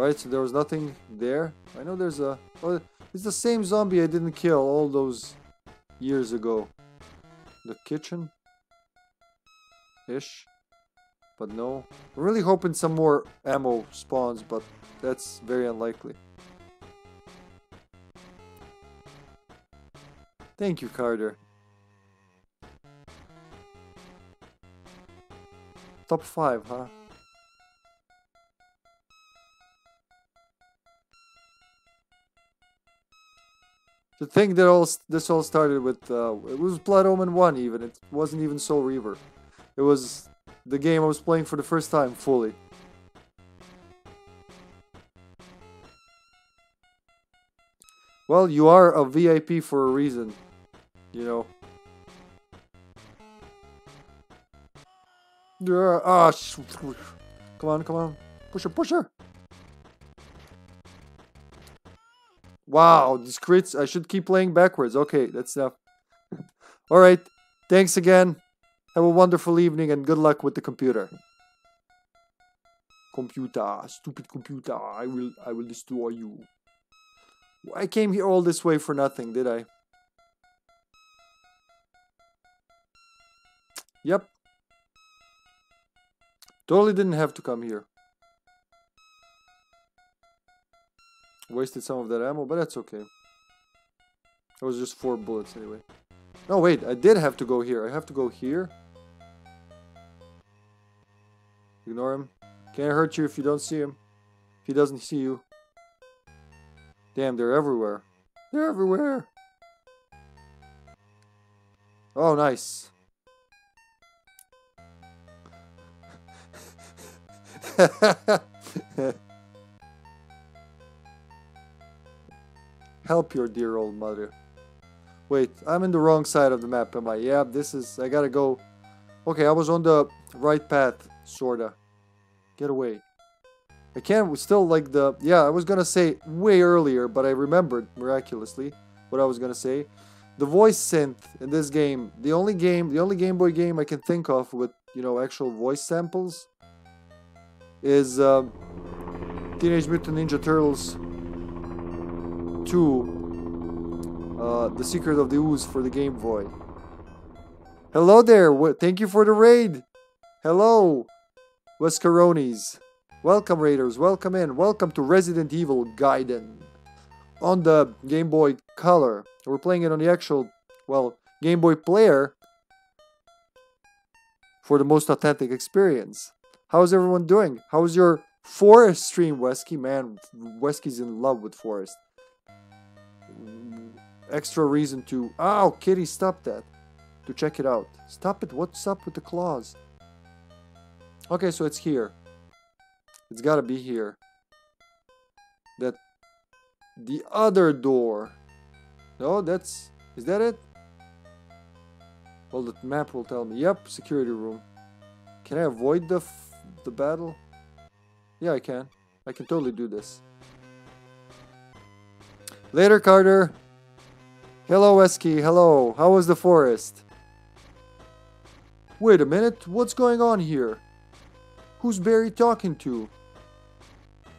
Right, so there was nothing there. I know there's a... Oh, it's the same zombie I didn't kill all those years ago. The kitchen? Ish. But no. I'm really hoping some more ammo spawns, but that's very unlikely. Thank you, Carter. Top 5, huh? To think that this all started with, it was Blood Omen 1 even, it wasn't even Soul Reaver. It was the game I was playing for the first time fully. Well, you are a VIP for a reason, you know. Yeah, ah, come on, come on. Push her, push her! Wow, these crits, I should keep playing backwards. Okay, that's enough. Alright, thanks again. Have a wonderful evening and good luck with the computer. Computer, stupid computer, I will destroy you. I came here all this way for nothing, did I? Yep. Totally didn't have to come here. Wasted some of that ammo, but that's okay. It was just 4 bullets anyway. No, wait, I did have to go here. I have to go here. Ignore him. Can't hurt you if you don't see him. If he doesn't see you. Damn, they're everywhere. They're everywhere. Oh, nice. Help your dear old mother. Wait, I'm in the wrong side of the map, am I? Yeah, this is... I gotta go... Okay, I was on the right path, sorta. Get away. I can't... Still, like the... Yeah, I was gonna say way earlier, but I remembered, miraculously, what I was gonna say. The voice synth in this game. The only Game Boy game I can think of with, you know, actual voice samples is Teenage Mutant Ninja Turtles 2, The Secret of the Ooze for the Game Boy. Hello there, thank you for the raid. Hello, Wescaronis. Welcome, raiders, welcome in. Welcome to Resident Evil Gaiden. on the Game Boy Color. We're playing it on the actual, well, Game Boy Player for the most authentic experience. How's everyone doing? How's your Forest stream, Wesky? Man, Wesky's in love with Forest. Extra reason to... Ow, kitty, stop that. To check it out. Stop it. What's up with the claws? Okay, so it's here. It's gotta be here. That... The other door. No, that's... Is that it? Well, the map will tell me. Yep, security room. Can I avoid the battle? Yeah, I can. I can totally do this. Later, Carter. Hello, Esky. Hello. How was the forest? Wait a minute. What's going on here? Who's Barry talking to?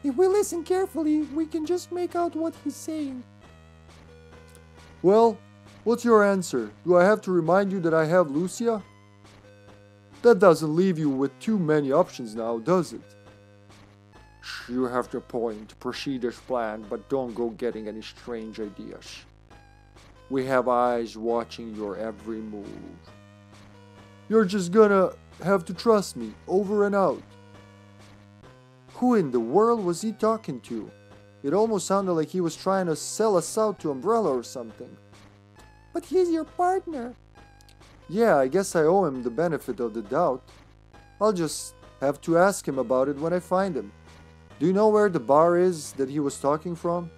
If we listen carefully, we can just make out what he's saying. Well, what's your answer? Do I have to remind you that I have Lucia? That doesn't leave you with too many options now, does it? You have the point. Proceed as planned, but don't go getting any strange ideas. We have eyes watching your every move. You're just gonna have to trust me, over and out. Who in the world was he talking to? It almost sounded like he was trying to sell us out to Umbrella or something. But he's your partner. Yeah, I guess I owe him the benefit of the doubt. I'll just have to ask him about it when I find him. Do you know where the bar is that he was talking from?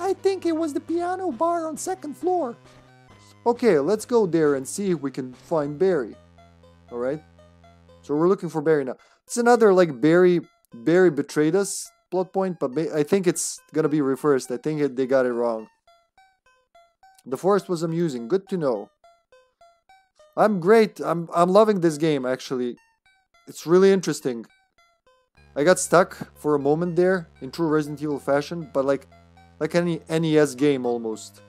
I think it was the piano bar on 2nd floor. Okay, let's go there and see if we can find Barry. Alright? So we're looking for Barry now. It's another, like, Barry betrayed us plot point, but I think it's gonna be reversed. I think they got it wrong. The forest was amusing. Good to know. I'm great. I'm loving this game, actually. It's really interesting. I got stuck for a moment there in true Resident Evil fashion, but like any NES game almost.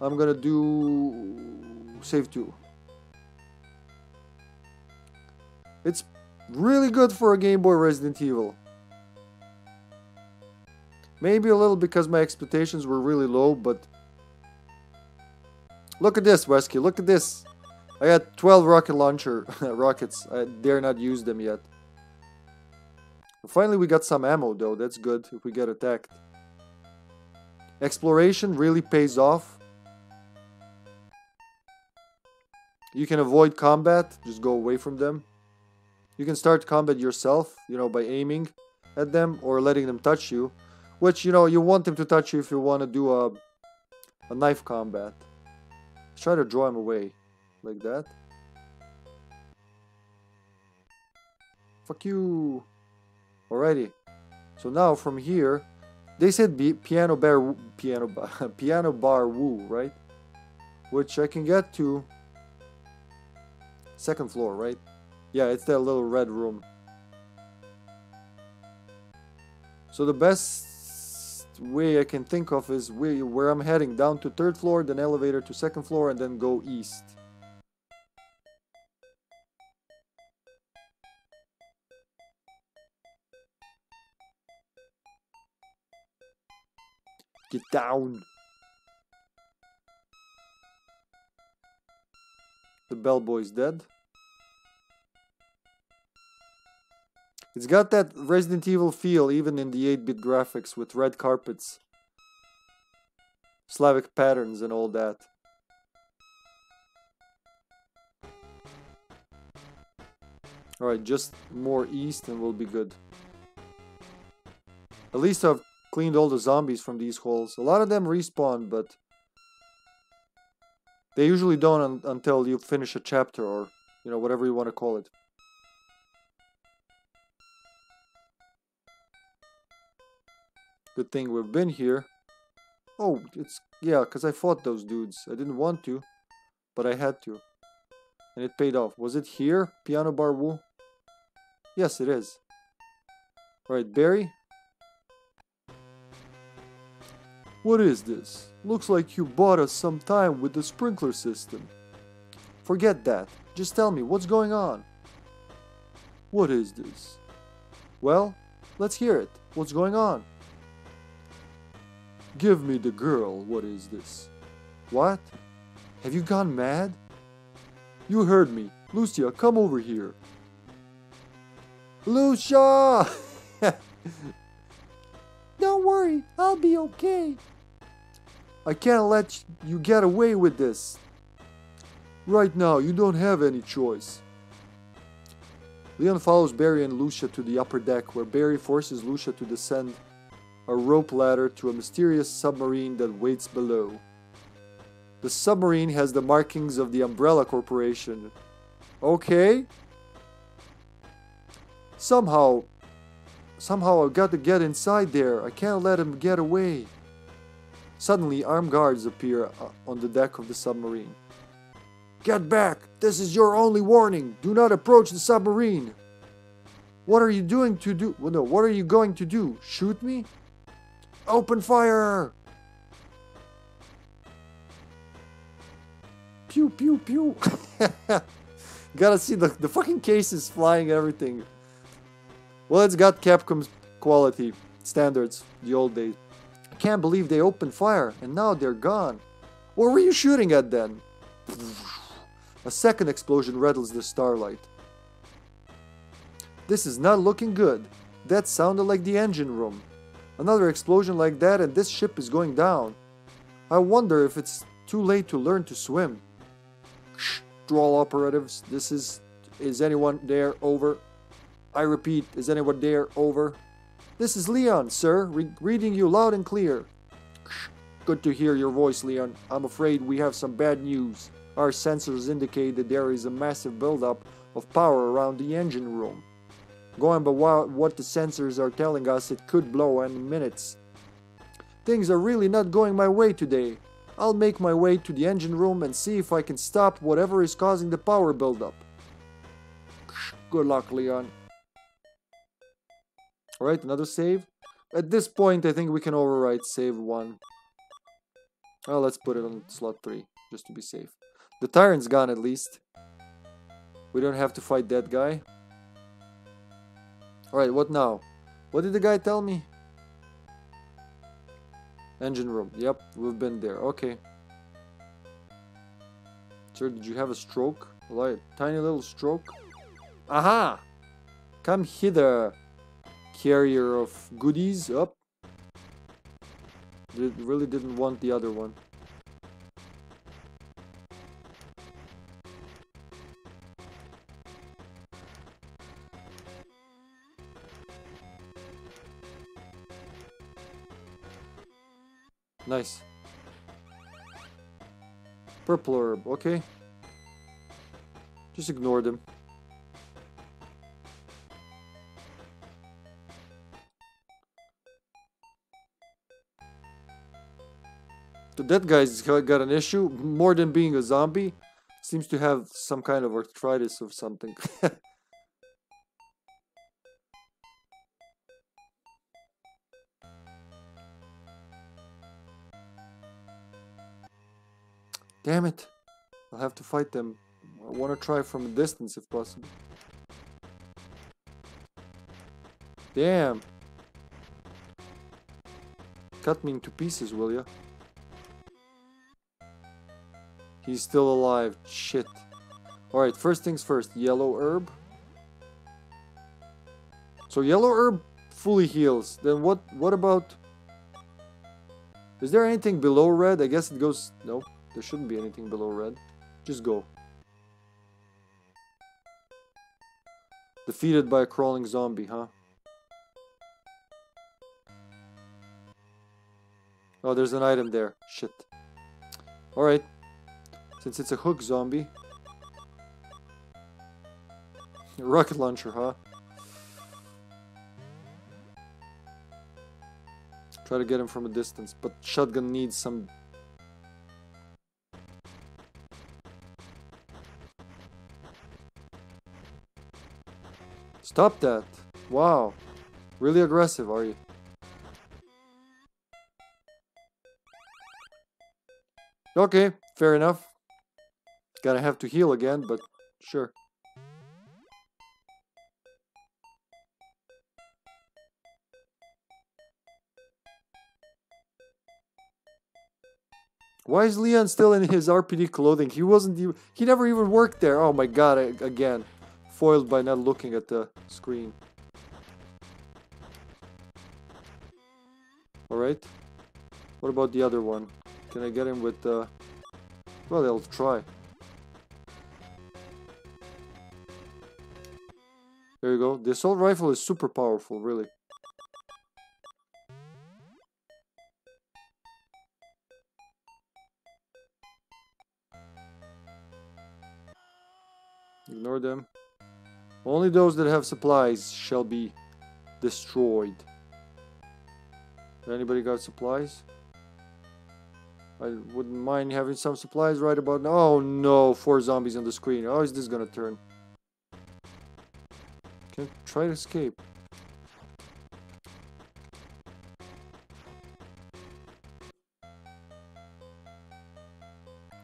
I'm gonna do save 2. It's really good for a Game Boy Resident Evil. Maybe a little because my expectations were really low, but look at this, Wesky. Look at this. I got 12 rocket launcher rockets. I dare not use them yet. Finally, we got some ammo, though. That's good if we get attacked. Exploration really pays off. You can avoid combat. Just go away from them. You can start combat yourself, you know, by aiming at them or letting them touch you. Which, you know, you want them to touch you if you want to do a knife combat. Let's try to draw him away. Like that. Fuck you. Alrighty, so now from here, they said piano bar woo, right? Which I can get to 2nd floor, right? Yeah, it's that little red room. So the best way I can think of is where I'm heading, down to 3rd floor, then elevator to 2nd floor, and then go east. Get down. The bellboy's dead. It's got that Resident Evil feel even in the 8-bit graphics with red carpets, Slavic patterns and all that. Alright, just more east and we'll be good. At least I've cleaned all the zombies from these holes. A lot of them respawn, but they usually don't until you finish a chapter or, you know, whatever you want to call it. Good thing we've been here. Oh, it's... Yeah, because I fought those dudes. I didn't want to, but I had to. And it paid off. Was it here? Piano Bar Woo? Yes, it is. Alright, Barry... What is this? Looks like you bought us some time with the sprinkler system. Forget that. Just tell me, what's going on? What is this? Well, let's hear it. What's going on? Give me the girl, what is this? What? Have you gone mad? You heard me. Lucia, come over here. Lucia! Don't worry, I'll be okay. I can't let you get away with this. Right now, you don't have any choice. Leon follows Barry and Lucia to the upper deck, where Barry forces Lucia to descend a rope ladder to a mysterious submarine that waits below. The submarine has the markings of the Umbrella Corporation. Okay. Somehow I've got to get inside there. I can't let him get away. Suddenly, armed guards appear on the deck of the submarine. Get back! This is your only warning! Do not approach the submarine! What are you what are you going to do? Shoot me? Open fire! Pew, pew, pew. Gotta see the fucking cases flying, everything. Well, it's got Capcom's quality standards, the old days. I can't believe they opened fire, and now they're gone. What were you shooting at then? A second explosion rattles the starlight. This is not looking good. That sounded like the engine room. Another explosion like that, and this ship is going down. I wonder if it's too late to learn to swim. All operatives, this is anyone there? Over. I repeat, is anyone there? Over. This is Leon, sir, reading you loud and clear. Good to hear your voice, Leon. I'm afraid we have some bad news. Our sensors indicate that there is a massive buildup of power around the engine room. Going by what the sensors are telling us, it could blow any minutes. Things are really not going my way today. I'll make my way to the engine room and see if I can stop whatever is causing the power buildup. Good luck, Leon. Alright, another save. At this point, I think we can overwrite save 1. Well, let's put it on slot 3, just to be safe. The tyrant's gone, at least. We don't have to fight that guy. Alright, what now? What did the guy tell me? Engine room. Yep, we've been there. Okay. Sir, did you have a stroke? Like tiny little stroke? Aha! Come hither, carrier of goodies. Up. Really didn't want the other one. Nice. Purple herb, okay. Just ignore them. So that guy's got an issue. More than being a zombie, seems to have some kind of arthritis or something. Damn it. I'll have to fight them. I want to try from a distance if possible. Damn. Cut me into pieces, will ya? He's still alive. Shit. Alright, first things first. Yellow herb. So yellow herb fully heals. Then what about... Is there anything below red? I guess it goes... No. There shouldn't be anything below red. Just go. Defeated by a crawling zombie, huh? Oh, there's an item there. Shit. Alright. Since it's a hook zombie. Rocket launcher, huh? Try to get him from a distance, but shotgun needs some... Stop that. Wow. Really aggressive, are you? Okay, fair enough. Gonna have to heal again, but sure. Why is Leon still in his RPD clothing? He wasn't even, he never even worked there. Oh my god, again. Foiled by not looking at the screen. Alright. What about the other one? Can I get him with the... Well, I'll try. There you go. The assault rifle is super powerful, really. Ignore them. Only those that have supplies shall be destroyed. Anybody got supplies? I wouldn't mind having some supplies right about now. Oh no, 4 zombies on the screen. How is this gonna turn? Can't try to escape.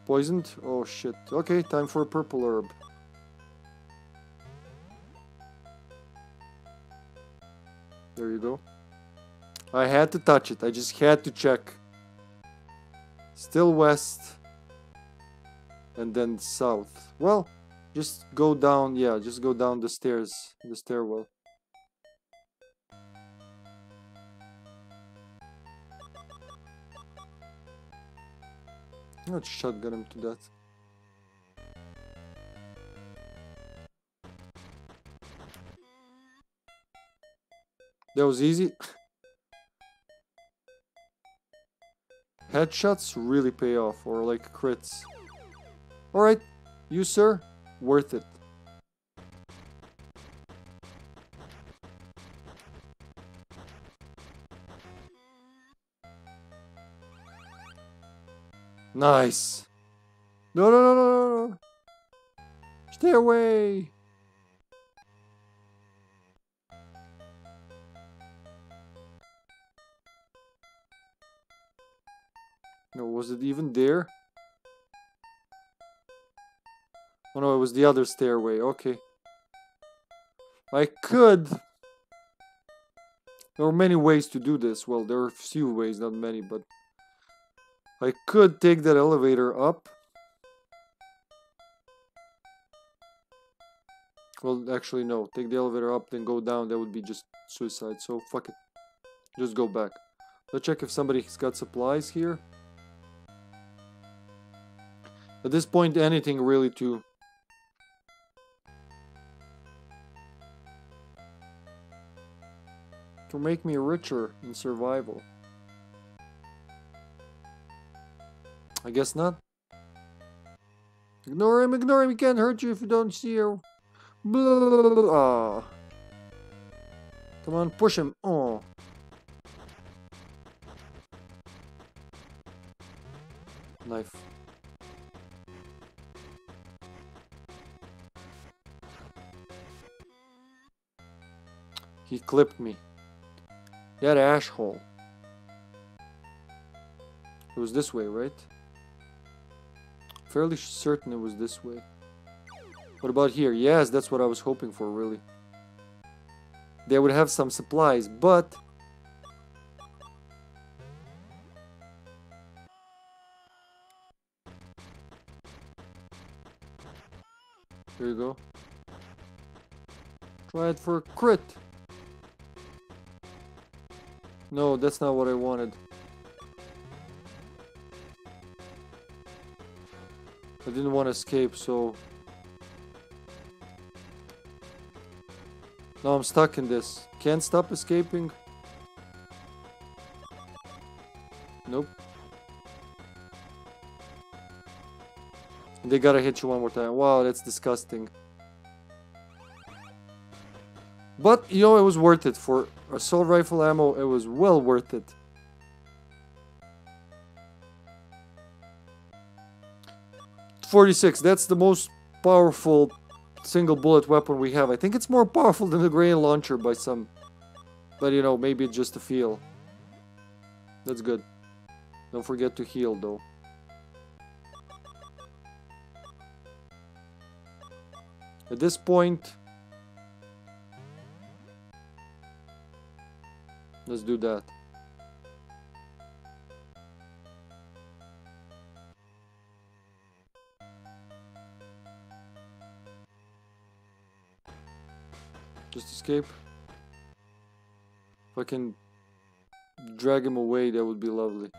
Poisoned? Oh shit. Okay, time for a purple herb. There you go. I had to touch it. I just had to check. Still west. And then south. Well, just go down. Yeah, just go down the stairs. The stairwell. Let's shotgun him to death. That was easy. Headshots really pay off, or like crits. Alright, you sir, worth it. Nice. No, no, no, no, no. Stay away. No, was it even there? Oh no, it was the other stairway, okay. I could... There are many ways to do this. Well, there are a few ways, not many, but... I could take that elevator up. Well, actually no. Take the elevator up, then go down. That would be just suicide, so fuck it. Just go back. Let's check if somebody's got supplies here. At this point, anything really to... to make me richer in survival. I guess not. Ignore him, he can't hurt you if you don't see him. Blah. Come on, push him. Oh. Knife. He clipped me. That asshole. It was this way, right? Fairly certain it was this way. What about here? Yes, that's what I was hoping for, really. They would have some supplies, but... Here you go. Try it for a crit. No, that's not what I wanted. I didn't want to escape, so... Now I'm stuck in this. Can't stop escaping. Nope. They gotta hit you one more time. Wow, that's disgusting. But, you know, it was worth it. For assault rifle ammo, it was well worth it. .46, that's the most powerful single bullet weapon we have. I think it's more powerful than the grenade launcher by some. But, you know, maybe it's just a feel. That's good. Don't forget to heal, though. At this point... Let's do that. Just escape. If I can drag him away, that would be lovely.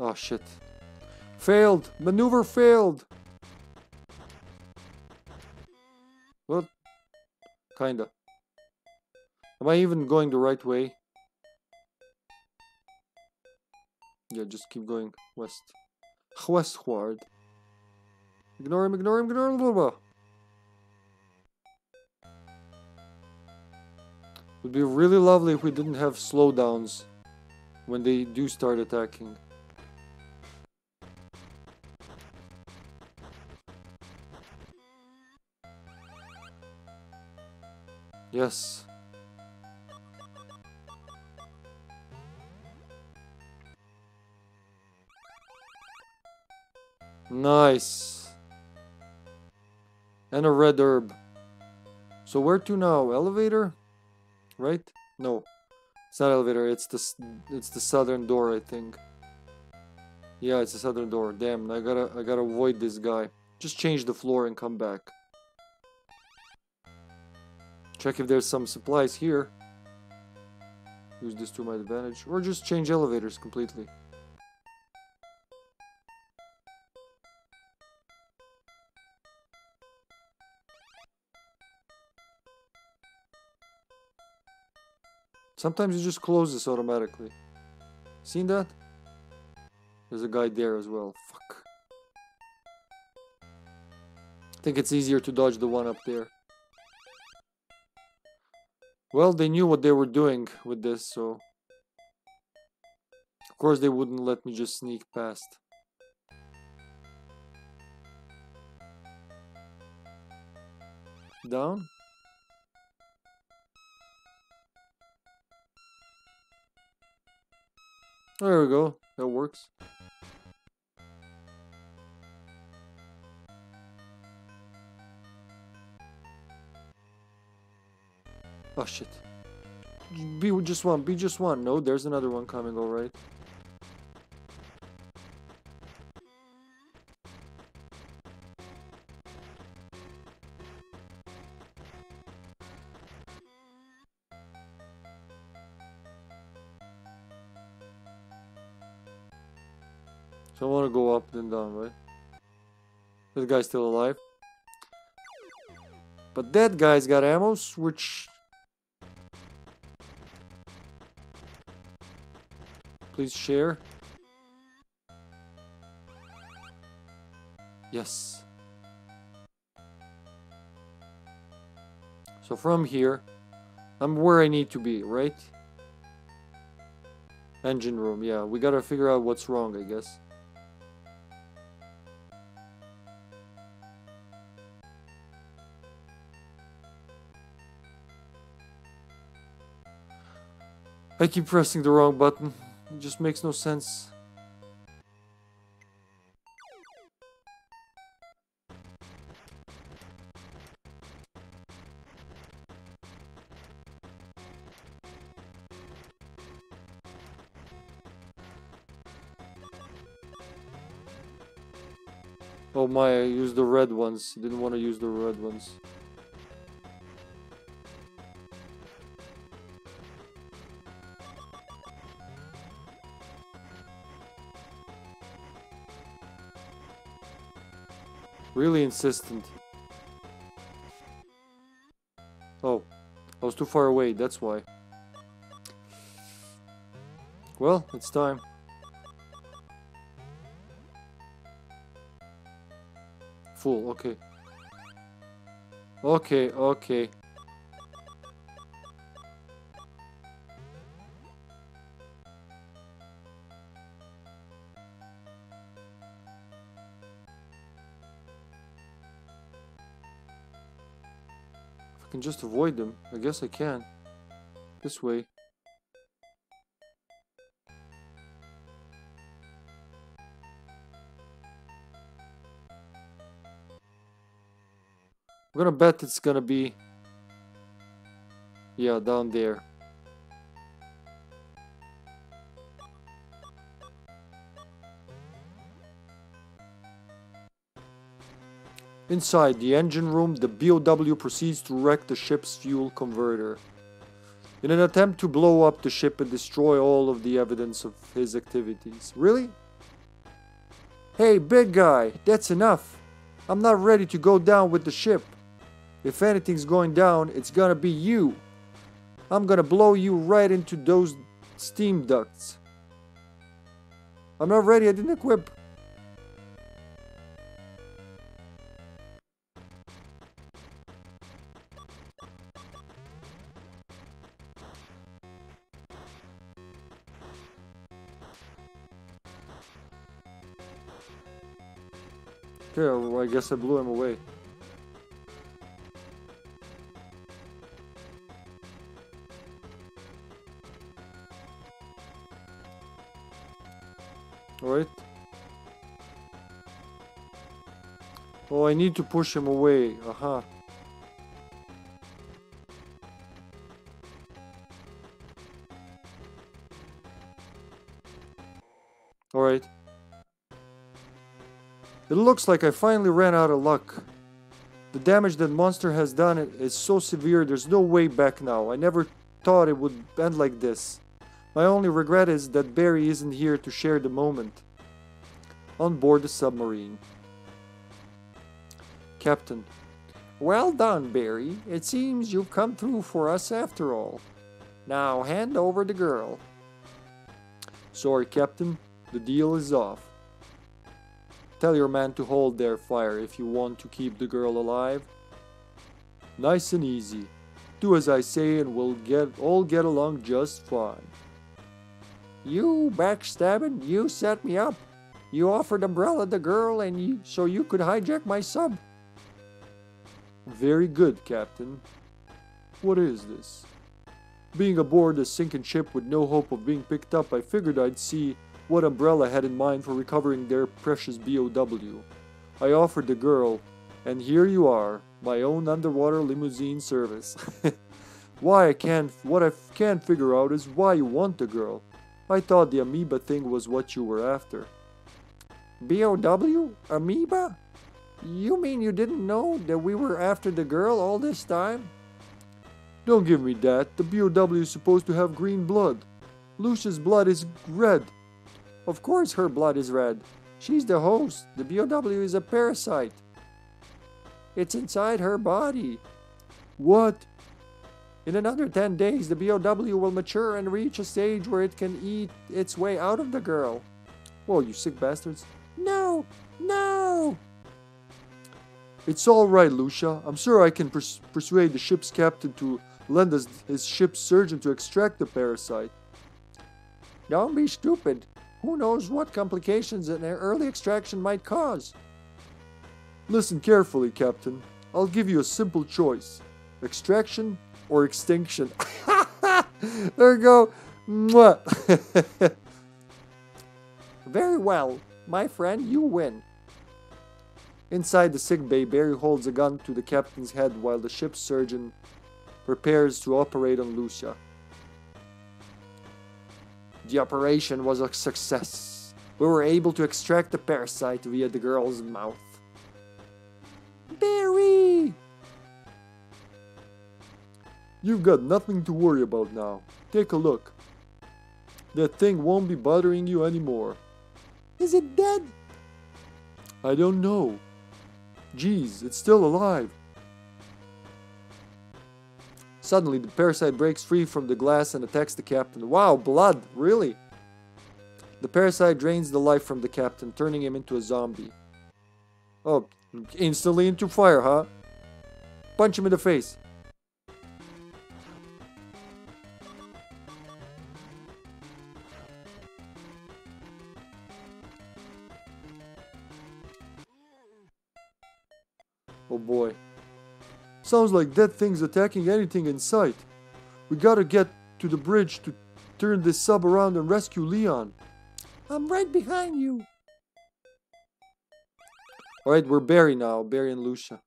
Oh shit. Failed! Maneuver failed! What? Kinda. Am I even going the right way? Yeah, just keep going west. Westward. Ignore him, ignore him, ignore him, blah, blah. It would be really lovely if we didn't have slowdowns when they do start attacking. Yes. Nice. And a red herb. So where to now? Elevator? Right? No. It's not elevator. It's the southern door, I think. Yeah, it's the southern door. Damn, I gotta avoid this guy. Just change the floor and come back. Check if there's some supplies here. Use this to my advantage. Or just change elevators completely. Sometimes it just closes automatically. Seen that? There's a guy there as well. Fuck. I think it's easier to dodge the one up there. Well, they knew what they were doing with this, so... Of course they wouldn't let me just sneak past. Down? There we go. That works. Oh shit. Be just one. Be just one. No, there's another one coming, alright. So I want to go up and down, right? This guy's still alive. But that guy's got ammo, which... Please share. Yes. So from here, I'm where I need to be, right? Engine room, yeah. We gotta figure out what's wrong, I guess. I keep pressing the wrong button. It just makes no sense. Oh my, I used the red ones. Didn't want to use the red ones. Really insistent. Oh, I was too far away, that's why. Well, it's time. Full, okay. Okay, okay. Can just avoid them. I guess I can. This way. I'm gonna bet it's gonna be... Yeah, down there. Inside the engine room, the B.O.W. proceeds to wreck the ship's fuel converter. In an attempt to blow up the ship and destroy all of the evidence of his activities. Really? Hey, big guy, that's enough. I'm not ready to go down with the ship. If anything's going down, it's gonna be you. I'm gonna blow you right into those steam ducts. I'm not ready, I didn't equip. Okay, well, I guess I blew him away. Alright. Oh, I need to push him away. Aha. Alright. It looks like I finally ran out of luck. The damage that monster has done is so severe, there's no way back now. I never thought it would end like this. My only regret is that Barry isn't here to share the moment. On board the submarine. Captain. Well done, Barry. It seems you've come through for us after all. Now hand over the girl. Sorry, Captain. The deal is off. Tell your man to hold their fire if you want to keep the girl alive. Nice and easy. Do as I say and we'll all get along just fine. You backstabbing, you set me up. You offered Umbrella the girl and so you could hijack my sub. Very good, Captain. What is this? Being aboard a sinking ship with no hope of being picked up, I figured I'd see what Umbrella had in mind for recovering their precious B.O.W. I offered the girl, and here you are, my own underwater limousine service. What I can't figure out is why you want the girl. I thought the amoeba thing was what you were after. B.O.W.? Amoeba? You mean you didn't know that we were after the girl all this time? Don't give me that. The B.O.W. is supposed to have green blood. Lucia's blood is red. Of course her blood is red. She's the host. The B.O.W. is a parasite. It's inside her body. What? In another 10 days, the B.O.W. will mature and reach a stage where it can eat its way out of the girl. Whoa, you sick bastards. No! No! It's all right, Lucia. I'm sure I can persuade the ship's captain to lend us his ship's surgeon to extract the parasite. Don't be stupid. Who knows what complications an early extraction might cause? Listen carefully, Captain. I'll give you a simple choice. Extraction or extinction. There you go. Mwah. Very well, my friend, you win. Inside the sick bay, Barry holds a gun to the captain's head while the ship's surgeon prepares to operate on Lucia. The operation was a success. We were able to extract the parasite via the girl's mouth. Barry! You've got nothing to worry about now. Take a look. That thing won't be bothering you anymore. Is it dead? I don't know. Geez, it's still alive. Suddenly, the parasite breaks free from the glass and attacks the captain. Wow, blood, really? The parasite drains the life from the captain, turning him into a zombie. Oh, instantly into fire, huh? Punch him in the face. Oh boy. Sounds like that thing's attacking anything in sight. We gotta get to the bridge to turn this sub around and rescue Leon. I'm right behind you. Alright, we're Barry now. Barry and Lucia.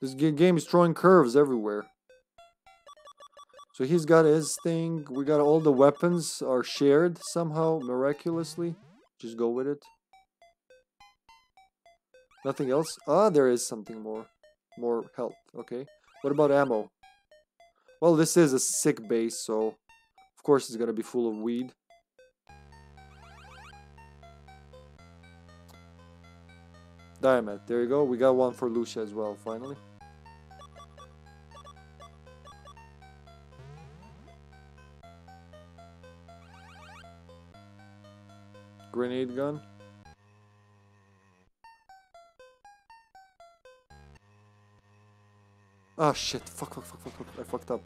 This game is throwing curves everywhere. So he's got his thing. We got all the weapons are shared somehow, miraculously. Just go with it. Nothing else? Ah, there is something more. More health, okay. What about ammo? Well, this is a sick base, so of course it's gonna be full of weed. Diamond, there you go. We got one for Lucia as well, finally. Grenade gun. Ah, shit. Fuck. I fucked up.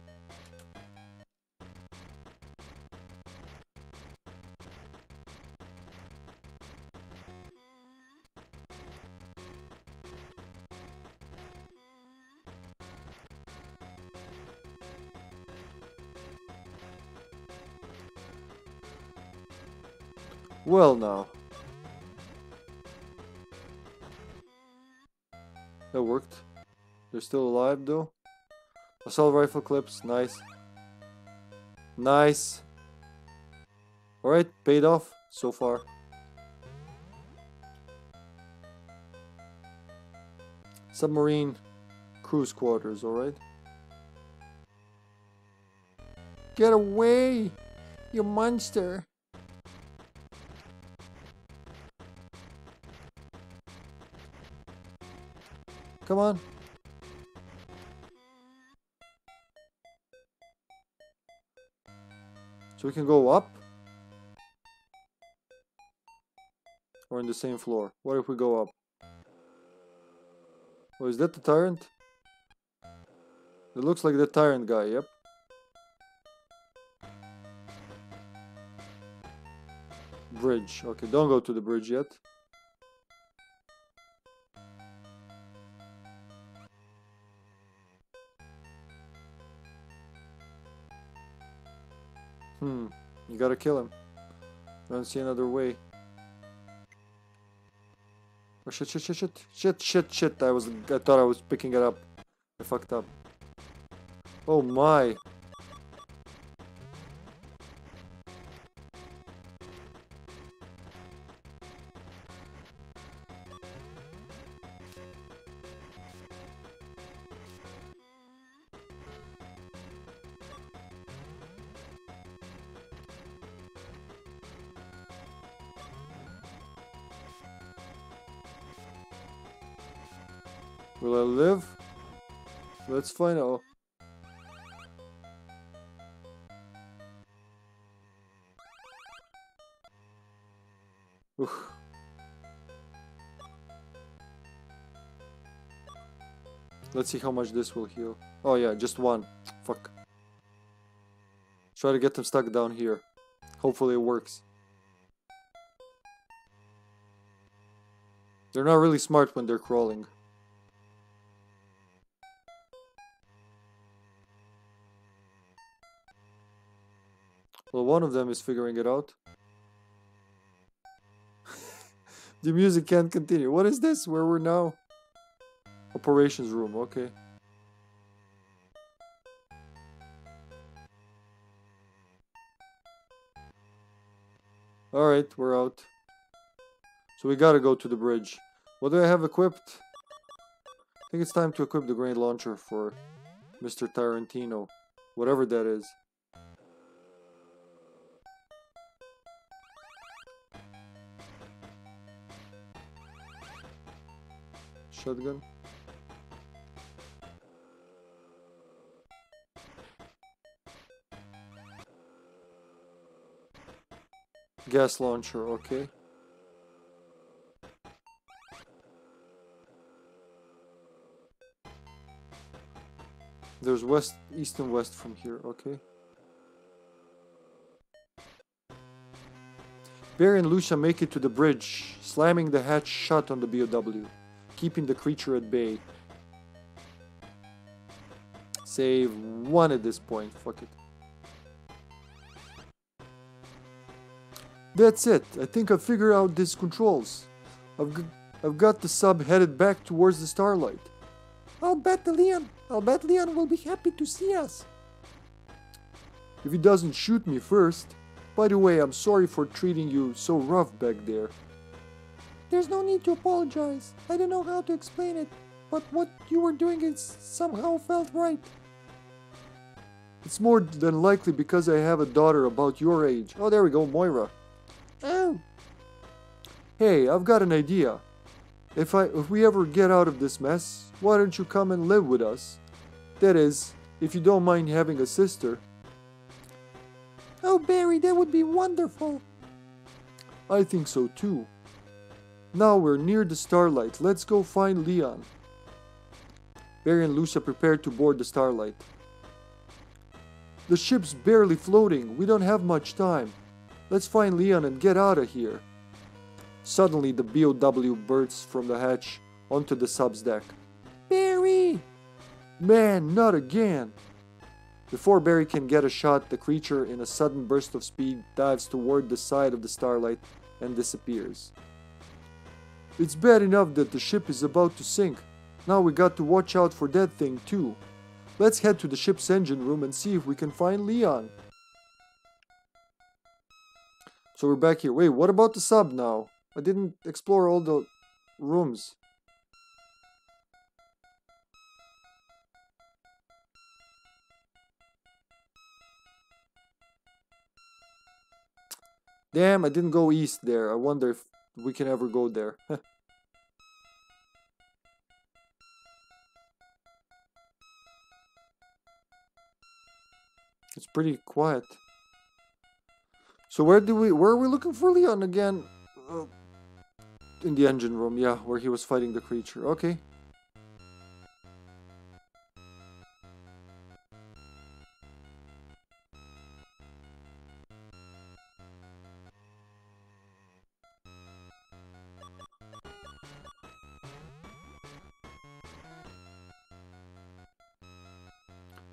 Well, now. That worked. They're still alive, though. Assault rifle clips, nice. Nice. Alright, paid off so far. Submarine cruise quarters, alright. Get away, you monster. Come on. So we can go up? Or in the same floor? What if we go up? Oh, is that the tyrant? It looks like the tyrant guy, yep. Bridge. Okay, don't go to the bridge yet. You gotta kill him. I don't see another way. Oh shit. I thought I was picking it up. I fucked up. Oh my. Will I live? Let's find out. Oof. Let's see how much this will heal. Oh yeah, just one. Fuck. Try to get them stuck down here. Hopefully it works. They're not really smart when they're crawling. Well, one of them is figuring it out. The music can't continue. What is this? Where we're now? Operations room, okay. Alright, we're out. So we gotta go to the bridge. What do I have equipped? I think it's time to equip the grenade launcher for Mr. Tarantino. Whatever that is. Shotgun. Gas launcher, okay. There's west, east and west from here, okay. Barry and Lucia make it to the bridge, slamming the hatch shut on the B.O.W., keeping the creature at bay. Save one at this point, fuck it. That's it, I think I've figured out these controls. I've got the sub headed back towards the starlight. I'll bet Leon will be happy to see us. If he doesn't shoot me first. By the way, I'm sorry for treating you so rough back there. There's no need to apologize. I don't know how to explain it, but what you were doing is somehow felt right. It's more than likely because I have a daughter about your age. Oh, there we go, Moira. Oh. Hey, I've got an idea. If we ever get out of this mess, why don't you come and live with us? That is, if you don't mind having a sister. Oh, Barry, that would be wonderful. I think so too. Now we're near the Starlight. Let's go find Leon. Barry and Lucia prepared to board the Starlight. The ship's barely floating. We don't have much time. Let's find Leon and get out of here. Suddenly, the B.O.W. bursts from the hatch onto the sub's deck. Barry! Man, not again! Before Barry can get a shot, the creature, in a sudden burst of speed, dives toward the side of the Starlight and disappears. It's bad enough that the ship is about to sink. Now we got to watch out for that thing too. Let's head to the ship's engine room and see if we can find Leon. So we're back here. Wait, what about the sub now? I didn't explore all the rooms. Damn, I didn't go east there. I wonder if we can ever go there. It's pretty quiet. So where are we looking for Leon again? In the engine room, yeah, where he was fighting the creature. Okay.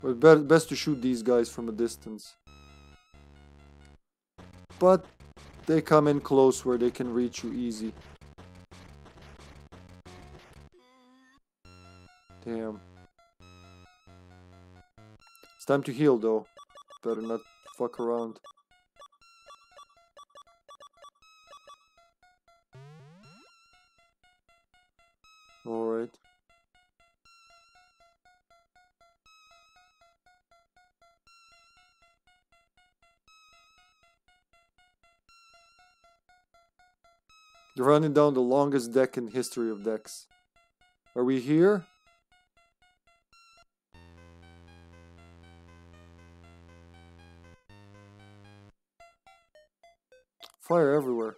Best to shoot these guys from a distance. But they come in close where they can reach you easy. Damn. It's time to heal though. Better not fuck around. Alright. You're running down the longest deck in history of decks. Are we here? Fire everywhere.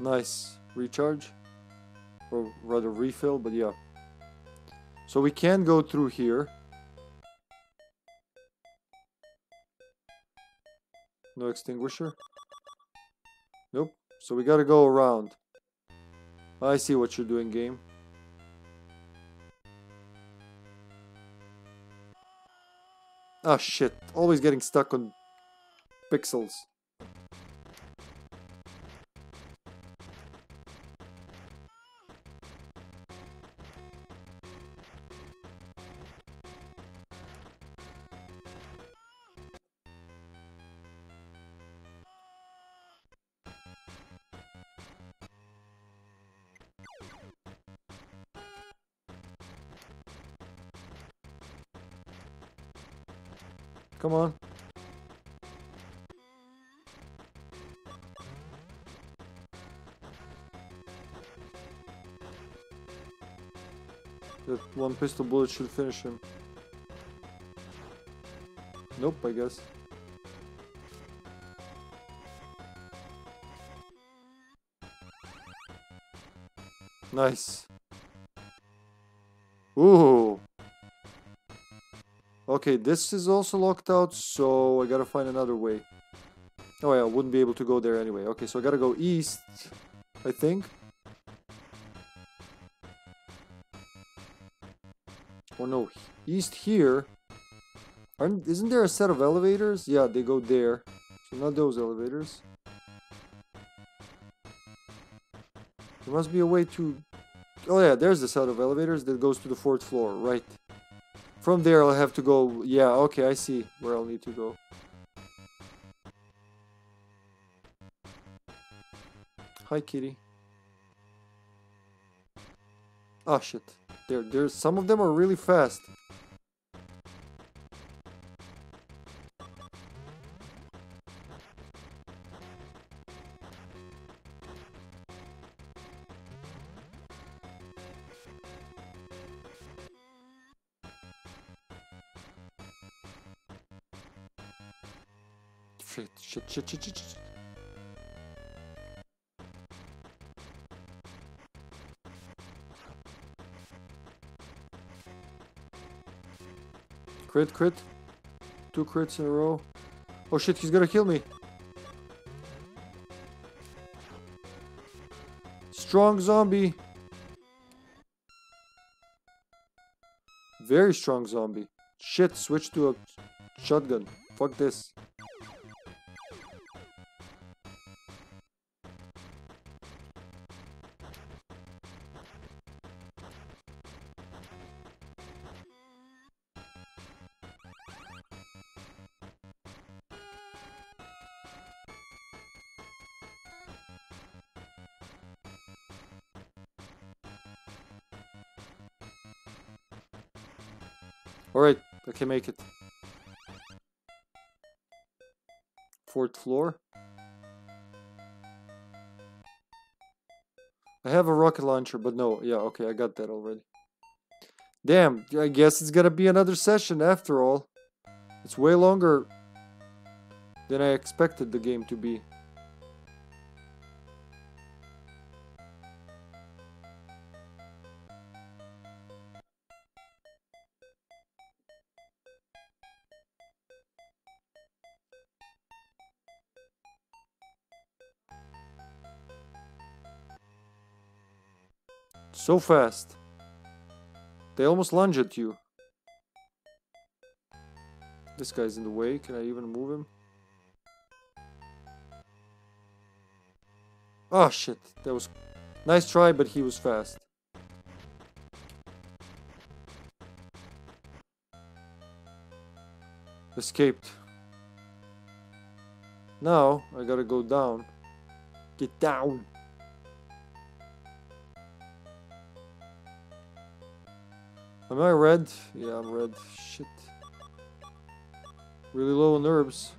Nice. Recharge? Or rather refill, but yeah. So we can go through here. No extinguisher. Nope. So we gotta go around. I see what you're doing, game. Ah, shit. Always getting stuck on pixels. Come on. That one pistol bullet should finish him. Nope, I guess. Nice. Ooh. Okay, this is also locked out, so I gotta find another way. Oh yeah, I wouldn't be able to go there anyway. Okay, so I gotta go east, I think. Or no, east here. Isn't there a set of elevators? Yeah, they go there. So not those elevators. There must be a way to... Oh yeah, there's the set of elevators that goes to the 4th floor, right. From there I'll have to go... Yeah, okay, I see where I'll need to go. Hi, kitty. Oh, shit. There's some of them are really fast. Shit. Crit. 2 crits in a row. Oh shit, he's gonna kill me. Strong zombie. Very strong zombie. Shit, switch to a shotgun. Fuck this. I can make it. 4th floor. I have a rocket launcher, but no. Yeah, okay, I got that already. Damn, I guess it's gonna be another session after all. It's way longer than I expected the game to be. So fast. They almost lunge at you. This guy's in the way. Can I even move him? Oh shit. That was... Nice try, but he was fast. Escaped. Now, I gotta go down. Get down! Am I red? Yeah, I'm red. Shit. Really low on herbs.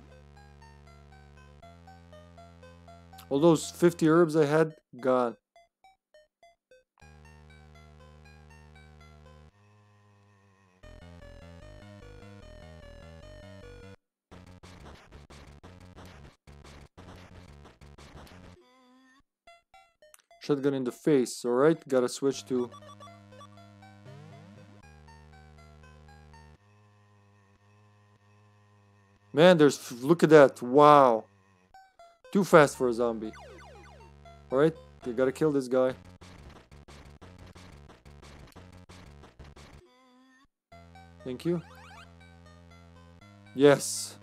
All those 50 herbs I had, gone. Shotgun in the face. Alright, gotta switch to... Man, there's... Look at that. Wow. Too fast for a zombie. Alright, you gotta kill this guy. Thank you. Yes.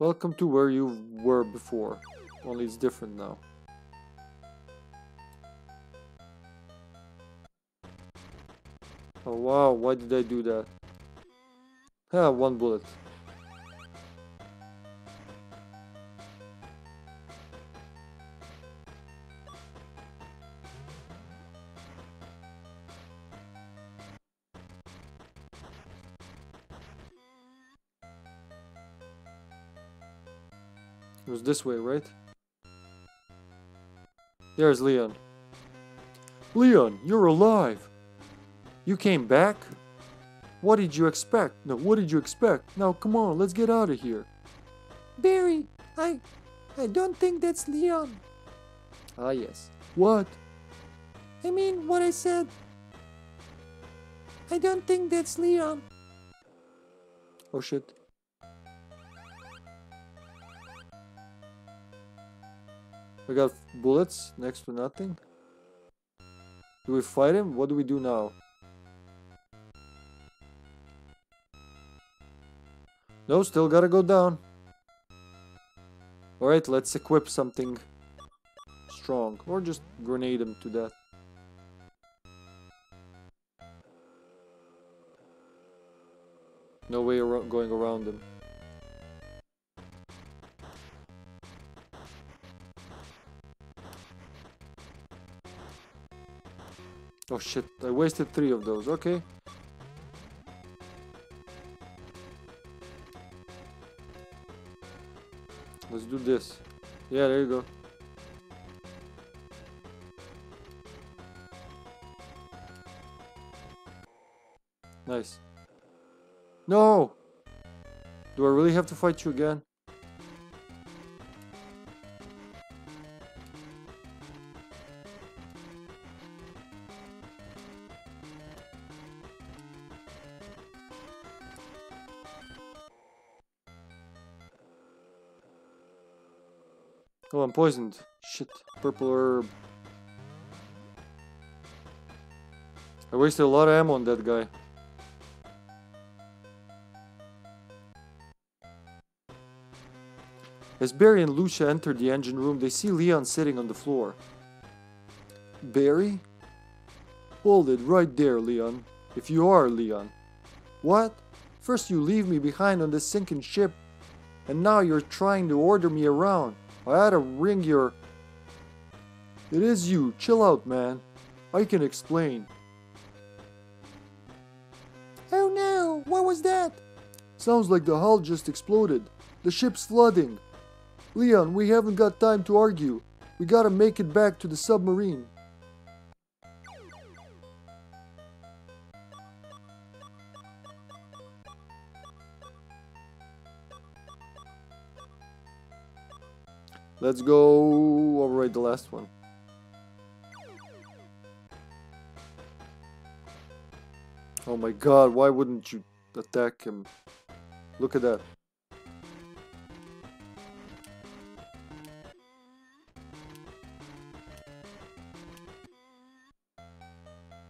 Welcome to where you were before, only it's different now. Oh wow, why did I do that? Ah, one bullet. It was this way, right? There's Leon. Leon, you're alive! You came back? What did you expect? No, what did you expect? Now, come on, let's get out of here. Barry, I don't think that's Leon. Ah, yes. What? I mean, what I said. I don't think that's Leon. Oh, shit. We got bullets, next to nothing. Do we fight him? What do we do now? No, still gotta go down. Alright, let's equip something strong. Or just grenade him to death. No way going around him. Oh shit, I wasted 3 of those, okay. Let's do this. Yeah, there you go. Nice. No! Do I really have to fight you again? Oh, I'm poisoned. Shit. Purple herb. I wasted a lot of ammo on that guy. As Barry and Lucia enter the engine room, they see Leon sitting on the floor. Barry? Hold it right there, Leon. If you are Leon. What? First you leave me behind on this sinking ship, and now you're trying to order me around. I had to ring your... It is you. Chill out, man. I can explain. Oh no! What was that? Sounds like the hull just exploded. The ship's flooding. Leon, we haven't got time to argue. We gotta make it back to the submarine. Let's go... Alright, the last one. Oh my god, why wouldn't you attack him? Look at that.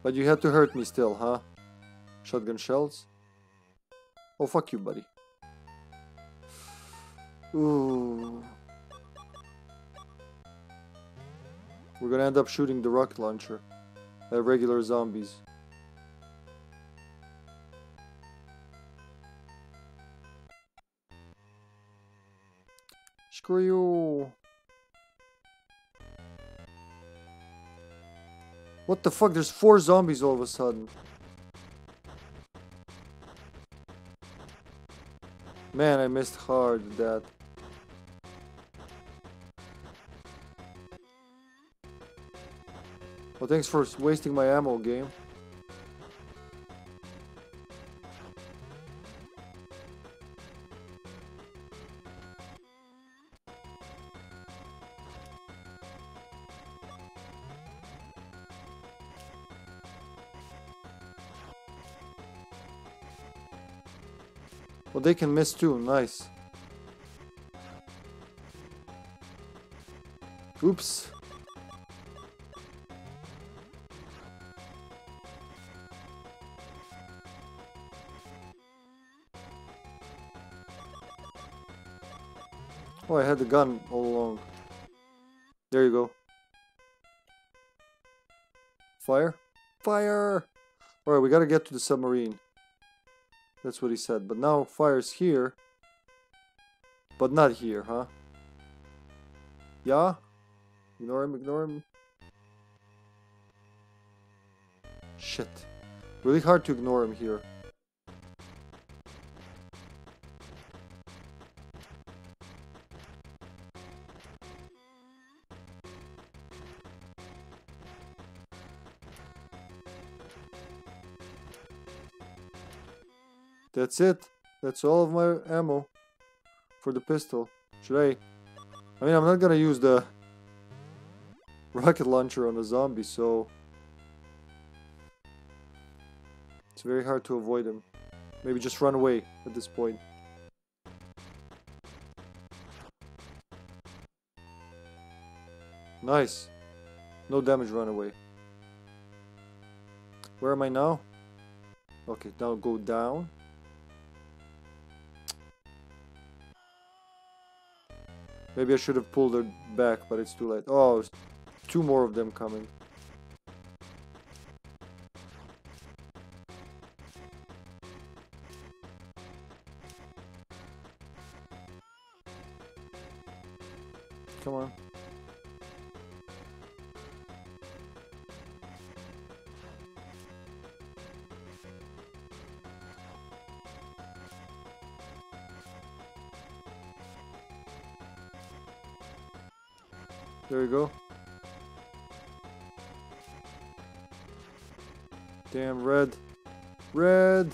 But you had to hurt me still, huh? Shotgun shells? Oh, fuck you, buddy. Ooh. We're gonna end up shooting the rocket launcher at regular zombies. Screw you. What the fuck? There's 4 zombies all of a sudden. Man, I missed hard that. Well, thanks for wasting my ammo, game. Well, they can miss too, nice. Oops. Oh, I had the gun all along. There you go. Fire. Fire! Alright, we gotta get to the submarine. That's what he said. But now fire's here. But not here, huh? Yeah? Ignore him, ignore him. Shit. Really hard to ignore him here. That's it. That's all of my ammo for the pistol. Should I mean, I'm not gonna use the rocket launcher on a zombie, so it's very hard to avoid him. Maybe just run away at this point. Nice. No damage run away. Where am I now? Okay, now go down. Maybe I should have pulled it back, but it's too late. Oh, there's two more of them coming. Come on. There you go. Damn, red. Red!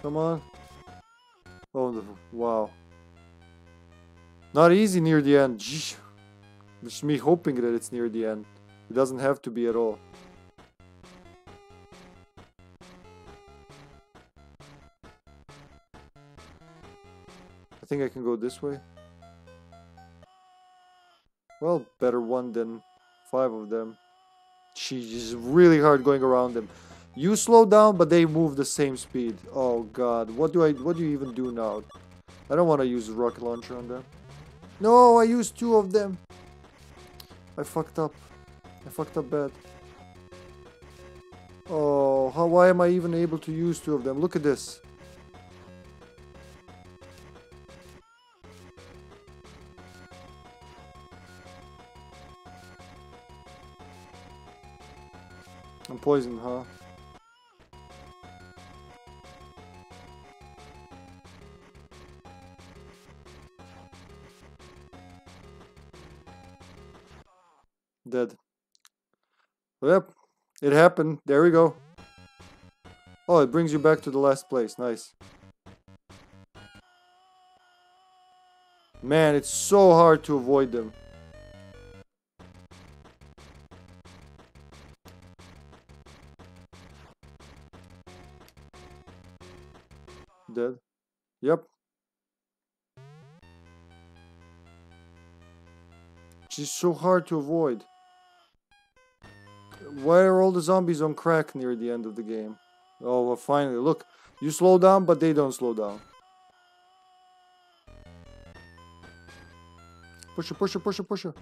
Come on. Oh, wow. Not easy near the end. Just me hoping that it's near the end. It doesn't have to be at all. I think I can go this way. Well, better one than five of them. Jeez, it's really hard going around them. You slow down, but they move the same speed. Oh god, what do you even do now? I don't want to use a rocket launcher on them. No, I used two of them. I fucked up. I fucked up bad. Oh, why am I even able to use two of them? Look at this. I'm poisoned, huh? Dead. Yep, it happened. There we go. Oh, it brings you back to the last place. Nice. Man, it's so hard to avoid them. Dead. Yep. She's so hard to avoid. Why are all the zombies on crack near the end of the game? Oh, well, finally, look. You slow down, but they don't slow down. Push her, push her, push her, push her.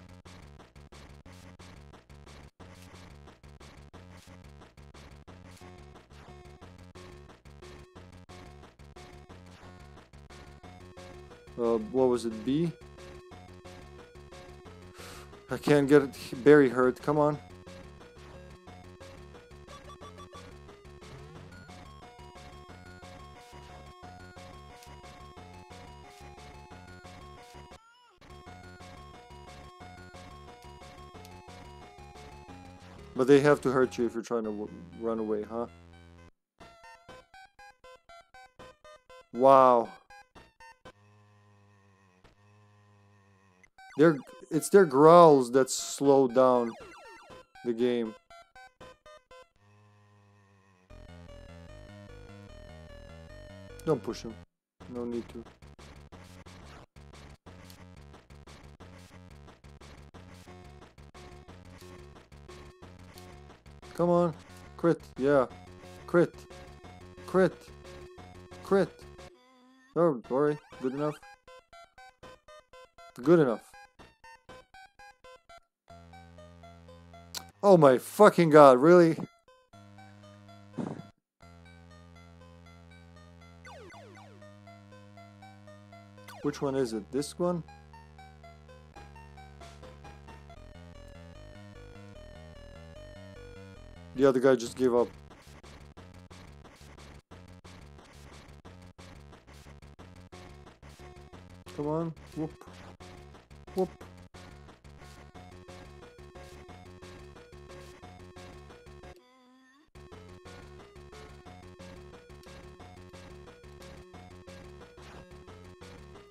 What was it? B? I can't get Barry hurt. Come on. But they have to hurt you if you're trying to run away, huh? Wow. It's their growls that slow down the game. Don't push him. No need to. Come on. Crit. Yeah. Crit. Crit. Crit. Oh, alright. Good enough. Good enough. Oh my fucking god, really? Which one is it? This one? The other guy just gave up. Come on, whoop. Whoop.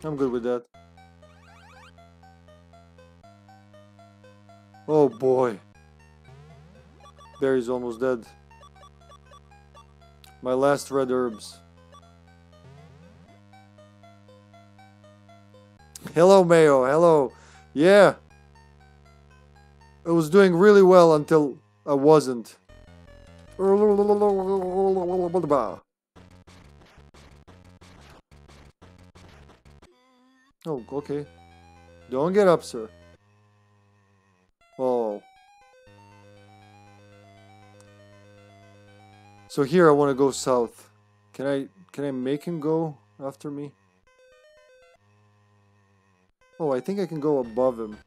I'm good with that. Oh boy. Barry's almost dead. My last red herbs. Hello, Mayo. Hello. Yeah. I was doing really well until I wasn't. Oh, okay. Don't get up, sir. Oh. So here I want to go south. Can I make him go after me? Oh, I think I can go above him.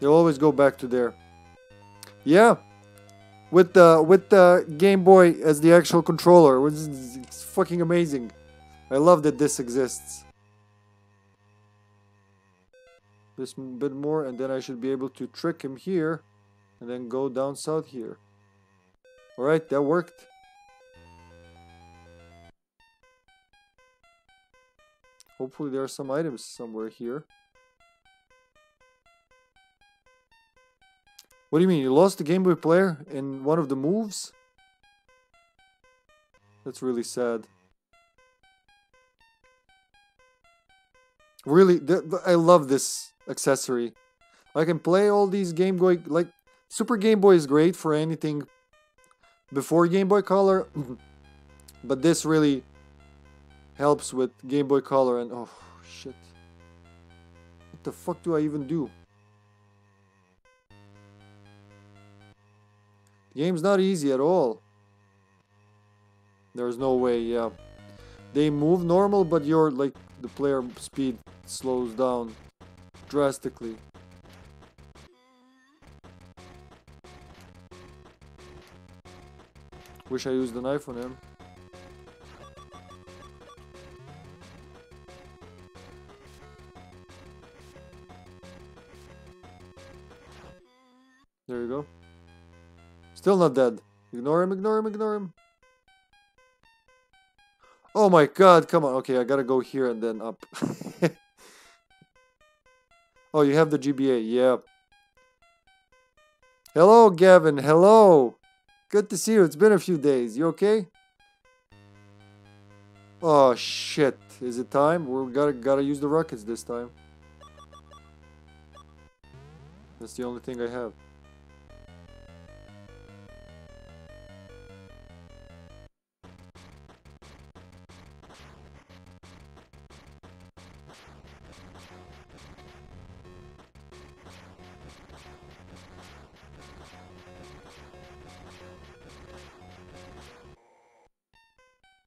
They'll always go back to there. Yeah. With the Game Boy as the actual controller. It's fucking amazing. I love that this exists. This bit more, and then I should be able to trick him here and then go down south here. Alright, that worked. Hopefully there are some items somewhere here. What do you mean? You lost the Game Boy Player in one of the moves? That's really sad. Really, I love this accessory. I can play all these Game Boy... Like, Super Game Boy is great for anything before Game Boy Color. But this really helps with Game Boy Color and... Oh, shit. What the fuck do I even do? The game's not easy at all. There's no way, yeah. They move normal, but your, like, the player speed slows down drastically. Wish I used the knife on him. There you go. Still not dead. Ignore him, ignore him, ignore him. Oh my god, come on. Okay, I gotta go here and then up. Oh, you have the GBA. Yeah. Hello, Gavin. Hello. Good to see you. It's been a few days. You okay? Oh, shit. Is it time? We gotta use the rockets this time. That's the only thing I have.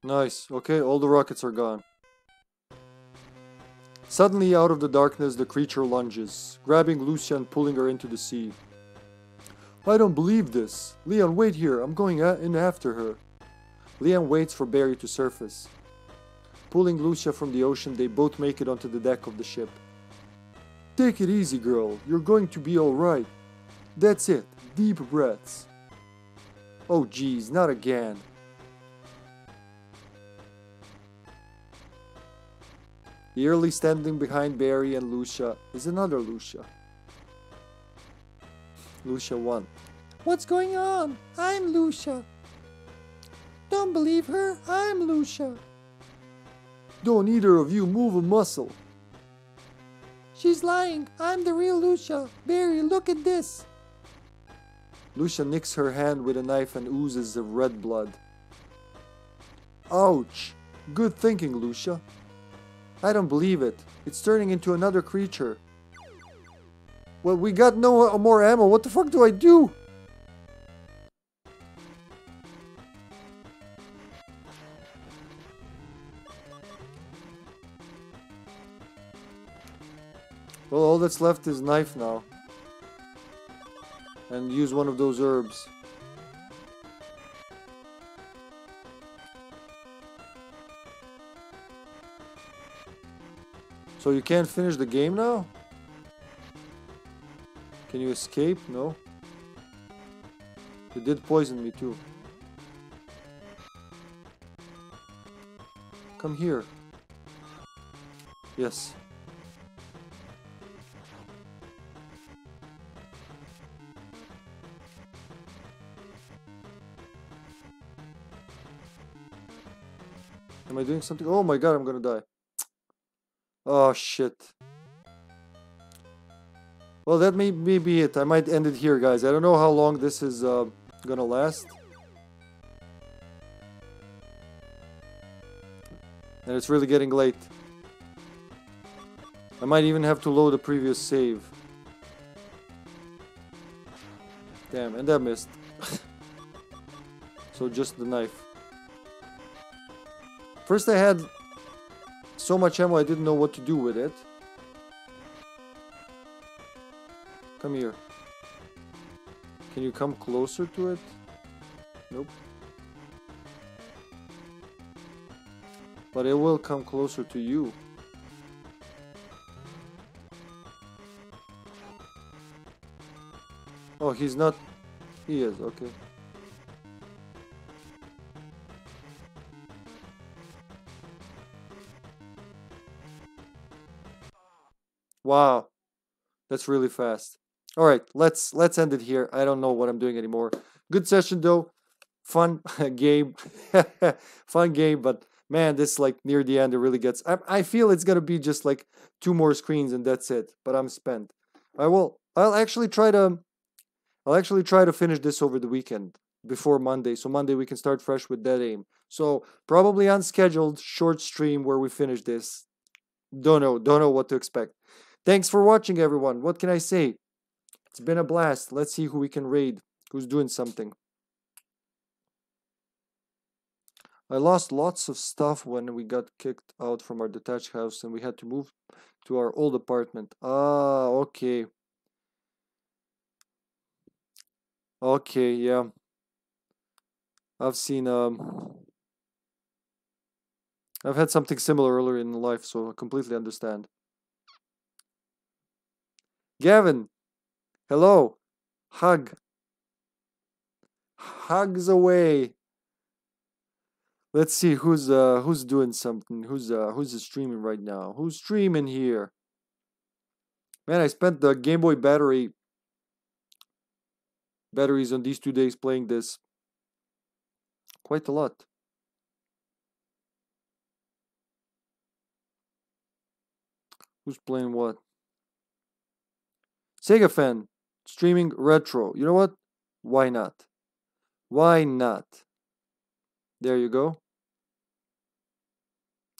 Nice. Okay, all the rockets are gone. Suddenly, out of the darkness, the creature lunges, grabbing Lucia and pulling her into the sea. I don't believe this. Leon, wait here. I'm going in after her. Leon waits for Barry to surface. Pulling Lucia from the ocean, they both make it onto the deck of the ship. Take it easy, girl. You're going to be all right. That's it. Deep breaths. Oh, geez, not again. Eerily standing behind Barry and Lucia is another Lucia. Lucia 1. What's going on? I'm Lucia. Don't believe her? I'm Lucia. Don't either of you move a muscle. She's lying. I'm the real Lucia. Barry, look at this. Lucia nicks her hand with a knife and oozes of red blood. Ouch. Good thinking, Lucia. I don't believe it. It's turning into another creature. Well, we got no more ammo. What the fuck do I do? Well, all that's left is knife now. And use one of those herbs. So you can't finish the game now? Can you escape? No. You did poison me too. Come here. Yes. Am I doing something? Oh my god, I'm gonna die. Oh shit. Well, that may be it. I might end it here, guys. I don't know how long this is gonna last. And it's really getting late. I might even have to load a previous save. Damn, and that missed. So just the knife. First I had so much ammo I didn't know what to do with it. Come here. Can you come closer to it? Nope. But it will come closer to you. Oh, he's not... He is, okay. Wow. That's really fast. All right, let's end it here. I don't know what I'm doing anymore. Good session though. Fun game. Fun game, but man, this like near the end it really gets. I feel it's going to be just like 2 more screens and that's it, but I'm spent. I'll actually try to finish this over the weekend before Monday. So Monday we can start fresh with that aim. So probably unscheduled short stream where we finish this. Don't know what to expect. Thanks for watching, everyone. What can I say? It's been a blast. Let's see who we can raid. Who's doing something. I lost lots of stuff when we got kicked out from our detached house and we had to move to our old apartment. Ah, okay. Okay, yeah. I've seen... I've had something similar earlier in life, so I completely understand. Gavin! Hello, hug. Hugs away. Let's see who's doing something. Who's streaming right now? Who's streaming here? Man, I spent the Game Boy batteries on these 2 days playing this. Quite a lot. Who's playing what? Sega fan. Streaming retro. You know what? Why not? Why not? There you go.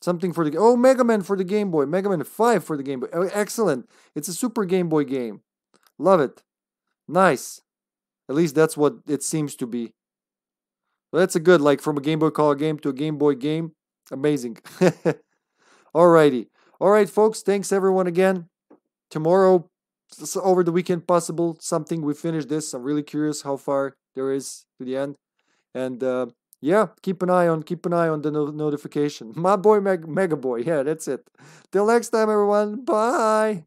Something for the... Oh, Mega Man for the Game Boy. Mega Man 5 for the Game Boy. Oh, excellent. It's a Super Game Boy game. Love it. Nice. At least that's what it seems to be. Well, that's a good, like, from a Game Boy Color game to a Game Boy game. Amazing. Alrighty. Alright, folks. Thanks, everyone, again. Tomorrow... over the weekend possible something we finish this. I'm really curious how far there is to the end, and yeah, keep an eye on the notification. My boy Mega Boy. Yeah, that's it. Till next time, everyone. Bye.